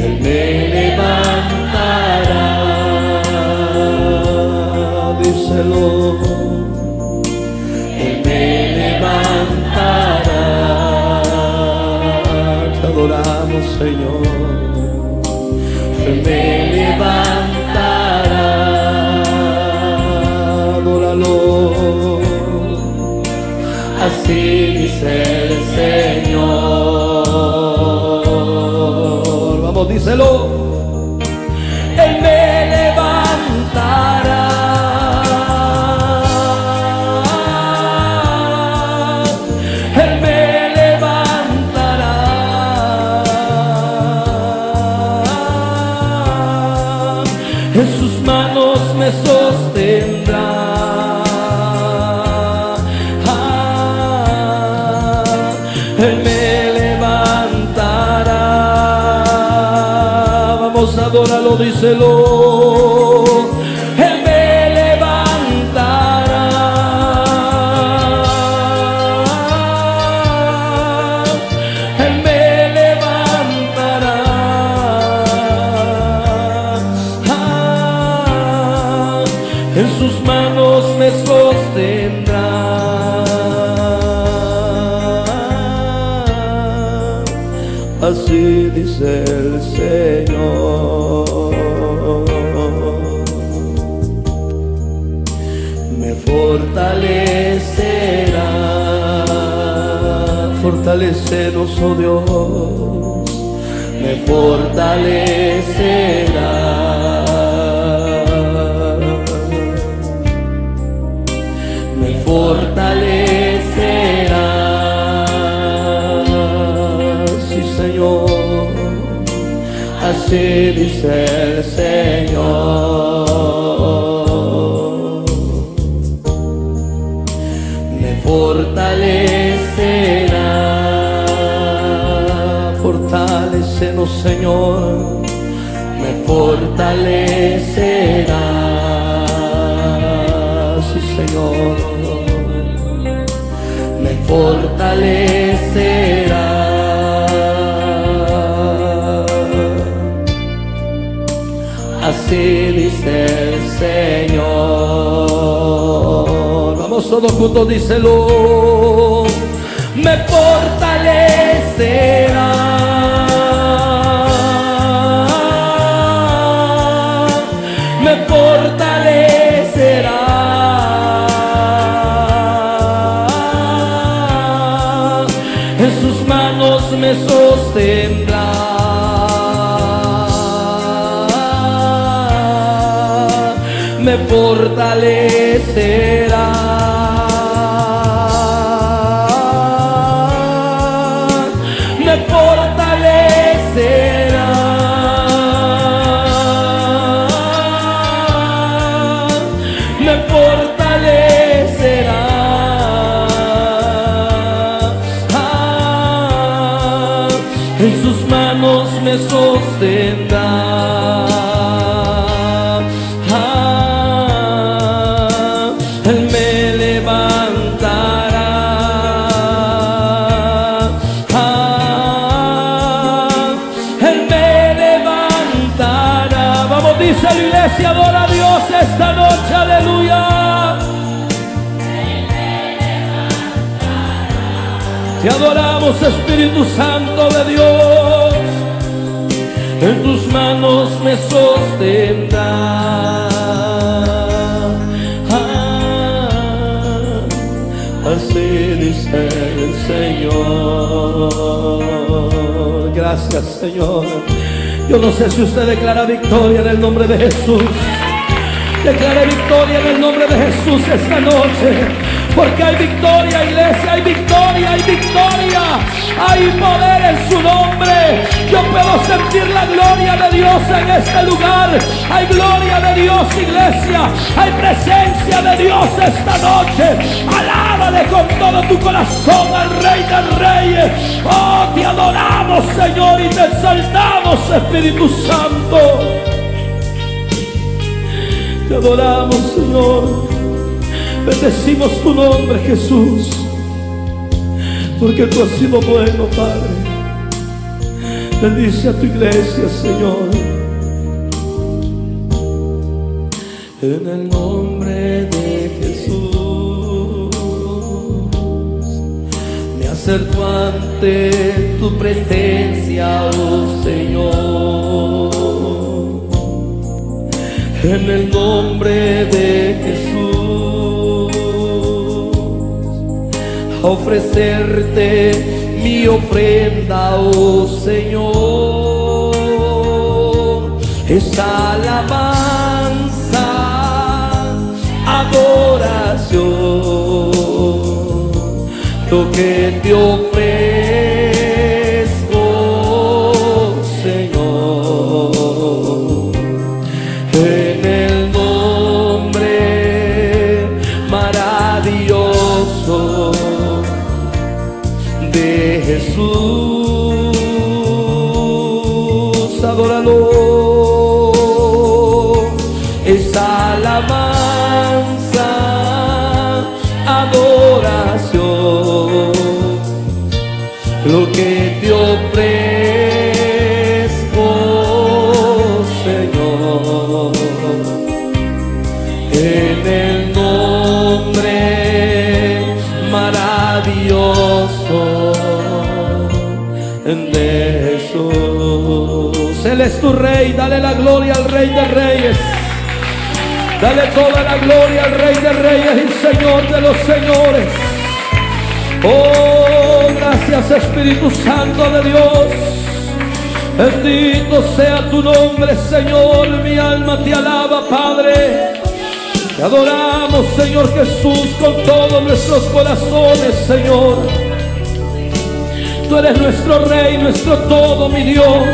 Él me levantará, díselo. Él me levantará, te adoramos, Señor. Él me levantará, adóralo, así dice el Señor. Vamos, díselo. Él me levantará, adóralo, díselo. Él me levantará, Él me levantará, ah, en sus manos me sostendrá, así dice el Señor. Fortalecenos, oh Dios, me fortalecerá, me fortalecerá, sí, Señor, así dice el Señor, me fortalecerá. Fortalécenos, Señor, me fortalecerá, sí, Señor, me fortalecerá, así dice el Señor. Vamos todos juntos, díselo. Me fortalecerá, me fortalecerá, temblar, me fortalecerá. Te adoramos, Espíritu Santo de Dios, en tus manos me sostendrá. Así dice el Señor. Gracias, Señor. Yo no sé si usted declara victoria en el nombre de Jesús. Declara victoria en el nombre de Jesús esta noche. Porque hay victoria, iglesia, hay victoria, hay victoria. Hay poder en su nombre. Yo puedo sentir la gloria de Dios en este lugar. Hay gloria de Dios, iglesia. Hay presencia de Dios esta noche. Alábale con todo tu corazón al Rey del Reyes. Oh, te adoramos, Señor, y te exaltamos, Espíritu Santo. Te adoramos, Señor. Bendecimos tu nombre, Jesús, porque tú has sido bueno, Padre. Bendice a tu iglesia, Señor. En el nombre de Jesús, me acerco ante tu presencia, oh Señor. En el nombre de Jesús, ofrecerte mi ofrenda, oh Señor, es alabanza, adoración, lo que te ofrezco, Señor, en el nombre maravilloso de Jesús. Adóralo, es alabanza, adoración, lo que te ofrezco, Señor, en el nombre maravilloso de Jesús. Él es tu Rey. Dale la gloria al Rey de Reyes. Dale toda la gloria al Rey de Reyes y Señor de los señores. Oh, gracias, Espíritu Santo de Dios. Bendito sea tu nombre, Señor. Mi alma te alaba, Padre. Te adoramos, Señor Jesús, con todos nuestros corazones, Señor. Tú eres nuestro Rey, nuestro todo, mi Dios.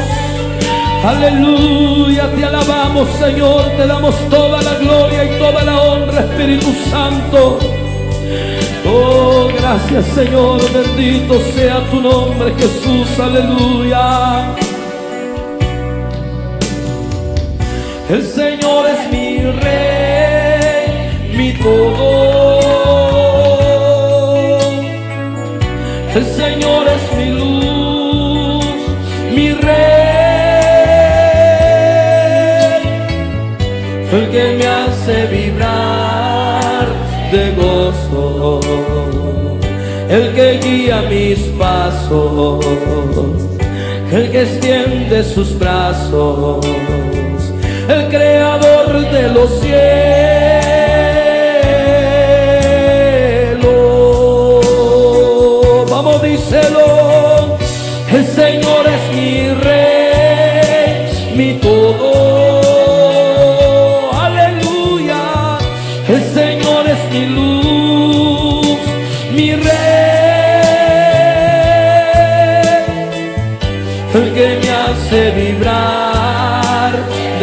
Aleluya, te alabamos, Señor. Te damos toda la gloria y toda la honra, Espíritu Santo. Oh, gracias, Señor. Bendito sea tu nombre, Jesús. Aleluya. El Señor es mi Rey, mi todo. El Señor es mi luz, mi Rey, el que me hace vibrar de gozo, el que guía mis pasos, el que extiende sus brazos, el creador de los cielos. El Señor es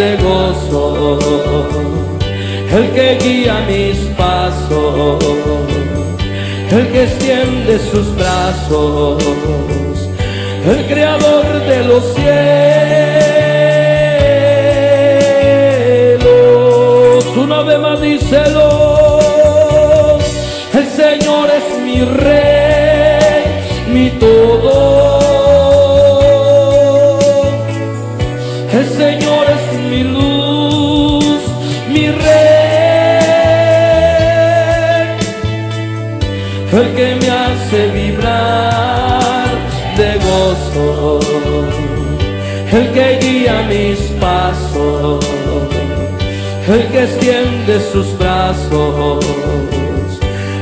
de gozo, el que guía mis pasos, el que extiende sus brazos, el creador de los cielos. Una vez más díselo: el Señor es mi Rey, mi todo. El que me hace vibrar de gozo, el que guía mis pasos, el que extiende sus brazos,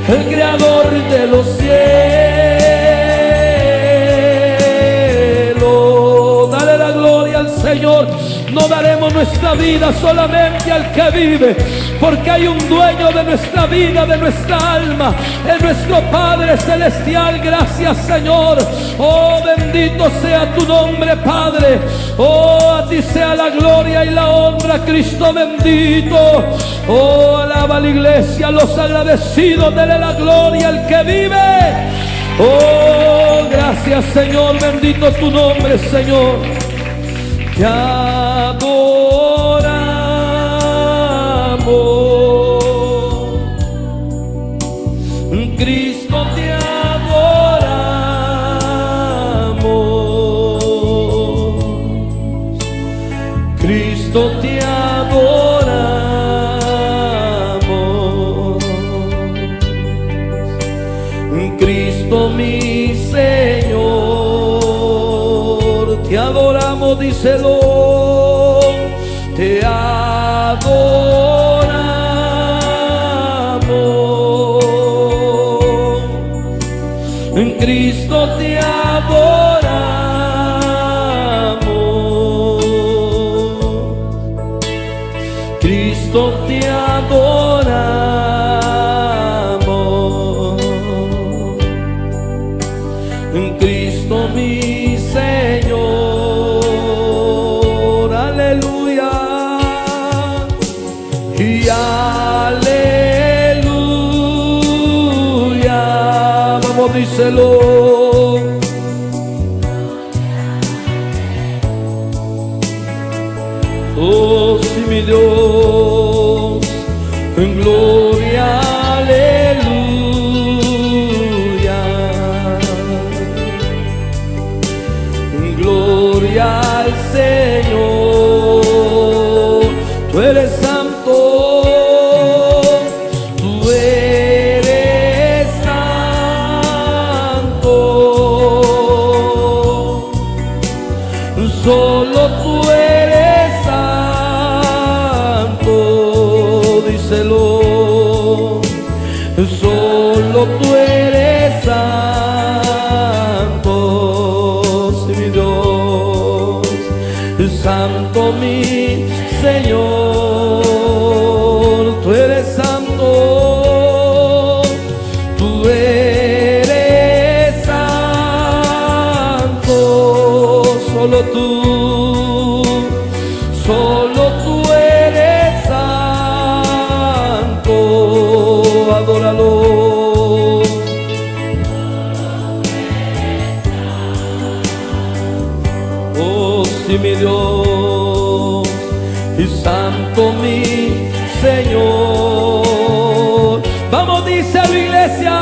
el creador de los cielos. Dale la gloria al Señor. No daremos nuestra vida solamente al que vive, porque hay un dueño de nuestra vida, de nuestra alma, es nuestro Padre Celestial. Gracias, Señor. Oh, bendito sea tu nombre, Padre. Oh, a ti sea la gloria y la honra, Cristo bendito. Oh, alaba la iglesia, los agradecidos, dele la gloria al que vive. Oh, gracias, Señor, bendito tu nombre, Señor. Ya. Cristo, te adoramos. Cristo, te adoramos. Cristo, mi Señor, te adoramos, díselo, te adoramos. Cristo, te adoramos. Cristo, te adoramos. Cristo, mi Señor. Aleluya y aleluya. Vamos, díselo. Dios, en gloria, aleluya, en gloria al Señor. Tú eres santo, tú eres santo, solo tú eres. Solo tú eres santo, mi Dios, santo mi Señor, tú eres santo, tú eres santo, solo tú, solo tú. Adóralo. Oh, sí, mi Dios y santo mi Señor. Vamos, dice la iglesia.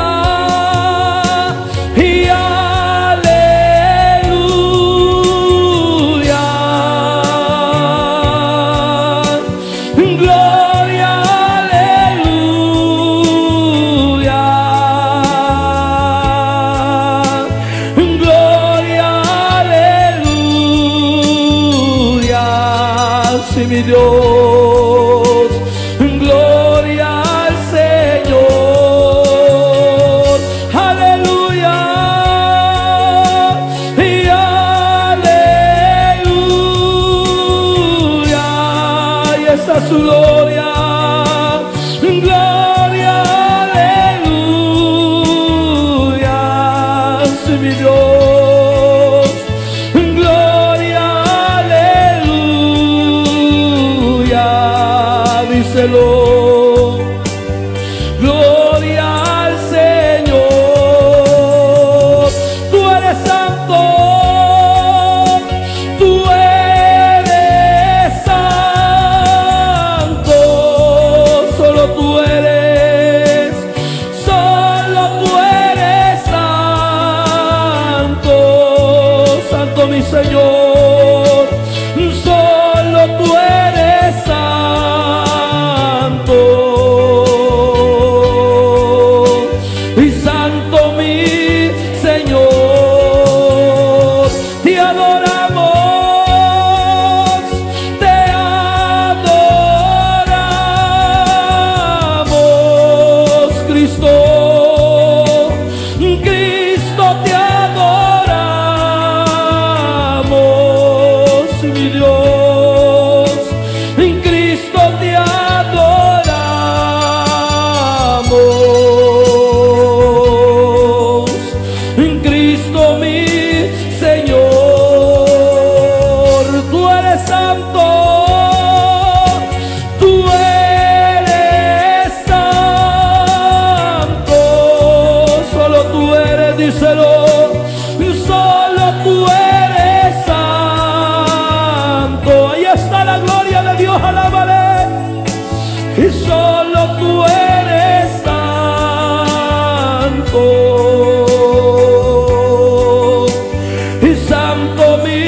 Mi Dios, gloria al Señor, aleluya y aleluya, y esa es su gloria, gloria, aleluya, sí, mi Dios. cielo. Gloria al Señor. Tú eres santo, solo tú eres. Mi Señor, solo tú eres santo, y santo mi Señor, te adoramos, Cristo, Cristo te adoramos. Mi Dios, en Cristo te adoramos, en Cristo mi Señor, tú eres santo, tú eres santo, solo tú eres, díselo, solo tú eres santo. Y solo tú eres santo, y santo mi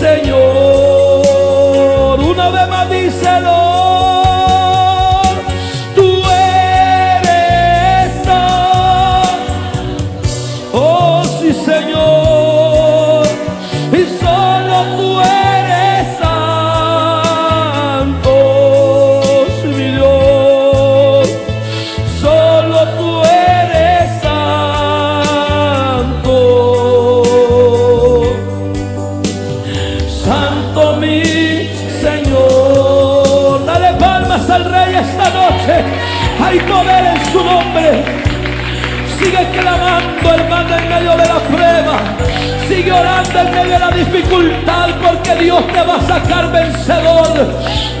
Señor. Una vez más díselo, tú eres santo, oh sí Señor, y solo tú eres santo. Santo mi Señor, dale palmas al Rey esta noche, hay poder en su nombre. Sigue clamando, hermano, en medio de la prueba, sigue orando en medio de la dificultad, porque Dios te va a sacar vencedor,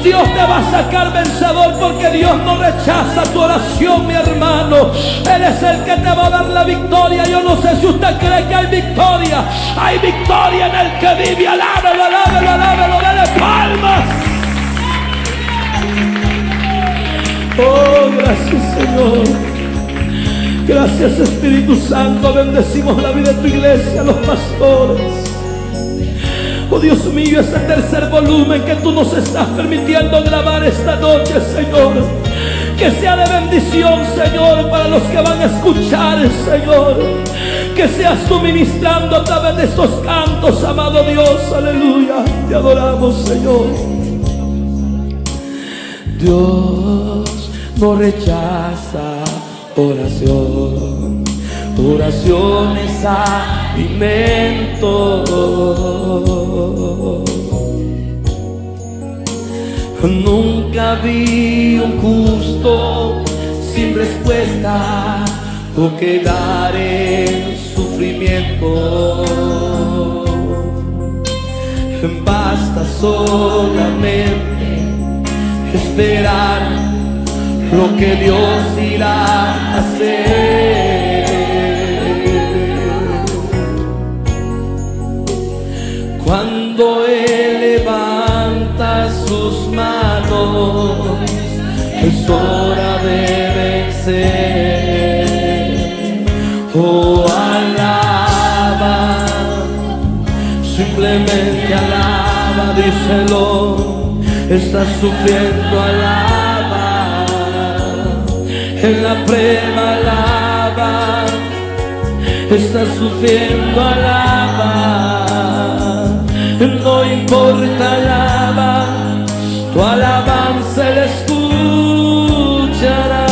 Dios te va a sacar vencedor, porque Dios no rechaza tu oración, mi hermano. Él es el que te va a dar la victoria. Yo no sé si usted cree que hay victoria en el que vive. Alábalo, alábalo, alábalo, dale palmas. Oh, gracias Señor. Gracias Espíritu Santo, bendecimos la vida de tu iglesia, los pastores. Oh Dios mío, ese tercer volumen que tú nos estás permitiendo grabar esta noche, Señor, que sea de bendición, Señor, para los que van a escuchar, Señor. Que seas tú ministrando a través de estos cantos, amado Dios, aleluya. Te adoramos, Señor. Dios no rechaza oración, oración es alimento. Nunca vi un justo sin respuesta o quedar en sufrimiento. Basta solamente esperar lo que Dios irá a hacer. Cuando Él levanta sus manos, es hora de vencer. Oh, alaba, simplemente alaba, díselo. Estás sufriendo, alaba. En la prueba alaba, estás sufriendo, alaba, no importa, alaba, tu alabanza le escuchará.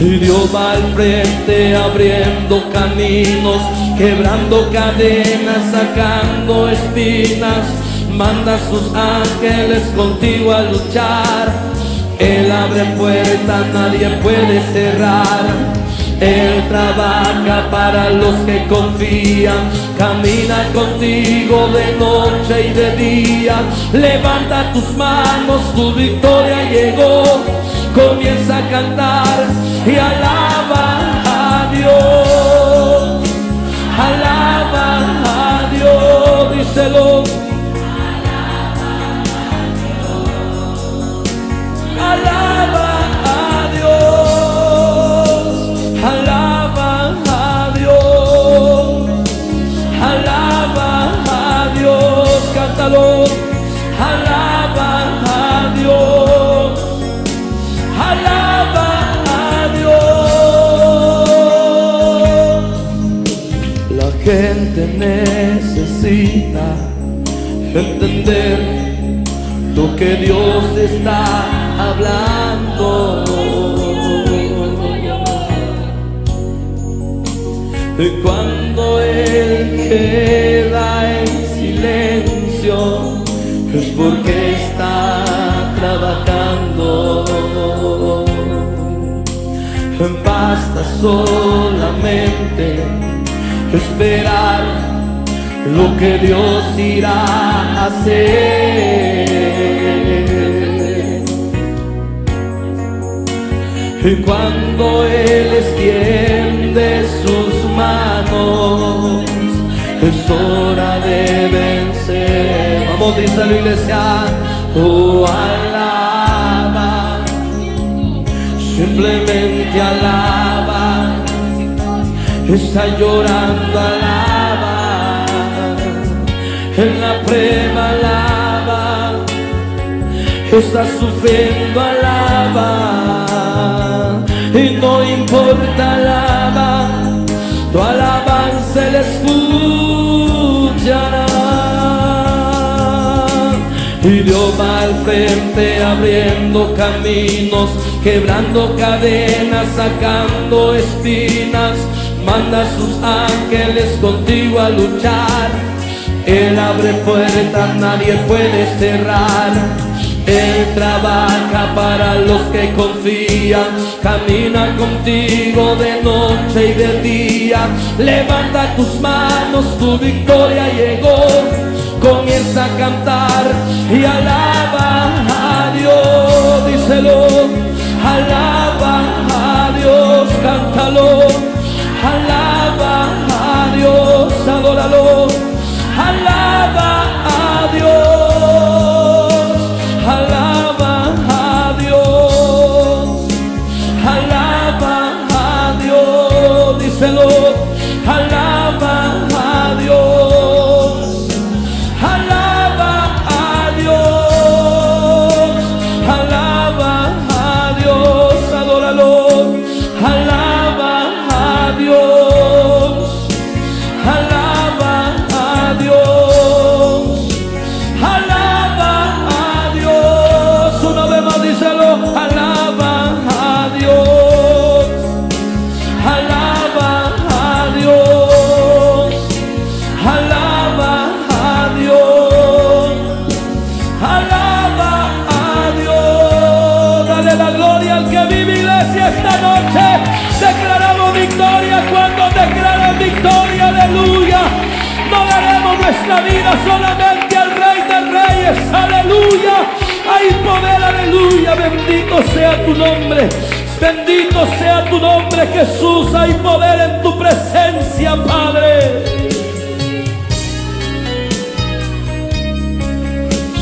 Y Dios va al frente abriendo caminos, quebrando cadenas, sacando espinas, manda a sus ángeles contigo a luchar. Él abre puertas, nadie puede cerrar. Él trabaja para los que confían, camina contigo de noche y de día. Levanta tus manos, tu victoria llegó. Comienza a cantar y alaba a Dios. Alaba a Dios, díselo. Gente necesita entender lo que Dios está hablando. Y cuando Él queda en silencio, es porque está trabajando. Basta solamente esperar lo que Dios irá a hacer. Y cuando Él extiende sus manos, es hora de vencer. Vamos, dice la iglesia, oh, alaba, simplemente alaba. Está llorando, alaba. En la prueba, alaba. Está sufriendo, alaba. Y no importa, alaba. Tu alabanza le escuchará. Y Dios va al frente abriendo caminos, quebrando cadenas, sacando espinas. Manda a sus ángeles contigo a luchar. Él abre puertas, nadie puede cerrar. Él trabaja para los que confían, camina contigo de noche y de día. Levanta tus manos, tu victoria llegó. Comienza a cantar y alaba a Dios, díselo. Alaba a Dios, cántalo. Alaba a Dios, adóralo. Alaba a Dios, alaba a Dios, alaba a Dios, díselo. Alaba a Dios, alaba a Dios, alaba a Dios, adóralo. La vida solamente al Rey de Reyes, aleluya. Hay poder, aleluya. Bendito sea tu nombre, bendito sea tu nombre, Jesús. Hay poder en tu presencia, Padre.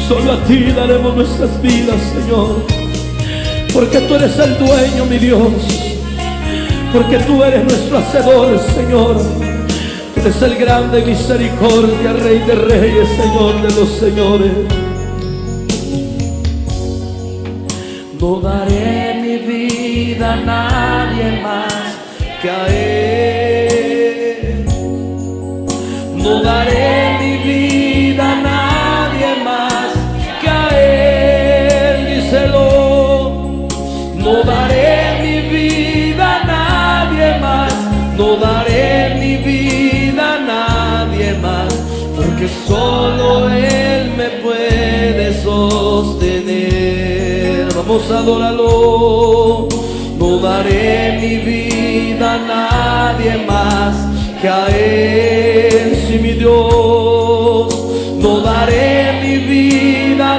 Solo a ti daremos nuestras vidas, Señor, porque tú eres el dueño, mi Dios, porque tú eres nuestro hacedor, Señor. Es el grande misericordia, Rey de Reyes, Señor de los señores. No daré mi vida a nadie más que a Él. No daré mi vida a nadie más que a Él, díselo. No daré mi vida a nadie más, no daré mi vida más, porque solo Él me puede sostener. Vamos a adorarlo. No daré mi vida tienda a nadie más que a Él. Si mi Dios, no daré mi vida a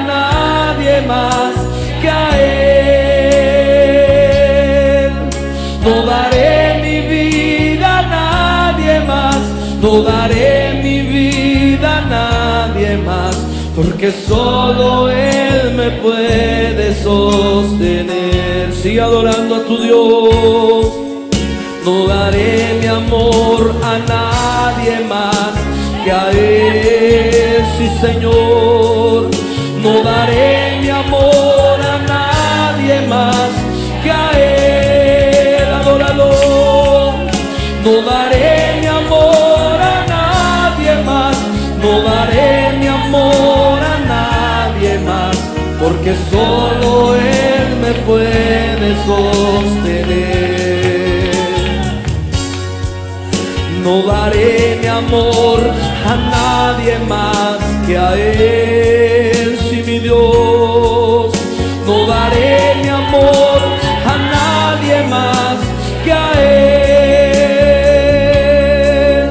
nadie más que a Él. No daré mi vida a nadie más, no daré mi vida a nadie más, porque solo Él me puede sostener. Sigue adorando a tu Dios. No daré mi amor a nadie más que a Él, sí Señor. No daré mi amor a nadie más que a Él, adorador. No daré mi amor a nadie más, no daré mi amor a nadie más, porque solo Él me puede sostener. No daré mi amor a nadie más que a Él, sí mi Dios. No daré mi amor a nadie más que a Él.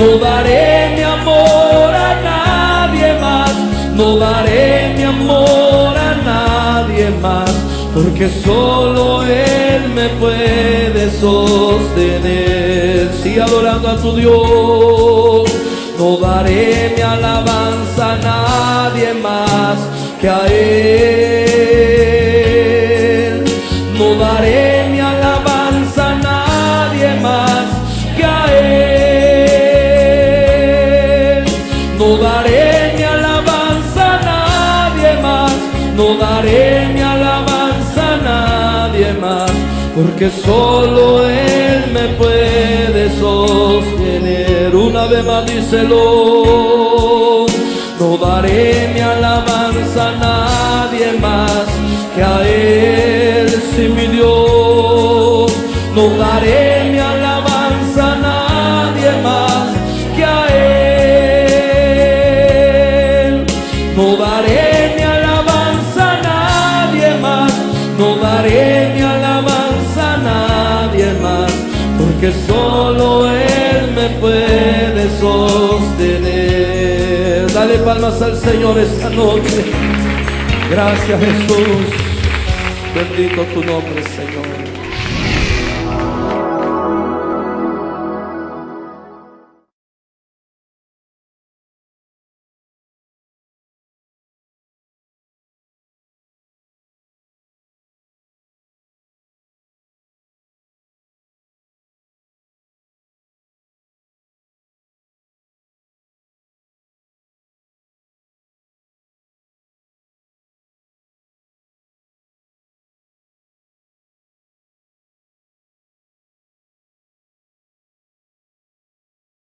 No daré mi amor a nadie más, no daré mi amor a nadie más, porque solo Él me puede sostener. Sigue adorando a tu Dios. No daré mi alabanza a nadie más que a Él. No daré mi alabanza a nadie más que a Él. No daré mi alabanza a nadie más, no daré mi alabanza nadie más, porque solo Él me puede sostener. Una vez más díselo. No daré mi alabanza a nadie más que a Él, sí mi Dios. No daré mi alabanza a nadie más que a Él. No daré mi alabanza a nadie más, porque solo Él me puede sostener. Dale palmas al Señor esta noche. Gracias Jesús, bendito tu nombre Señor.